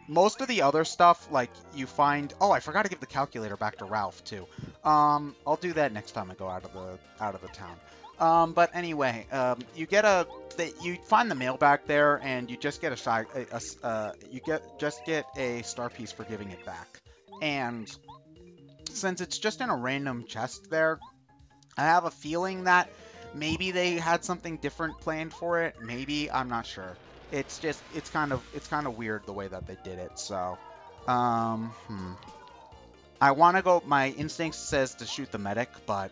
most of the other stuff, like, you find, oh, I forgot to give the calculator back to Ralph, too. I'll do that next time I go out of the town. But anyway, you find the mailbag there, and you just get just get a star piece for giving it back. And since it's just in a random chest there, I have a feeling that maybe they had something different planned for it. Maybe, I'm not sure. It's just, it's kind of weird the way that they did it. So, I want to go, my instinct says to shoot the medic, but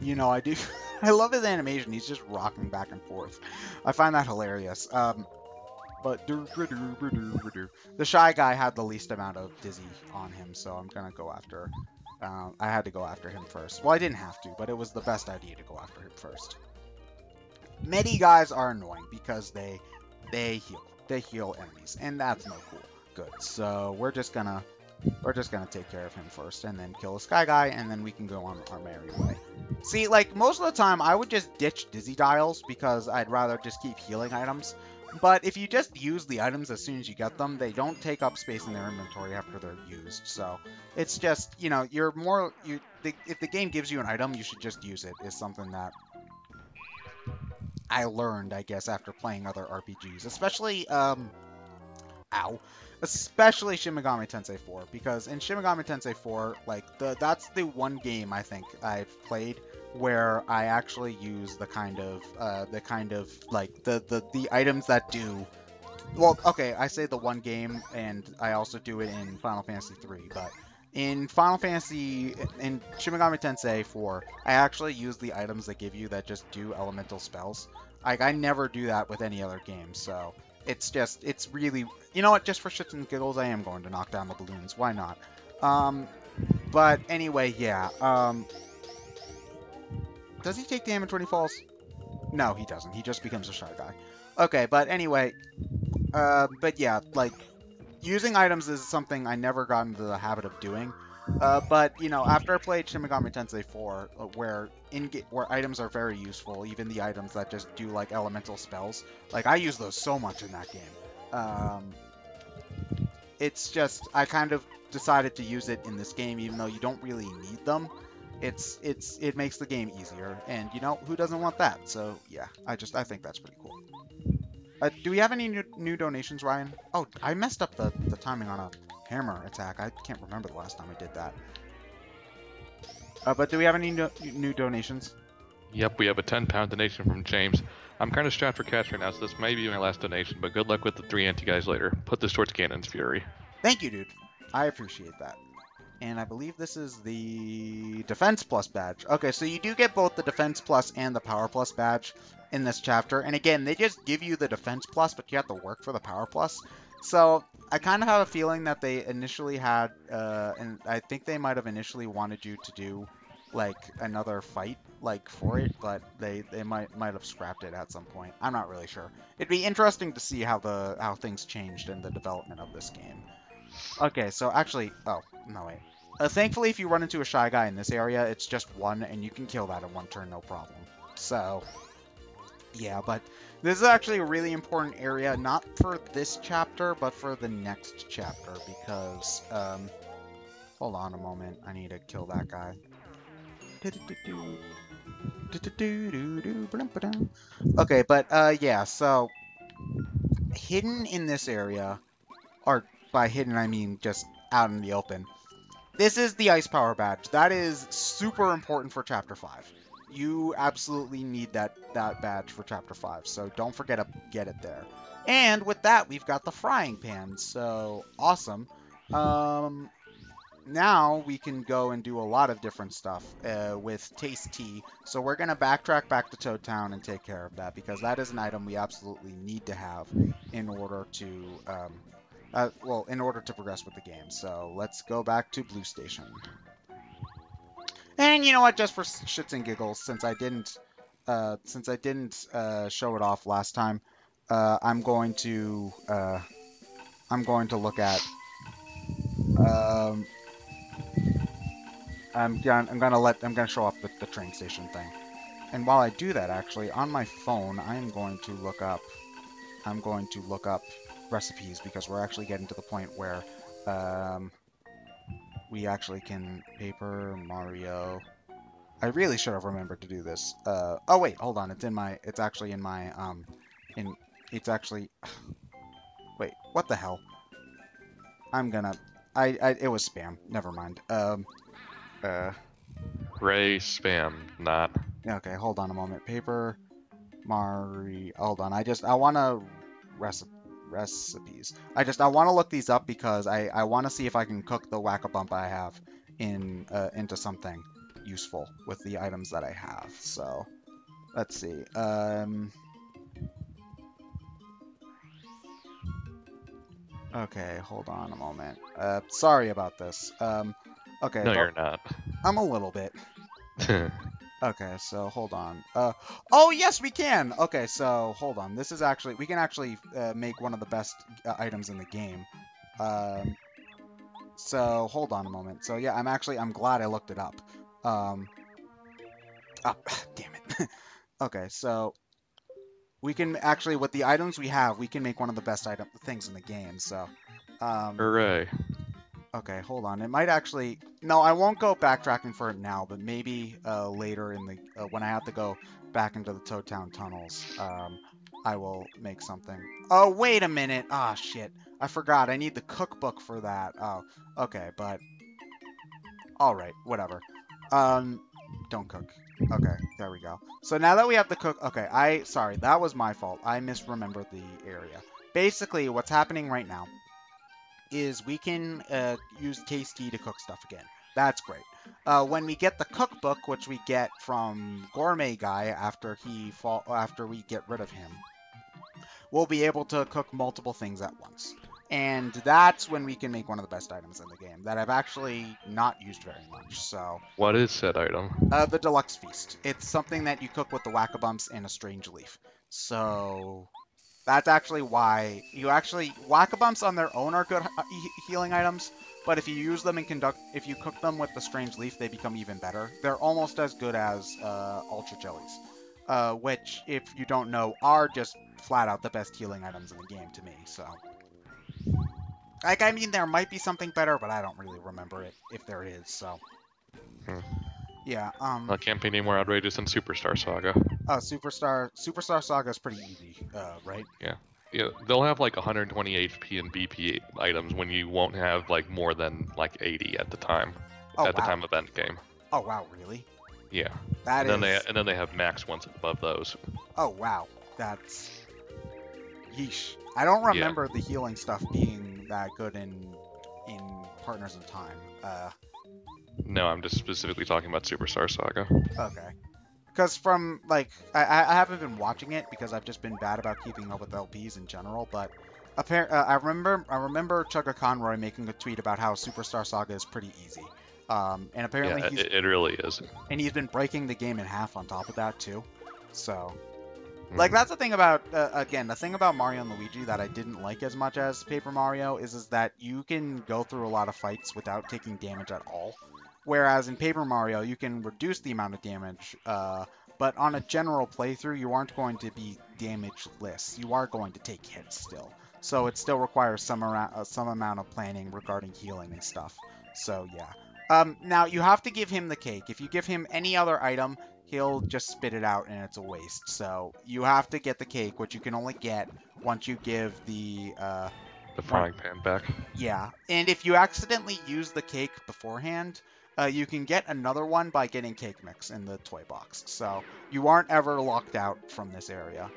You know, I do. I love his animation. He's just rocking back and forth. I find that hilarious. But the Shy Guy had the least amount of Dizzy on him, so I'm gonna go after. I had to go after him first. Well, I didn't have to, but it was the best idea to go after him first. Many guys are annoying because they heal enemies, and that's no cool. Good. So we're just gonna take care of him first, and then kill the Sky Guy, and then we can go on our merry way. See, like, most of the time, I would just ditch Dizzy Dials, because I'd rather just keep healing items. But if you just use the items as soon as you get them, they don't take up space in their inventory after they're used. So, it's just, you know, you're more... if the game gives you an item, you should just use it, is something that I learned, I guess, after playing other RPGs. Especially, especially Shin Megami Tensei 4, because in Shin Megami Tensei 4, like, that's the one game I think I've played where I actually use the items that do... Well, okay, I say the one game, and I also do it in Final Fantasy 3, but in Final Fantasy... in Shin Megami Tensei 4, I actually use the items they give you that just do elemental spells. Like, I never do that with any other game, so... It's just, it's really, you know what, just for shits and giggles, I am going to knock down the balloons. Why not? But anyway, yeah. Does he take damage when he falls? No, he doesn't. He just becomes a Shy Guy. Okay, but anyway, but yeah, like, using items is something I never got into the habit of doing. But, you know, after I played Shin Megami Tensei 4, where items are very useful, even the items that just do, like, elemental spells, like, I use those so much in that game. It's just, I kind of decided to use it in this game, even though you don't really need them. It makes the game easier, and, you know, who doesn't want that? So, yeah, I think that's pretty cool. Do we have any new donations, Ryan? Oh, I messed up the timing on a... hammer attack. I can't remember the last time I did that. But do we have any new donations? Yep, we have a £10 donation from James. I'm kind of strapped for cash right now, so this may be my last donation, but good luck with the 3 anti-guys later. Put this towards Ganon's Fury. Thank you, dude. I appreciate that. And I believe this is the Defense Plus badge. Okay, so you do get both the Defense Plus and the Power Plus badge in this chapter. And again, they just give you the Defense Plus, but you have to work for the Power Plus. So, I kind of have a feeling that they initially had, and I think they might have initially wanted you to do, like, another fight, like, for it, but they might have scrapped it at some point. I'm not really sure. It'd be interesting to see how things changed in the development of this game. Okay, so actually, oh, no, wait. Thankfully, if you run into a Shy Guy in this area, it's just one, and you can kill that in one turn, no problem. So... yeah, but this is actually a really important area, not for this chapter, but for the next chapter, because, hold on a moment, I need to kill that guy. Okay, but, yeah, so, hidden in this area, or by hidden I mean just out in the open, this is the Ice Power Badge. That is super important for Chapter 5. You absolutely need that badge for Chapter 5, so don't forget to get it there. And with that, we've got the frying pan, so awesome. Now we can go and do a lot of different stuff with Taste Tea, so we're going to backtrack back to Toad Town and take care of that, because that is an item we absolutely need to have in order to, in order to progress with the game. So let's go back to Blue Station. And you know what? Just for shits and giggles, since I didn't show it off last time, I'm going to look at I'm gonna show off the train station thing. And while I do that, actually, on my phone, I'm going to look up recipes, because we're actually getting to the point where we actually can Paper Mario. I really should have remembered to do this. Oh wait, hold on. Wait, what the hell? It was spam. Never mind. Ray spam, not. Okay, hold on a moment. Paper Mario. Hold on. I want to recipes. I want to look these up, because I want to see if I can cook the whack-a-bump I have into something. useful with the items that I have. So let's see. Okay, hold on a moment. Sorry about this. Okay. No, you're not. I'm a little bit. Okay, so hold on. Oh, yes, we can! Okay, so hold on. This is actually... We can actually make one of the best items in the game. So hold on a moment. So yeah, I'm glad I looked it up. Oh, damn it. Okay, so... We can actually, with the items we have, we can make one of the best things in the game, so... Hooray. Okay, hold on. It might actually... No, I won't go backtracking for it now, but maybe later in the... when I have to go back into the Toad Town tunnels, I will make something. Oh, wait a minute! Ah, shit. I forgot. I need the cookbook for that. Oh, okay, but... Alright, whatever. Don't cook. Okay, there we go. So now that we have the cook... Okay, Sorry, that was my fault. I misremembered the area. Basically, what's happening right now is we can use Case Key to cook stuff again. That's great. When we get the cookbook, which we get from Gourmet Guy after we get rid of him, we'll be able to cook multiple things at once. And that's when we can make one of the best items in the game that I've actually not used very much, so... What is said item? The Deluxe Feast. It's something that you cook with the Whack-A-Bumps and a Strange Leaf. So... That's actually why you actually... Whack-A-Bumps on their own are good healing items, but if you use them and if you cook them with the Strange Leaf, they become even better. They're almost as good as Ultra Jellies, which, if you don't know, are just flat-out the best healing items in the game to me, so... Like, I mean, there might be something better, but I don't really remember it, if there is, so... Hmm. Yeah, That can't be any more outrageous than Superstar Saga. Oh, Superstar Saga is pretty easy, right? Yeah. Yeah, they'll have, like, 120 HP and BP items when you won't have, like, more than, like, 80 at the time. Oh, at the time of end game. Oh, wow, really? Yeah. That is... And then they have max ones above those. Oh, wow. That's... Yeesh. I don't remember the healing stuff being that good in Partners in Time. No, I'm just specifically talking about Superstar Saga. Okay. Because from, like, I haven't been watching it because I've just been bad about keeping up with LPs in general, but I remember Chugga Conroy making a tweet about how Superstar Saga is pretty easy. And apparently it really is. And he's been breaking the game in half on top of that, too. So... Like, that's the thing about, again, the thing about Mario and Luigi that I didn't like as much as Paper Mario is that you can go through a lot of fights without taking damage at all. Whereas in Paper Mario, you can reduce the amount of damage, but on a general playthrough, you aren't going to be damageless. You are going to take hits still. So it still requires some amount of planning regarding healing and stuff. So, yeah. Now, you have to give him the cake. If you give him any other item... He'll just spit it out and it's a waste. So you have to get the cake, which you can only get once you give the frying pan back. Yeah, and if you accidentally use the cake beforehand, you can get another one by getting cake mix in the toy box. So you aren't ever locked out from this area.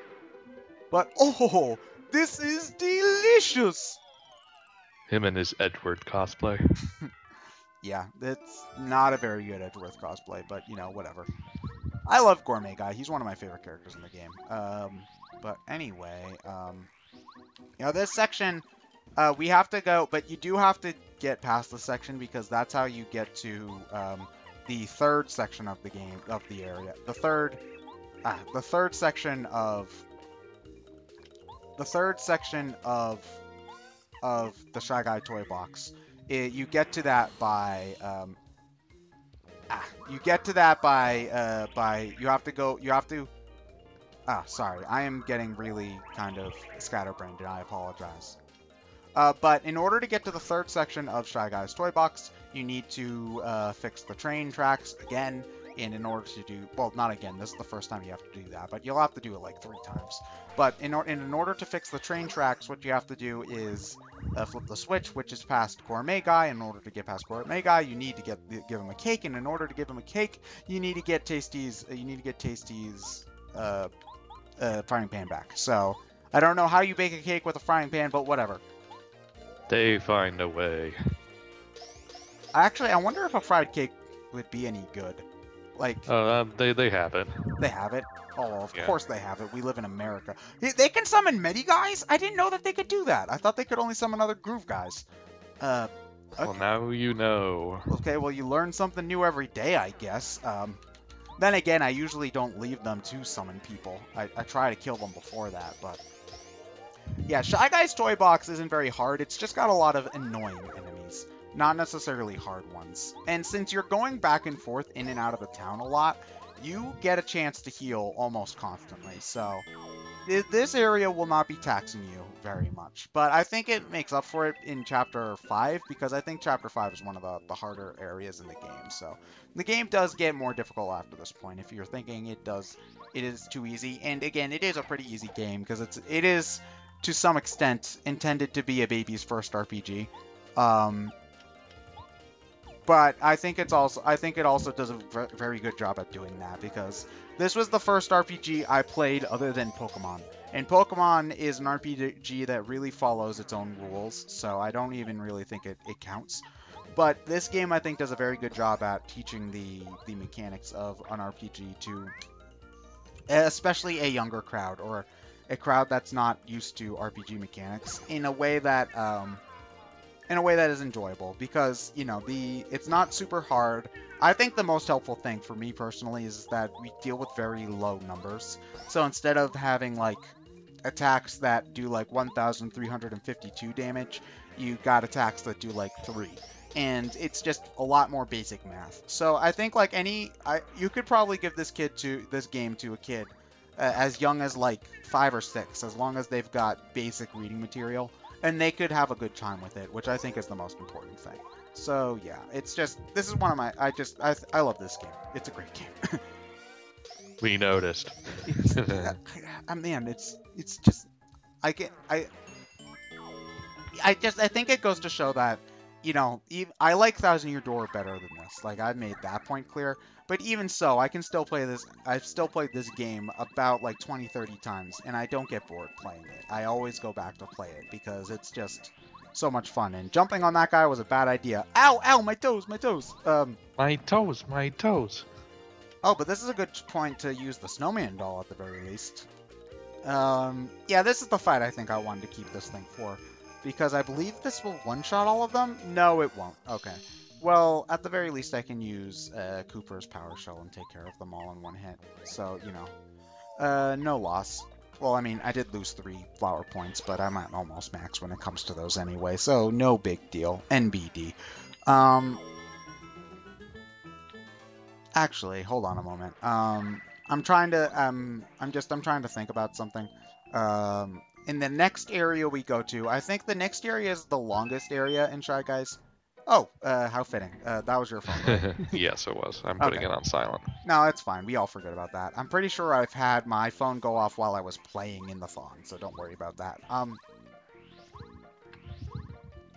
But oh, this is delicious! Him and his Edward cosplay. Yeah, it's not a very good Edgeworth cosplay, but you know, whatever. I love Gourmet Guy. He's one of my favorite characters in the game. But anyway, you know, this section, we have to go, but you do have to get past the section because that's how you get to the third section of the game, of the area. The third section of the Shy Guy toy box. You get to that by sorry, I am getting really kind of scatterbrained and I apologize. But in order to get to the third section of Shy Guy's Toy Box, you need to fix the train tracks again, and in order to do, well, not again, this is the first time you have to do that, but you'll have to do it like 3 times. But in order to fix the train tracks, what you have to do is flip the switch, which is past Gourmet Guy. In order to get past Gourmet Guy, you need to give him a cake, and in order to give him a cake, you need to get Tasty's frying pan back. So I don't know how you bake a cake with a frying pan, but whatever. They find a way. Actually, I wonder if a fried cake would be any good. Like, they have it. They have it. Oh, of course they have it. We live in America. They can summon Medi Guys? I didn't know that they could do that. I thought they could only summon other Groove Guys. Okay. Well, now you know. Okay, well, you learn something new every day, I guess. Then again, I usually don't leave them to summon people. I try to kill them before that, but... Yeah, Shy Guy's Toy Box isn't very hard. It's just got a lot of annoying enemies. Not necessarily hard ones. And since you're going back and forth in and out of the town a lot, you get a chance to heal almost constantly. So this area will not be taxing you very much. But I think it makes up for it in Chapter 5, because I think Chapter 5 is one of the harder areas in the game. So the game does get more difficult after this point. If you're thinking it does, it is too easy. And again, it is a pretty easy game, because it is, to some extent, intended to be a baby's first RPG. But I think it also does a very good job at doing that, because this was the first RPG I played other than Pokemon. And Pokemon is an RPG that really follows its own rules, so I don't even really think it counts. But this game, I think, does a very good job at teaching the mechanics of an RPG to especially a younger crowd, or a crowd that's not used to RPG mechanics, in a way that is enjoyable, because, you know, it's not super hard. I think the most helpful thing for me personally is that we deal with very low numbers. So instead of having, like, attacks that do, like, 1,352 damage, you got attacks that do, like, 3. And it's just a lot more basic math. So I think, like, you could probably give this game to a kid as young as, like, 5 or 6, as long as they've got basic reading material. And they could have a good time with it, which I think is the most important thing. So, yeah, this is one of my, I love this game. It's a great game. We noticed. Man, it's just, I think it goes to show that, you know, I like Thousand Year Door better than this. Like, I've made that point clear. But even so, I've still played this game about, like, 20, 30 times, and I don't get bored playing it. I always go back to play it, because it's just so much fun. And jumping on that guy was a bad idea. Ow, ow, my toes, my toes. My toes, my toes. Oh, but this is a good point to use the snowman doll at the very least. Yeah, this is the fight I think I wanted to keep this thing for, because I believe this will one-shot all of them. No, it won't. Okay. Well, at the very least, I can use Koopa's Power Shell and take care of them all in one hit. So, you know, no loss. Well, I mean, I did lose 3 flower points, but I'm at almost max when it comes to those anyway, so no big deal. NBD. Actually, hold on a moment. I'm trying to think about something. In the next area we go to, I think the next area is the longest area in Shy Guys. Oh, how fitting. That was your phone, right? Yes, it was. I'm putting it on silent. No, it's fine. We all forget about that. I'm pretty sure I've had my phone go off while I was playing in the thon, so don't worry about that.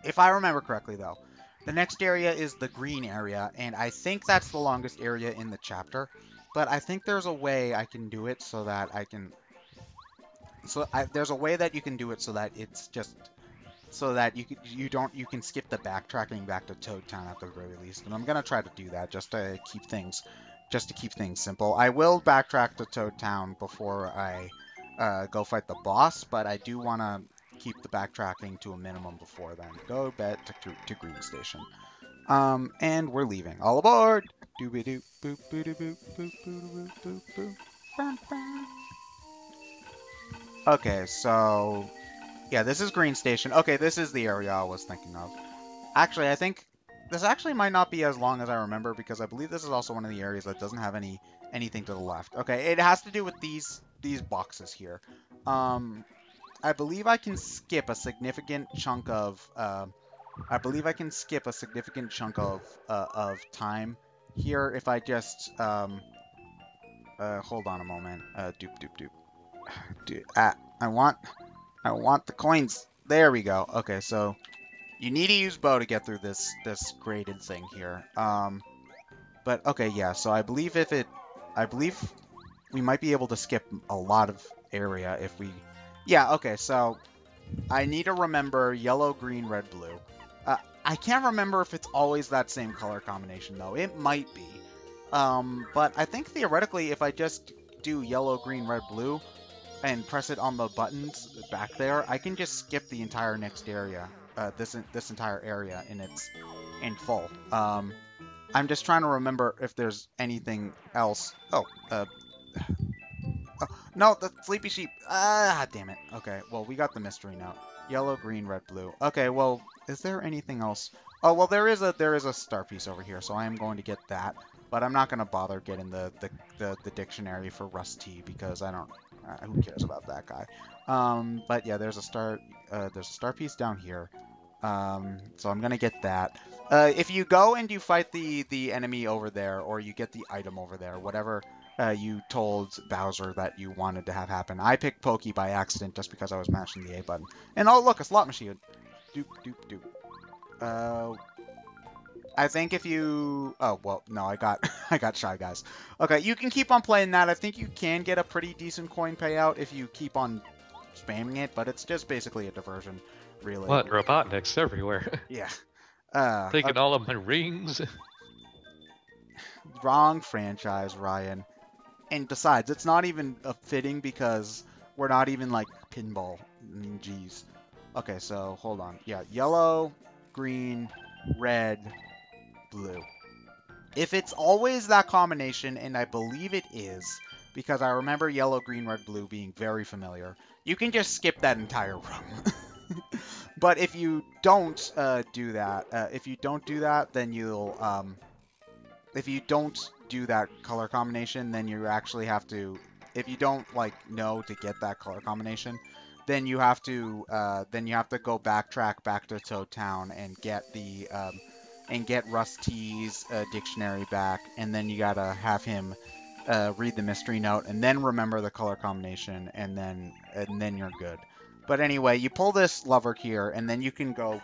If I remember correctly, though, the next area is the green area, and I think that's the longest area in the chapter, but I think there's a way I can do it so that I can... there's a way that you can do it so that it's just... so that you can skip the backtracking back to Toad Town at the very least, and I'm gonna try to do that just to keep things simple. I will backtrack to Toad Town before I go fight the boss, but I do want to keep the backtracking to a minimum before then. Go back to Green Station, and we're leaving. All aboard! Doobie doo boop boop boop boop boop boop boop boop. Okay, so. Yeah, this is Green Station. Okay, this is the area I was thinking of. Actually, I think this actually might not be as long as I remember, because I believe this is also one of the areas that doesn't have anything to the left. Okay, it has to do with these boxes here. I believe I can skip a significant chunk of time here if I just hold on a moment. Doop doop doop. Dude, I want the coins. There we go. Okay, so you need to use Bow to get through this graded thing here. But okay, yeah. So I believe we might be able to skip a lot of area if we. Yeah. Okay. So I need to remember yellow, green, red, blue. I can't remember if it's always that same color combination though. It might be. But I think theoretically, if I just do yellow, green, red, blue, and press it on the buttons back there, I can just skip the entire next area, this entire area in full. I'm just trying to remember if there's anything else. Oh, no, the sleepy sheep. Ah, damn it. Okay, well, we got the mystery now. Yellow, green, red, blue. Okay, well, is there anything else? Oh, well, there is a star piece over here, so I am going to get that. But I'm not going to bother getting the dictionary for Russ T. because I don't... who cares about that guy? But yeah, there's a star piece down here. So I'm going to get that. If you go and you fight the enemy over there, or you get the item over there, whatever you told Bowser that you wanted to have happen. I picked Pokey by accident just because I was mashing the A button. And oh, look, a slot machine. Doop, doop, doop. I think if you... Oh, well, no, I got Shy Guys. Okay, you can keep on playing that. I think you can get a pretty decent coin payout if you keep on spamming it, but it's just basically a diversion, really. What? Robotnik's everywhere. Yeah. Taking all of my rings. Wrong franchise, Ryan. And besides, it's not even fitting because we're not even, like, pinball. I mean, geez. Okay, so, hold on. Yeah, yellow, green, red, blue. If it's always that combination, and I believe it is, because I remember yellow, green, red, blue being very familiar, you can just skip that entire room. But if you don't do that, then you'll... if you don't do that color combination, then you actually have to... If you don't, like, know to get that color combination, then you have to go backtrack back to Toad Town and get the Russ T.'s dictionary back, and then you gotta have him read the mystery note and then remember the color combination, and then you're good. But anyway, you pull this lever here, and then you can go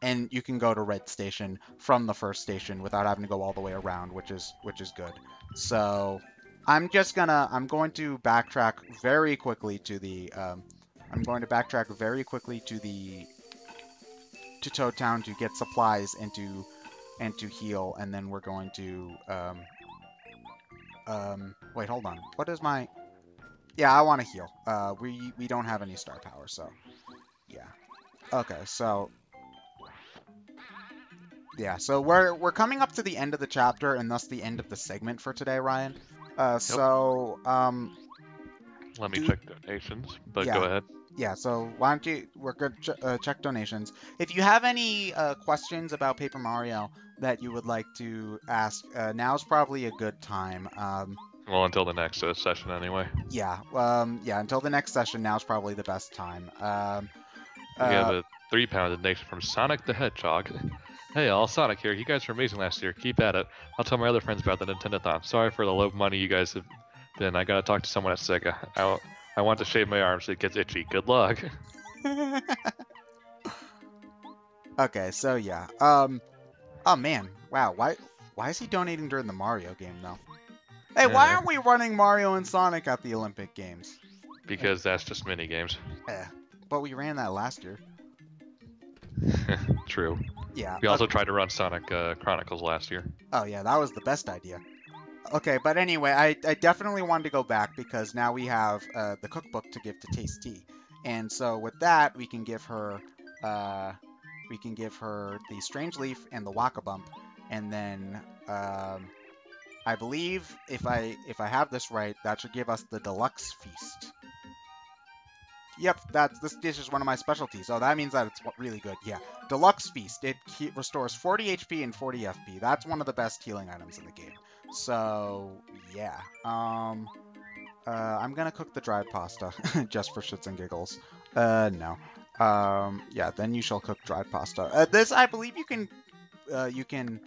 and you can go to Red Station from the first station without having to go all the way around, which is good. So I'm going to backtrack very quickly to the to Toad Town to get supplies and to heal, and then we're going to wait, hold on. What is my... Yeah, I want to heal. We don't have any star power, so yeah. Okay, so yeah, so we're coming up to the end of the chapter, and thus the end of the segment for today, Ryan. Yep. So let me check donations, but yeah, go ahead. Yeah, so why don't you... We're gonna check donations. If you have any questions about Paper Mario that you would like to ask, now's probably a good time. Well, until the next session, anyway. Yeah. Yeah. Until the next session, now's probably the best time. We have a £3 donation from Sonic the Hedgehog. Hey, all, Sonic here. You guys were amazing last year. Keep at it. I'll tell my other friends about the Nintendo-thon. Sorry for the low money you guys have been. I gotta talk to someone at Sega. I want to shave my arm so it gets itchy. Good luck. Okay, so yeah. Oh man, wow. Why is he donating during the Mario game though? Hey, why aren't we running Mario and Sonic at the Olympic Games? Because that's just mini games. But we ran that last year. True. Yeah. We also tried to run Sonic Chronicles last year. Oh yeah, that was the best idea. Okay, but anyway, I definitely wanted to go back because now we have the cookbook to give to Tasty, and so with that we can give her the Strange Leaf and the Waka Bump, and then I believe if I have this right, that should give us the Deluxe Feast. Yep, this dish is one of my specialties. Oh, that means that it's really good. Yeah, Deluxe Feast. It restores 40 HP and 40 FP. That's one of the best healing items in the game. So, yeah. I'm gonna cook the dried pasta just for shits and giggles. No. Yeah, then you shall cook dried pasta. This, I believe, you can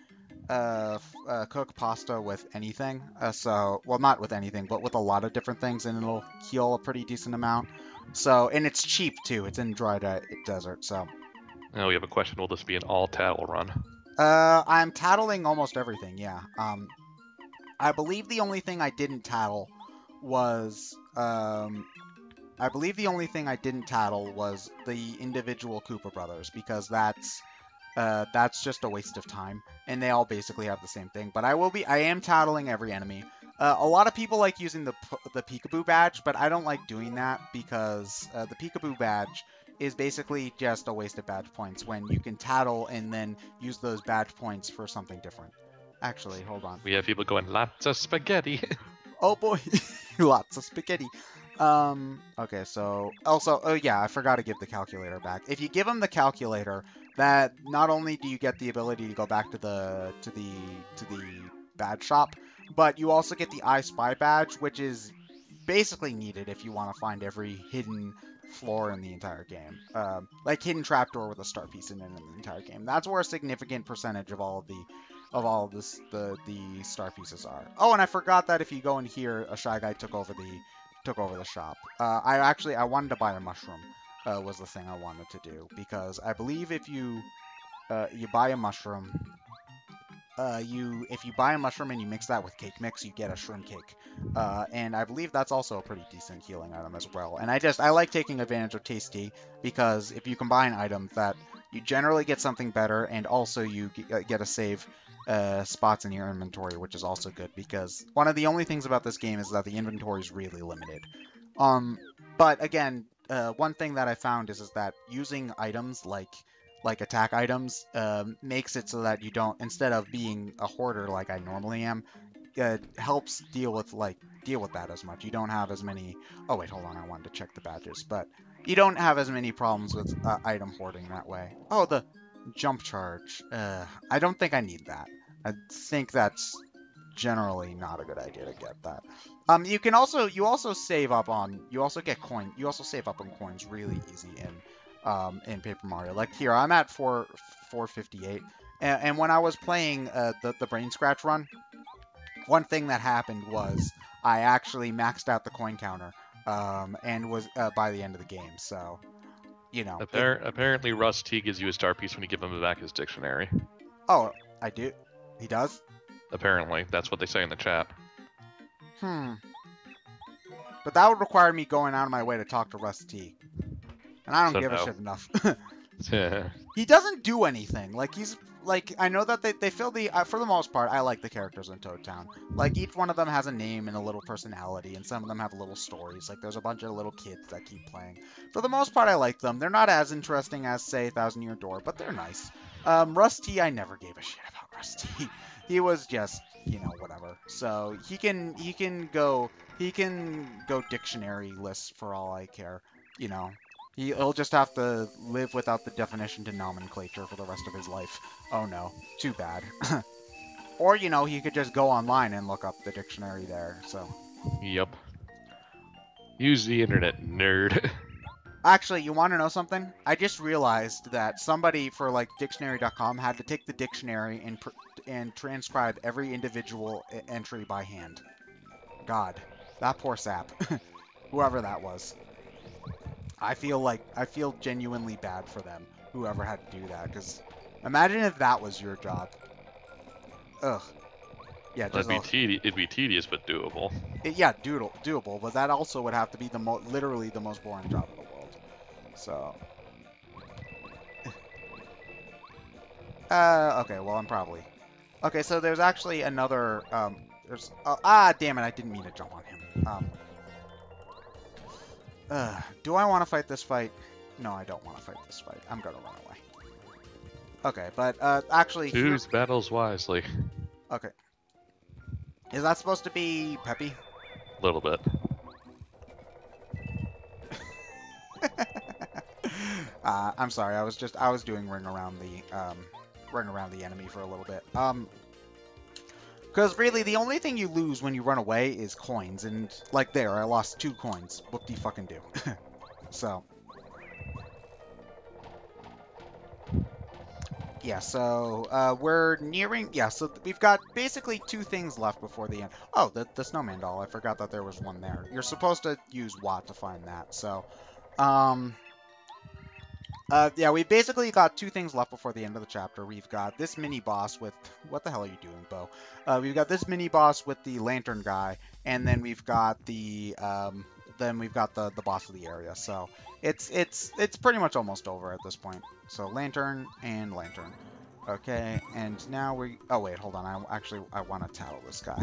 cook pasta with anything. So, well, not with anything, but with a lot of different things, and it'll heal a pretty decent amount. So, and it's cheap too. It's in dry desert. So, now we have a question. Will this be an all tattle run? I'm tattling almost everything. Yeah. I believe the only thing I didn't tattle was the individual Koopa brothers, because that's that's just a waste of time. And they all basically have the same thing. But I am tattling every enemy. A lot of people like using the peekaboo badge, but I don't like doing that because the peekaboo badge is basically just a waste of badge points when you can tattle and then use those badge points for something different. Actually, hold on. We have people going, lots of spaghetti. Oh boy, lots of spaghetti. Okay, so also, oh yeah, I forgot to give the calculator back. If you give them the calculator, that not only do you get the ability to go back to the badge shop, but you also get the I Spy badge, which is basically needed if you want to find every hidden floor in the entire game, like hidden trapdoor with a star piece in it in the entire game. That's where a significant percentage of all of the star pieces are. Oh, and I forgot that if you go in here, a Shy Guy took over the shop. I wanted to buy a mushroom, was the thing I wanted to do, because I believe if you you buy a mushroom, if you buy a mushroom and you mix that with cake mix, you get a shroom cake, and I believe that's also a pretty decent healing item as well. And I like taking advantage of tasty, because if you combine items, that you generally get something better, and also you get to save spots in your inventory, which is also good, because one of the only things about this game is that the inventory is really limited. But again, one thing that I found is that using items like attack items, makes it so that you don't, instead of being a hoarder like I normally am, helps deal with that as much. You don't have as many, oh wait, hold on, I wanted to check the badges, but you don't have as many problems with item hoarding that way. Oh, the jump charge. I don't think I need that. I think that's generally not a good idea to get that. You also save up on coins really easy in Paper Mario. Like here, I'm at 458, and when I was playing the Brain Scratch run, one thing that happened was I actually maxed out the coin counter, and was by the end of the game. So, you know. Apparently, Russ T. gives you a star piece when you give him back his dictionary. Oh, I do. He does. Apparently, that's what they say in the chat. But that would require me going out of my way to talk to Russ T. And I don't give a shit enough. Yeah. He doesn't do anything. Like, he's... Like, I know that they fill the... for the most part, I like the characters in Toad Town. Like, each one of them has a name and a little personality, and some of them have little stories. Like, there's a bunch of little kids that keep playing. For the most part, I like them. They're not as interesting as, say, Thousand Year Door, but they're nice. Russ T., I never gave a shit about Russ T. He was just, you know, whatever. So, he can go dictionary lists for all I care, you know. He'll just have to live without the definition to nomenclature for the rest of his life. Oh no, too bad. Or, you know, he could just go online and look up the dictionary there, so... Yep. Use the internet, nerd. Actually, you want to know something? I just realized that somebody for, like, dictionary.com had to take the dictionary and transcribe every individual entry by hand. God, that poor sap. Whoever that was. I feel genuinely bad for them, whoever had to do that, because imagine if that was your job. Ugh. Yeah, it'd be tedious, but doable. Doable, but that also would have to be literally the most boring job in the world. So... okay, well, I'm probably... Okay, so there's actually another, there's... ah, damn it, I didn't mean to jump on him. Do I want to fight this fight? No, I don't want to fight this fight. I'm going to run away. Okay, but actually... Choose battles wisely. Okay. Is that supposed to be peppy? A little bit. I'm sorry. I was doing ring around the enemy for a little bit. Because really, the only thing you lose when you run away is coins, and like there, I lost 2 coins. Whoop-de-fucking-do. So. Yeah, so, we're nearing... Yeah, so we've got basically 2 things left before the end. Oh, the snowman doll. I forgot that there was one there. You're supposed to use Watt to find that, so... yeah, we basically got 2 things left before the end of the chapter. We've got this mini-boss with... What the hell are you doing, Bow? We've got this mini-boss with the lantern guy, and then we've got the boss of the area. So, It's pretty much almost over at this point. So lantern and lantern. Okay, and now we... Oh, wait, hold on. I want to tattle this guy.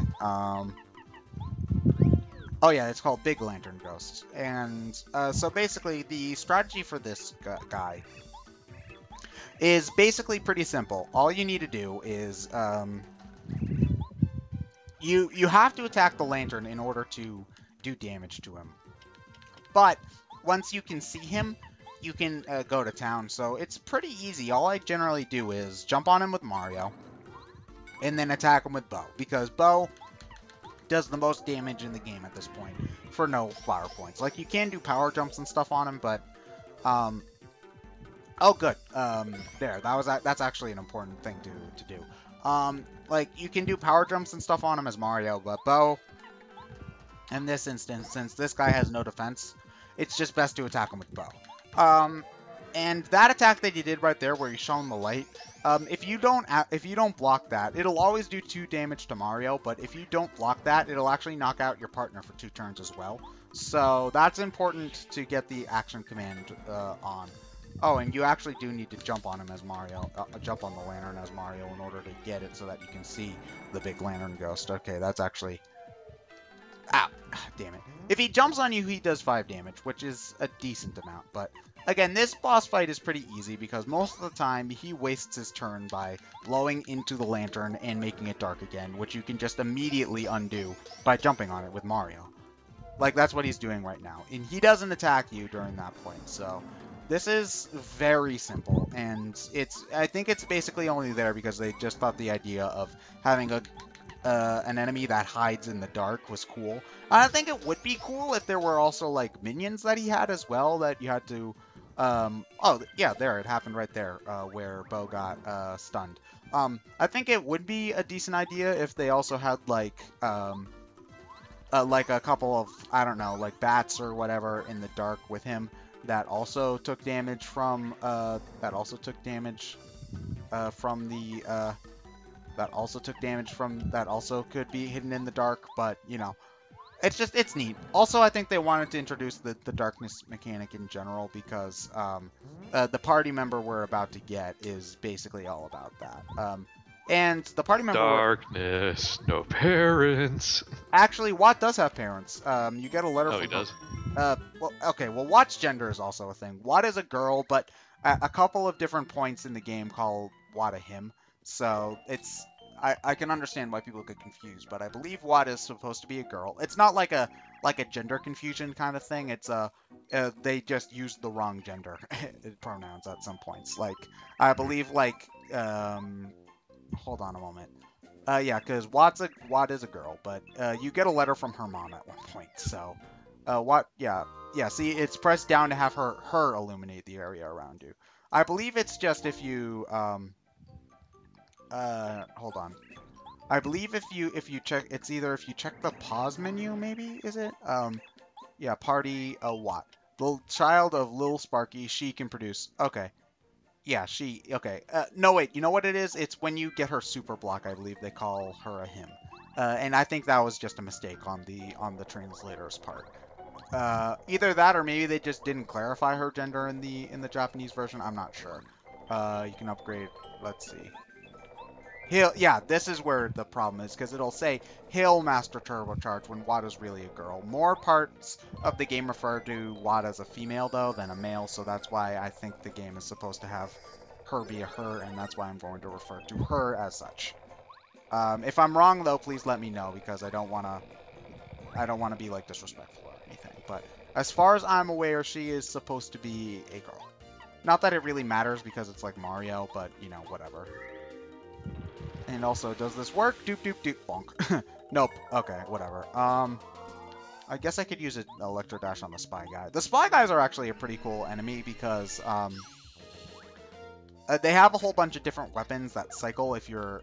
Oh, yeah, it's called Big Lantern Ghost. And so basically the strategy for this guy is basically pretty simple. All you need to do is... You have to attack the lantern in order to do damage to him. But once you can see him... you can go to town, so it's pretty easy. All I generally do is jump on him with Mario, and then attack him with Bow, because Bow does the most damage in the game at this point, for no flower points. Like, you can do power jumps and stuff on him, but, oh, good, there, that's actually an important thing to do. Like, you can do power jumps and stuff on him as Mario, but Bow, in this instance, since this guy has no defense, it's just best to attack him with Bow. And that attack that you did right there, where you shone the light, if you don't block that, it'll always do 2 damage to Mario, but if you don't block that, it'll actually knock out your partner for 2 turns as well. So that's important to get the action command on. Oh, and you actually do need to jump on him as Mario, jump on the lantern as Mario in order to get it so that you can see the Big Lantern Ghost. Okay, that's actually... Ow, damn it. If he jumps on you, he does 5 damage, which is a decent amount, but again, this boss fight is pretty easy because most of the time he wastes his turn by blowing into the lantern and making it dark again, which you can just immediately undo by jumping on it with Mario. Like, that's what he's doing right now, and he doesn't attack you during that point, so this is very simple, and it's, I think it's basically only there because they just thought the idea of having a an enemy that hides in the dark was cool. I think it would be cool if there were also, like, minions that he had as well that you had to... oh, yeah, there, it happened right there, where Bow got stunned. I think it would be a decent idea if they also had, like a couple of, I don't know, like, bats or whatever in the dark with him that also took damage from... that also took damage from, that also could be hidden in the dark, but, you know, it's just, it's neat. Also, I think they wanted to introduce the darkness mechanic in general, because the party member we're about to get is basically all about that. And the party member... Darkness, no parents. Actually, Watt does have parents. You get a letter from... Oh, he does? Well, okay, well, Watt's gender is also a thing. Watt is a girl, but a couple of different points in the game call Watt a him. So, it's... I can understand why people get confused, but I believe Watt is supposed to be a girl. It's not like a gender confusion kind of thing. It's they just used the wrong gender pronouns at some points. Like, I believe, like, hold on a moment. Yeah, because Watt is a girl, but you get a letter from her mom at one point, so... Watt, yeah. Yeah, see, it's pressed down to have her illuminate the area around you. I believe it's just if you, hold on. I believe if you check, it's either if you check the pause menu, maybe, is it? Yeah, party a Watt. The child of Lil Sparky, she can produce. Okay. Yeah, she, okay. No, wait, you know what it is? It's when you get her super block, I believe they call her a him. And I think that was just a mistake on the translator's part. Either that or maybe they just didn't clarify her gender in the Japanese version. I'm not sure. You can upgrade, let's see. Yeah, this is where the problem is, because it'll say, Hail Master Turbocharge, when Watt is really a girl. More parts of the game refer to Watt as a female, though, than a male, so that's why I think the game is supposed to have her be a her, and that's why I'm going to refer to her as such. If I'm wrong, though, please let me know, because I don't want to be, like, disrespectful or anything, but as far as I'm aware, she is supposed to be a girl. Not that it really matters, because it's like Mario, but, you know, whatever. And also, does this work? Doop, doop, doop, bonk. Nope. Okay, whatever. I guess I could use an Electro Dash on the Spy Guy. The Spy Guys are actually a pretty cool enemy because they have a whole bunch of different weapons that cycle if you're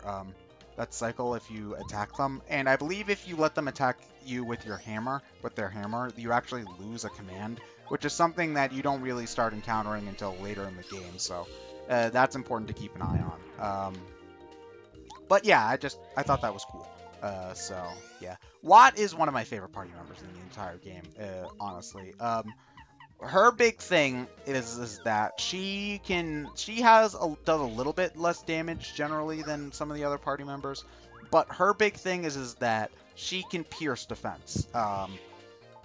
if you attack them. And I believe if you let them attack you with their hammer, you actually lose a command, which is something that you don't really start encountering until later in the game. So that's important to keep an eye on. But yeah, I thought that was cool. So, yeah. Watt is one of my favorite party members in the entire game, honestly. her big thing is that she can, does a little bit less damage generally than some of the other party members, but her big thing is that she can pierce defense. Yeah,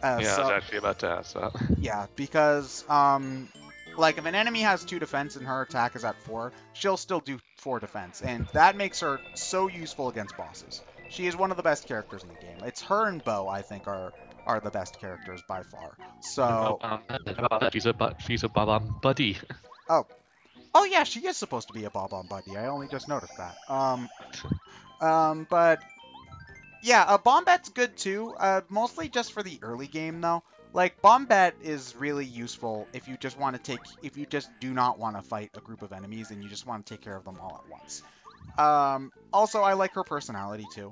so, I was actually about to ask that. Yeah, because like if an enemy has 2 defense and her attack is at 4, she'll still do 4 defense, and that makes her so useful against bosses. She is one of the best characters in the game. It's her and Bow, I think, are the best characters by far. So she's a Bob-omb buddy. Oh yeah, she is supposed to be a Bob-omb buddy. I only just noticed that. But yeah, Bombette's good too. Mostly just for the early game though. Like Bombette is really useful if you just want to if you just do not want to fight a group of enemies and you just want to take care of them all at once. Also, I like her personality too.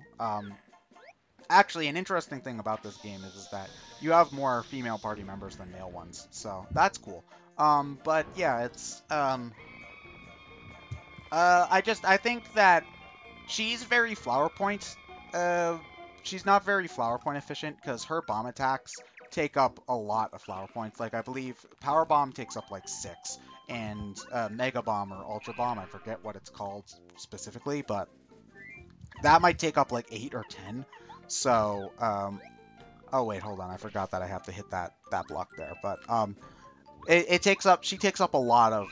Actually, an interesting thing about this game is that you have more female party members than male ones, so that's cool. But yeah, it's I think that she's very flower point. She's not very flower point efficient because her bomb attacks take up a lot of flower points. Like I believe Power Bomb takes up like 6, and Mega Bomb or Ultra Bomb, I forget what it's called specifically, but that might take up like 8 or 10. So, oh wait, hold on, I forgot that I have to hit that block there. But it takes up, she takes up a lot of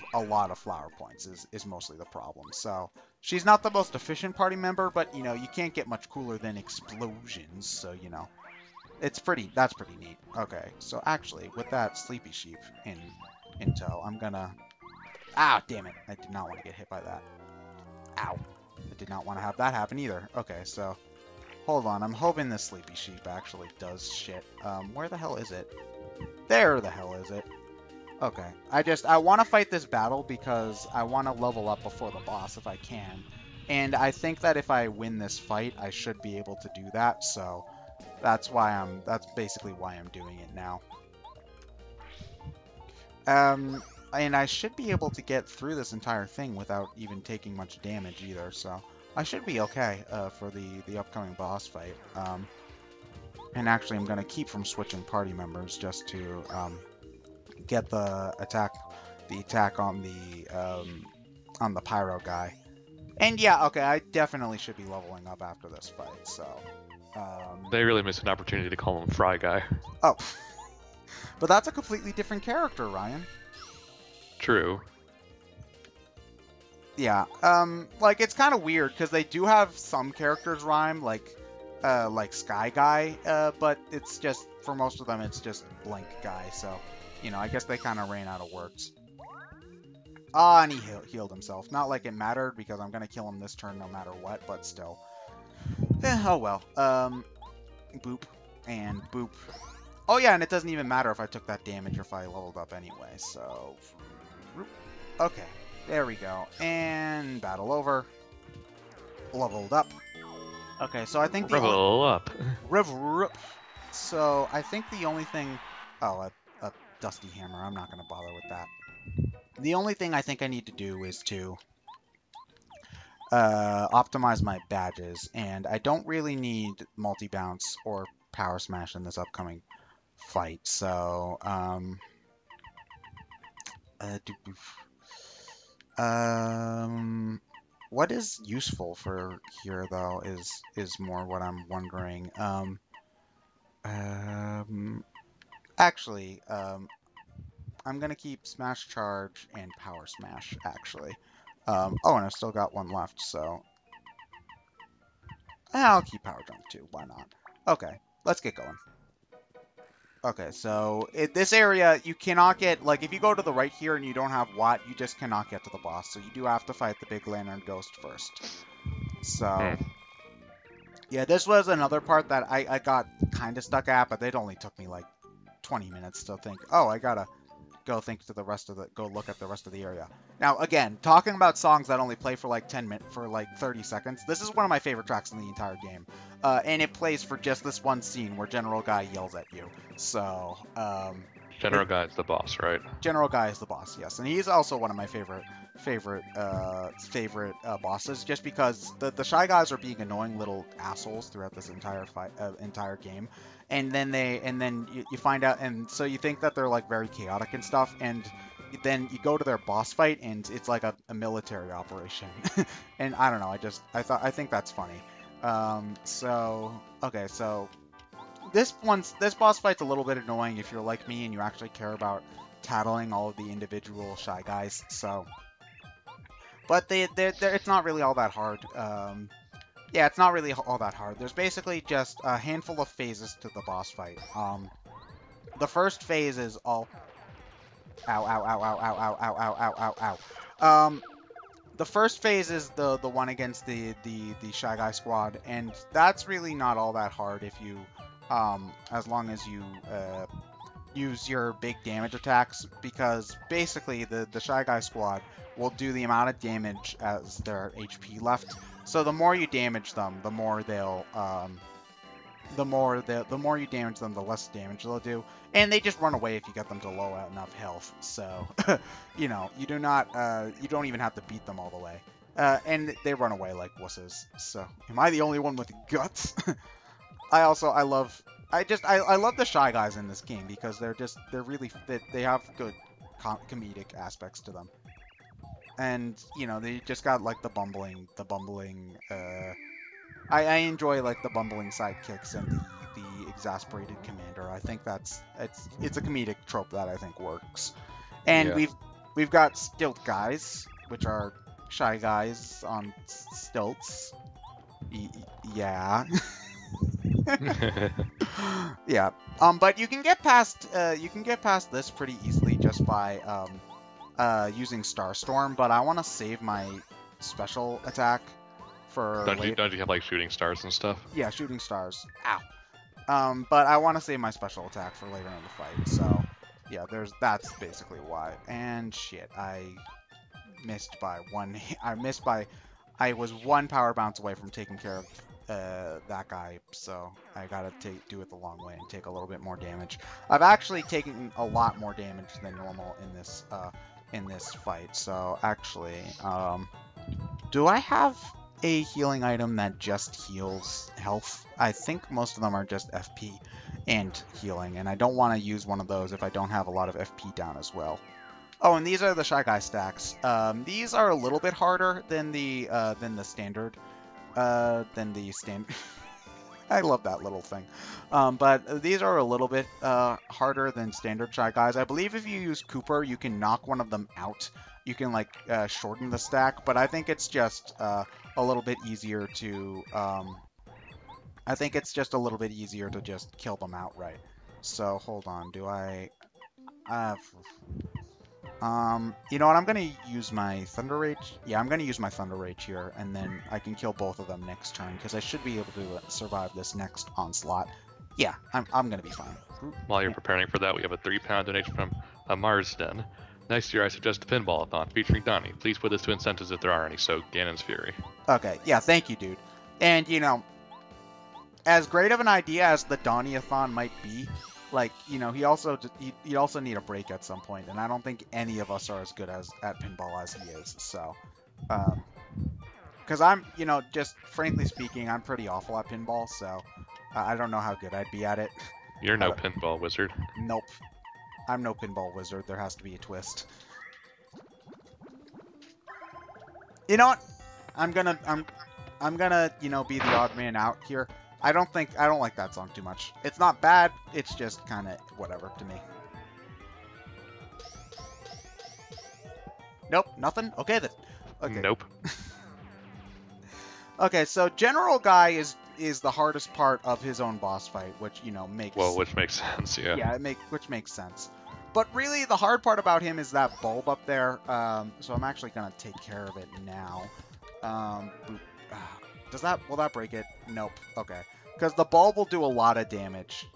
flower points is mostly the problem. So she's not the most efficient party member, but you know you can't get much cooler than explosions. So you know it's pretty, that's pretty neat. Okay, so actually with that Sleepy Sheep in tow, I'm gonna, ah damn it, I did not want to get hit by that. Ow, I did not want to have that happen either. Okay, so. Hold on, I'm hoping this Sleepy Sheep actually does shit. Where the hell is it? There the hell is it. Okay, I want to fight this battle because I want to level up before the boss if I can. And I think that if I win this fight, I should be able to do that, so that's basically why I'm doing it now. And I should be able to get through this entire thing without even taking much damage either, so I should be okay for the upcoming boss fight. And actually, I'm going to keep from switching party members just to get the attack on the Pyro guy. And yeah, okay, I definitely should be leveling up after this fight. So they really missed an opportunity to call him Fry Guy. Oh, but that's a completely different character, Ryan. True. Yeah, like, it's kind of weird, because they do have some characters rhyme, like Sky Guy, but it's just, for most of them, it's just Blank Guy, so, you know, I guess they kind of ran out of words. Ah, and he healed himself. Not like it mattered, because I'm going to kill him this turn no matter what, but still. Eh, oh well. Boop. And boop. Oh yeah, and it doesn't even matter if I took that damage or if I leveled up anyway, so... Okay. There we go, and battle over. Leveled up. Okay, so I think the So I think the only thing, oh, a dusty hammer. I'm not gonna bother with that. The only thing I think I need to do is to optimize my badges, and I don't really need multi-bounce or power smash in this upcoming fight. So, what is useful for here though is more what I'm wondering. Actually, I'm gonna keep Smash Charge and Power Smash actually. Oh, and I've still got one left, so I'll keep Power Jump too. Why not? Okay, let's get going. Okay, so this area, you cannot get, like, if you go to the right here and you don't have Watt, you just cannot get to the boss. So you do have to fight the Big Lantern Ghost first. So, yeah, this was another part that I got kind of stuck at, but it only took me, like, 20 minutes to think, oh, I gotta go think to the rest of the, go look at the rest of the area. Now, again, talking about songs that only play for, like, 30 seconds, this is one of my favorite tracks in the entire game. And it plays for just this one scene where General Guy yells at you. So, General Guy is the boss, right? General Guy is the boss, yes, and he's also one of my favorite bosses, just because the Shy Guys are being annoying little assholes throughout this entire fight, entire game, and then you find out, and so you think that they're like very chaotic and stuff, and then you go to their boss fight, and it's like a military operation, and I don't know, I think that's funny. So this boss fight's a little bit annoying if you're like me and you actually care about tattling all of the individual Shy Guys. So, but it's not really all that hard. Yeah, it's not really all that hard. There's basically just a handful of phases to the boss fight. The first phase is all. Ow! Ow! Ow! Ow! Ow! Ow! Ow! Ow! Ow! Ow! Ow! The first phase is the one against the Shy Guy squad, and that's really not all that hard if you, as long as you use your big damage attacks, because basically the Shy Guy squad will do the amount of damage as their HP left. So the more you damage them, the more they'll, the more you damage them, the less damage they'll do, and they just run away if you get them to low enough health. So, you know, you do not, you don't even have to beat them all the way, and they run away like wusses. So, am I the only one with guts? I love the Shy Guys in this game because they have good comedic aspects to them, and you know they just got like the bumbling. I enjoy like the bumbling sidekicks and the exasperated commander. I think it's a comedic trope that I think works. And we've got stilt guys, which are Shy Guys on stilts. But you can get past this pretty easily just by using Starstorm. But I want to save my special attack. Don't you have like shooting stars and stuff? Yeah, shooting stars. Ow. But I want to save my special attack for later in the fight. So, yeah, that's basically why. And shit, I was one power bounce away from taking care of that guy. So I gotta do it the long way and take a little bit more damage. I've actually taken a lot more damage than normal in this fight. So actually, do I have a healing item that just heals health? I think most of them are just FP and healing, and I don't want to use one of those if I don't have a lot of FP down as well. Oh, and these are the Shy Guy stacks. These are a little bit harder than the standard. I love that little thing. But these are a little bit harder than standard Shy Guys. I believe if you use Cooper, you can knock one of them out. You can like shorten the stack, but I think it's just a little bit easier to. I think it's just a little bit easier to just kill them outright. So hold on, do I? You know what? I'm gonna use my Thunder Rage. Yeah, I'm gonna use my Thunder Rage here, and then I can kill both of them next turn because I should be able to survive this next onslaught. Yeah, I'm gonna be fine. While you're preparing for that, we have a £3 donation from Mars Den. Next year, I suggest a pinball-a-thon featuring Donnie. Please put this to incentives if there are any. So Ganon's Fury. Okay, yeah, thank you, dude. And you know, as great of an idea as the Donnie-a-thon might be. Like, you know, you also need a break at some point, and I don't think any of us are as good at pinball as he is. So, because I'm, you know, just frankly speaking, I'm pretty awful at pinball, so I don't know how good I'd be at it. You're no pinball wizard. Nope, I'm no pinball wizard. There has to be a twist. You know what? I'm gonna, you know, be the odd man out here. I don't like that song too much. It's not bad, it's just kind of whatever to me. Nope, nothing? Okay then. Okay. Nope. Okay, so General Guy is the hardest part of his own boss fight, which, you know, makes... Well, which makes sense, yeah. Yeah, which makes sense. But really, the hard part about him is that bulb up there, so I'm actually going to take care of it now. Will that break it? Nope. Okay. Because the bulb will do a lot of damage.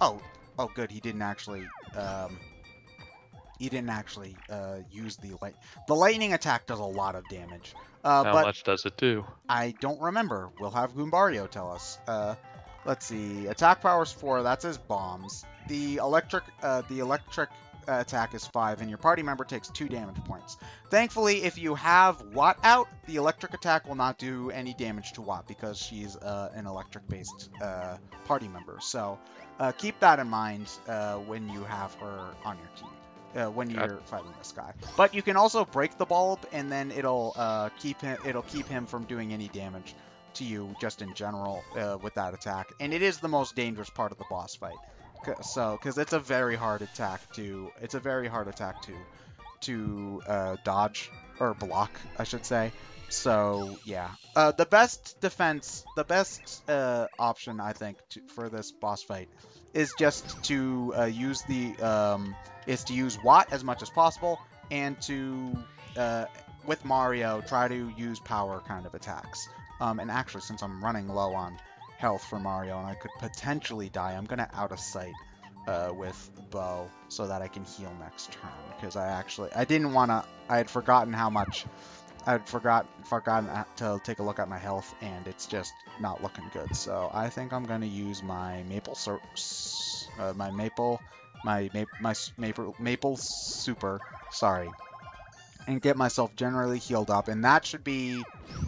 Oh, good. He didn't actually, use the light. The lightning attack does a lot of damage. How much does it do? I don't remember. We'll have Goombario tell us. Let's see. Attack power is 4. That's his bombs. The electric attack is 5, and your party member takes 2 damage points. Thankfully, if you have Watt out, the electric attack will not do any damage to Watt because she's an electric-based party member. So keep that in mind when you have her on your team. When you're fighting this guy, but you can also break the bulb, and then it'll keep him from doing any damage to you just in general with that attack. And it is the most dangerous part of the boss fight, so because it's a very hard attack to dodge or block, I should say. So yeah, the best defense, the best option I think for this boss fight is just to use Watt as much as possible, and to with Mario try to use power kind of attacks. And actually, since I'm running low on health for Mario and I could potentially die, I'm gonna out of sight with Bow so that I can heal next turn, because I didn't wanna, I had forgotten how much. I'd forgotten to take a look at my health, and it's just not looking good. So I think I'm gonna use my maple super, sorry, and get myself generally healed up, and that should be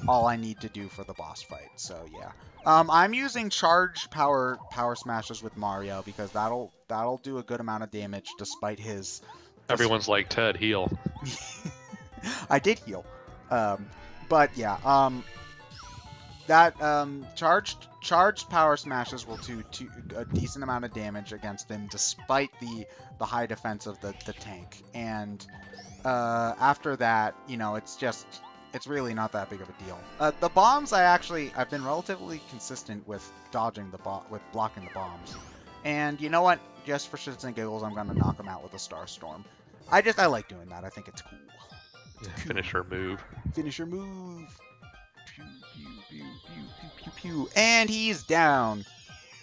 all I need to do for the boss fight. So yeah, I'm using charge power smashes with Mario because that'll do a good amount of damage despite his. Everyone's like, Ted, heal. I did heal. But yeah, that charged power smashes will do a decent amount of damage against him, despite the high defense of the tank. And after that, you know, it's really not that big of a deal. The bombs, I've been relatively consistent with blocking the bombs. And you know what? Just for shits and giggles, I'm gonna knock him out with a Starstorm. I like doing that. I think it's cool. Finisher move. Pew, pew, pew, pew, pew, pew, pew. And he's down.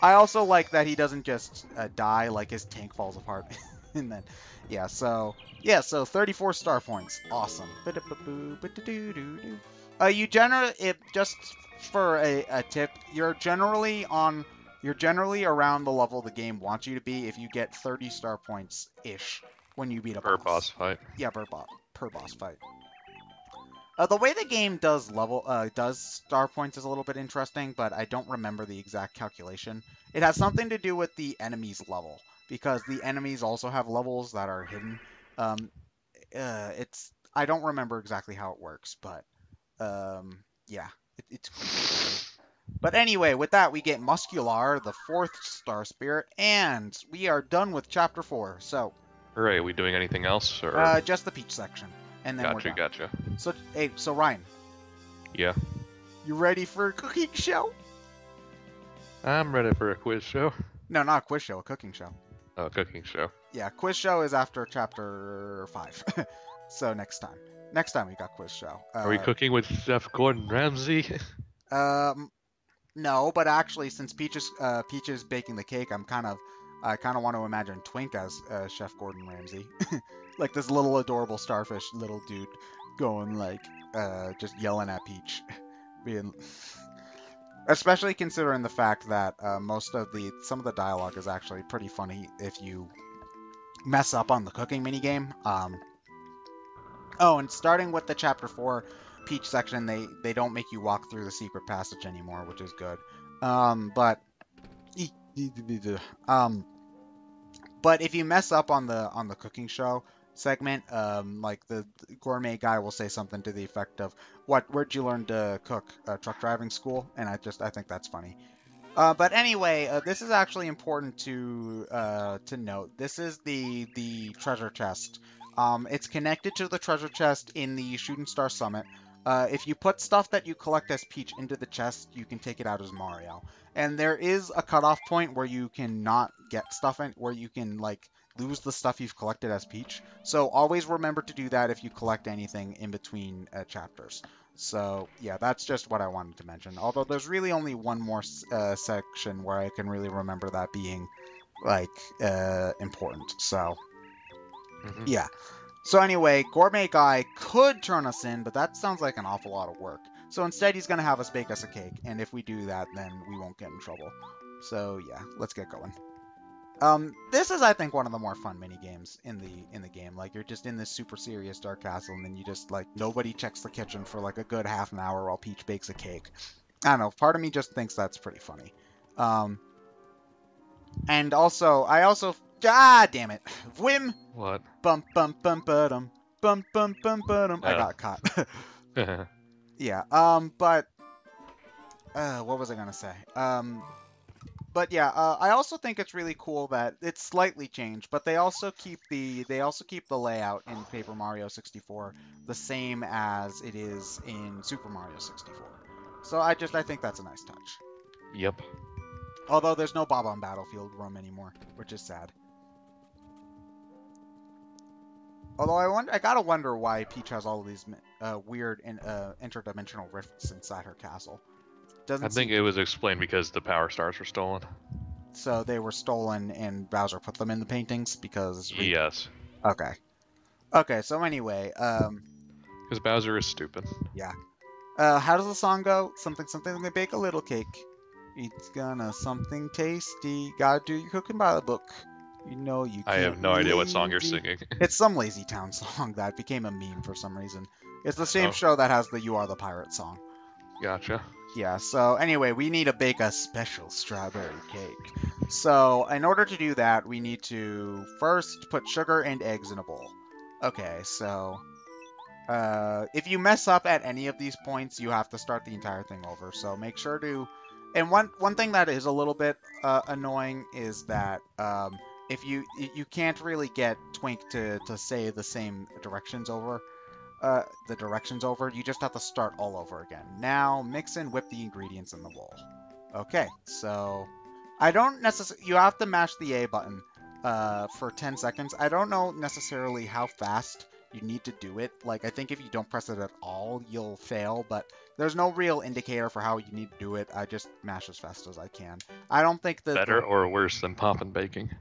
I also like that he doesn't just die, like his tank falls apart. And then, yeah, so 34 star points. Awesome. You generally, just for a tip, you're generally around the level the game wants you to be if you get 30 star points-ish when you beat a boss. Per boss fight. Yeah, per boss fight. The way the game does star points is a little bit interesting, but I don't remember the exact calculation. It has something to do with the enemy's level, because the enemies also have levels that are hidden. I don't remember exactly how it works, but yeah, it's cool. But anyway, with that, we get Muscular, the 4th star spirit, and we are done with Chapter 4. So. Hooray, are we doing anything else? Or... just the Peach section. And then we're done. Gotcha. So, hey, Ryan. Yeah? You ready for a cooking show? I'm ready for a quiz show. No, not a quiz show, a cooking show. Oh, a cooking show. Yeah, quiz show is after Chapter 5. So next time. Next time we got quiz show. Are we cooking with Chef Gordon Ramsay? No, but actually, since Peach is baking the cake, I kind of want to imagine Twink as Chef Gordon Ramsay. Like this little adorable starfish little dude going like, just yelling at Peach. Especially considering the fact that some of the dialogue is actually pretty funny if you mess up on the cooking minigame. Oh, and starting with the Chapter 4 Peach section, they don't make you walk through the secret passage anymore, which is good. But if you mess up on the cooking show segment, like the gourmet guy will say something to the effect of, where'd you learn to cook? Truck driving school? And I think that's funny. But anyway, this is actually important to note. This is the treasure chest. It's connected to the treasure chest in the Shooting Star Summit. If you put stuff that you collect as Peach into the chest, you can take it out as Mario. And there is a cutoff point where you cannot get stuff in, where you can, like, lose the stuff you've collected as Peach. So always remember to do that if you collect anything in between chapters. So, yeah, that's just what I wanted to mention. Although there's really only one more section where I can really remember that being, like, important. So, yeah. So anyway, Gourmet Guy could turn us in, but that sounds like an awful lot of work. So instead, he's going to have us bake us a cake, and if we do that, then we won't get in trouble. So yeah, let's get going. This is, I think, one of the more fun mini games in the game. Like, you're just in this super serious dark castle, and then you just, like, nobody checks the kitchen for like a good half an hour while Peach bakes a cake. I don't know. Part of me just thinks that's pretty funny. And also, I also, damn it, Vim. What? Bum bum bum ba-dum. Bum bum bum ba-dum. I got caught. Yeah. But what was I gonna say? But yeah, I also think it's really cool that it's slightly changed, but they also keep the layout in Paper Mario 64 the same as it is in Super Mario 64. So I think that's a nice touch. Yep. Although there's no Bob on Battlefield room anymore, which is sad. Although I gotta wonder why Peach has all of these weird interdimensional rifts inside her castle. Doesn't I think it was explained because the power stars were stolen. So they were stolen and Bowser put them in the paintings because... Yes. Okay. Okay, so anyway... Because Bowser is stupid. Yeah. How does the song go? Something, something, gonna bake a little cake. It's gonna something tasty. Gotta do your cooking by the book. You know you can't... I have no idea what song you're singing. It's some Lazy Town song that became a meme for some reason. It's the same show that has the You Are the Pirate song. Gotcha. Yeah, so anyway, we need to bake a special strawberry cake. So in order to do that, we need to first put sugar and eggs in a bowl. Okay, so if you mess up at any of these points, you have to start the entire thing over. So make sure to... And one thing that is a little bit annoying is that if you can't really get Twink to say the same directions over. You just have to start all over again. Now, mix and whip the ingredients in the bowl. Okay, so... I don't necessarily... You have to mash the A button for 10 seconds. I don't know necessarily how fast you need to do it. Like, I think if you don't press it at all, you'll fail, but there's no real indicator for how you need to do it. I just mash as fast as I can. I don't think that... Better or worse than poppin' baking?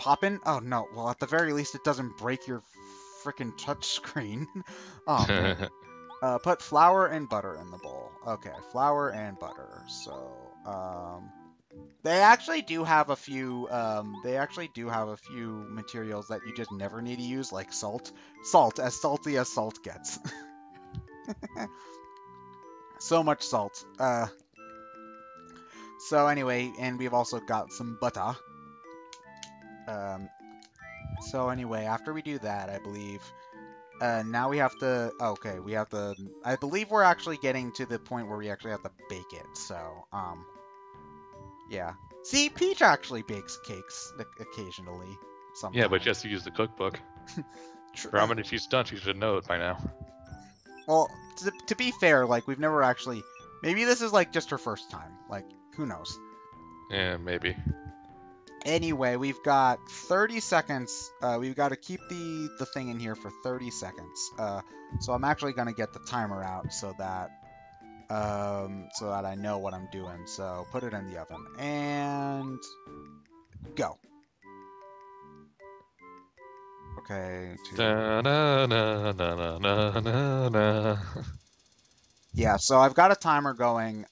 Poppin'? Oh, no. Well, at the very least, it doesn't break your... Freaking touchscreen. Oh, put flour and butter in the bowl. Okay, flour and butter. So, they actually do have a few. They actually do have a few materials that you just never need to use, like salt. Salt, as salty as salt gets. So much salt. So anyway, and we've also got some butter. So anyway, after we do that, I believe, now we have to, okay, we have to, I believe we're actually getting to the point where we actually have to bake it, so, yeah. See, Peach actually bakes cakes occasionally, sometimes. Yeah, but she has to use the cookbook. For how many she's done, she should know it by now. Well, to be fair, like, we've never actually, maybe this is, like, just her first time, like, who knows? Yeah, maybe. Anyway, we've got 30 seconds. We've got to keep the thing in here for 30 seconds. So I'm actually going to get the timer out so that I know what I'm doing. So put it in the oven and go. Okay. Yeah, so I've got a timer going.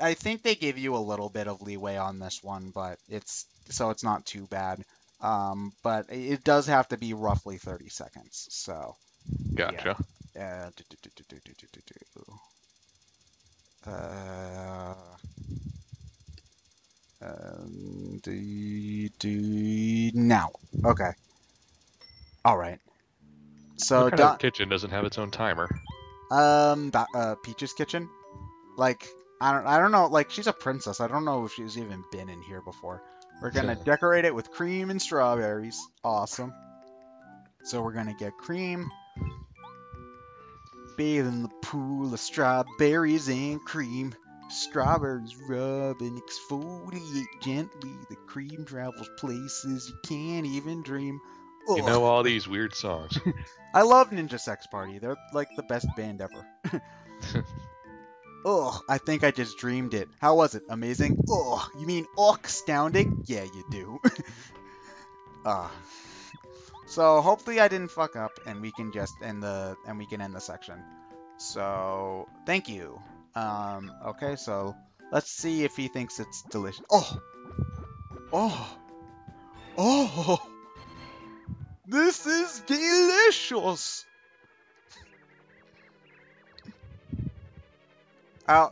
I think they give you a little bit of leeway on this one, but it's not too bad. But it does have to be roughly 30 seconds. So. Gotcha. Yeah. Now. Okay. All right. So the kitchen doesn't have its own timer. Peach's kitchen, like. I don't know, like, she's a princess. I don't know if she's even been in here before. We're gonna decorate it with cream and strawberries. Awesome. So we're gonna get cream. Bathe in the pool of strawberries and cream. Strawberries rub and exfoliate gently. The cream travels places you can't even dream. Ugh. You know all these weird songs. I love Ninja Sex Party. They're, like, the best band ever. Ugh, I think I just dreamed it. How was it? Amazing? Ugh, you mean astounding? Yeah, you do. So hopefully I didn't fuck up and we can just end the, and we can end the section. So, thank you. Okay, so Let's see if he thinks it's delicious. Oh! Oh! Oh! This is delicious!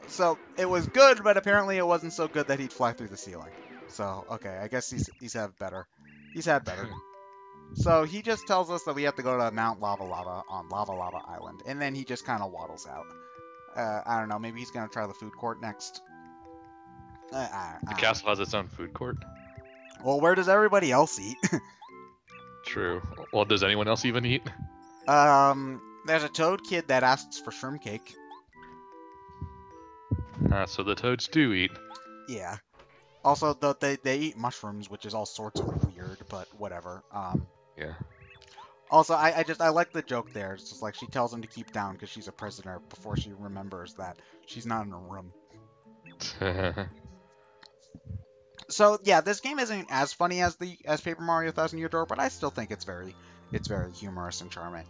So, it was good, but apparently it wasn't so good that he'd fly through the ceiling. So, okay, I guess he's had better. He's had better. So, he just tells us that we have to go to Mount Lava Lava on Lava Lava Island. And then he just kind of waddles out. I don't know, maybe he's going to try the food court next. The castle has its own food court. Well, where does everybody else eat? True. Well, does anyone else even eat? There's a Toad kid that asks for shrimp cake. So the Toads do eat. Yeah. Also, they eat mushrooms, which is all sorts of weird, but whatever. Yeah. Also, I like the joke there. It's just like she tells him to keep down because she's a prisoner before she remembers that she's not in a room. So yeah, this game isn't as funny as Paper Mario Thousand Year Door, but I still think it's very humorous and charming.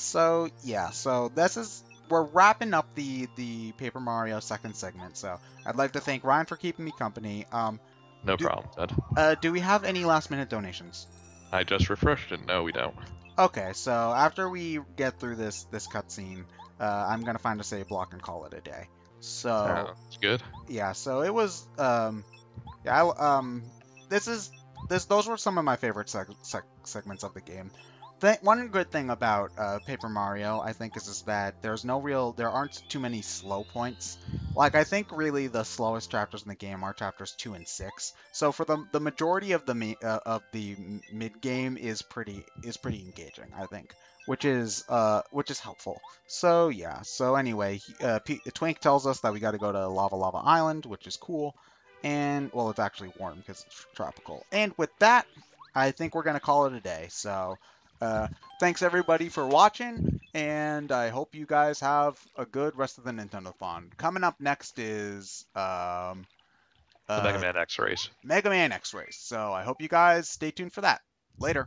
So yeah, so this is. We're wrapping up the Paper Mario second segment, so I'd like to thank Ryan for keeping me company. No problem, Ed. Do we have any last-minute donations? I just refreshed it. No, we don't. Okay, so after we get through this cutscene, I'm going to find a save block and call it a day. So that's good. Yeah, so it was... yeah, those were some of my favorite segments of the game. One good thing about Paper Mario, I think, is that there aren't too many slow points. Like, I think really the slowest chapters in the game are chapters 2 and 6. So for the majority of the mid game is pretty engaging, I think, which is helpful. So yeah. So anyway, Twink tells us that we got to go to Lava Lava Island, which is cool, and well, it's actually warm because it's tropical. And with that, I think we're gonna call it a day. So. Thanks everybody for watching, and I hope you guys have a good rest of the Nintendo-thon. Coming up next is the Mega Man X Race. So I hope you guys stay tuned for that. Later.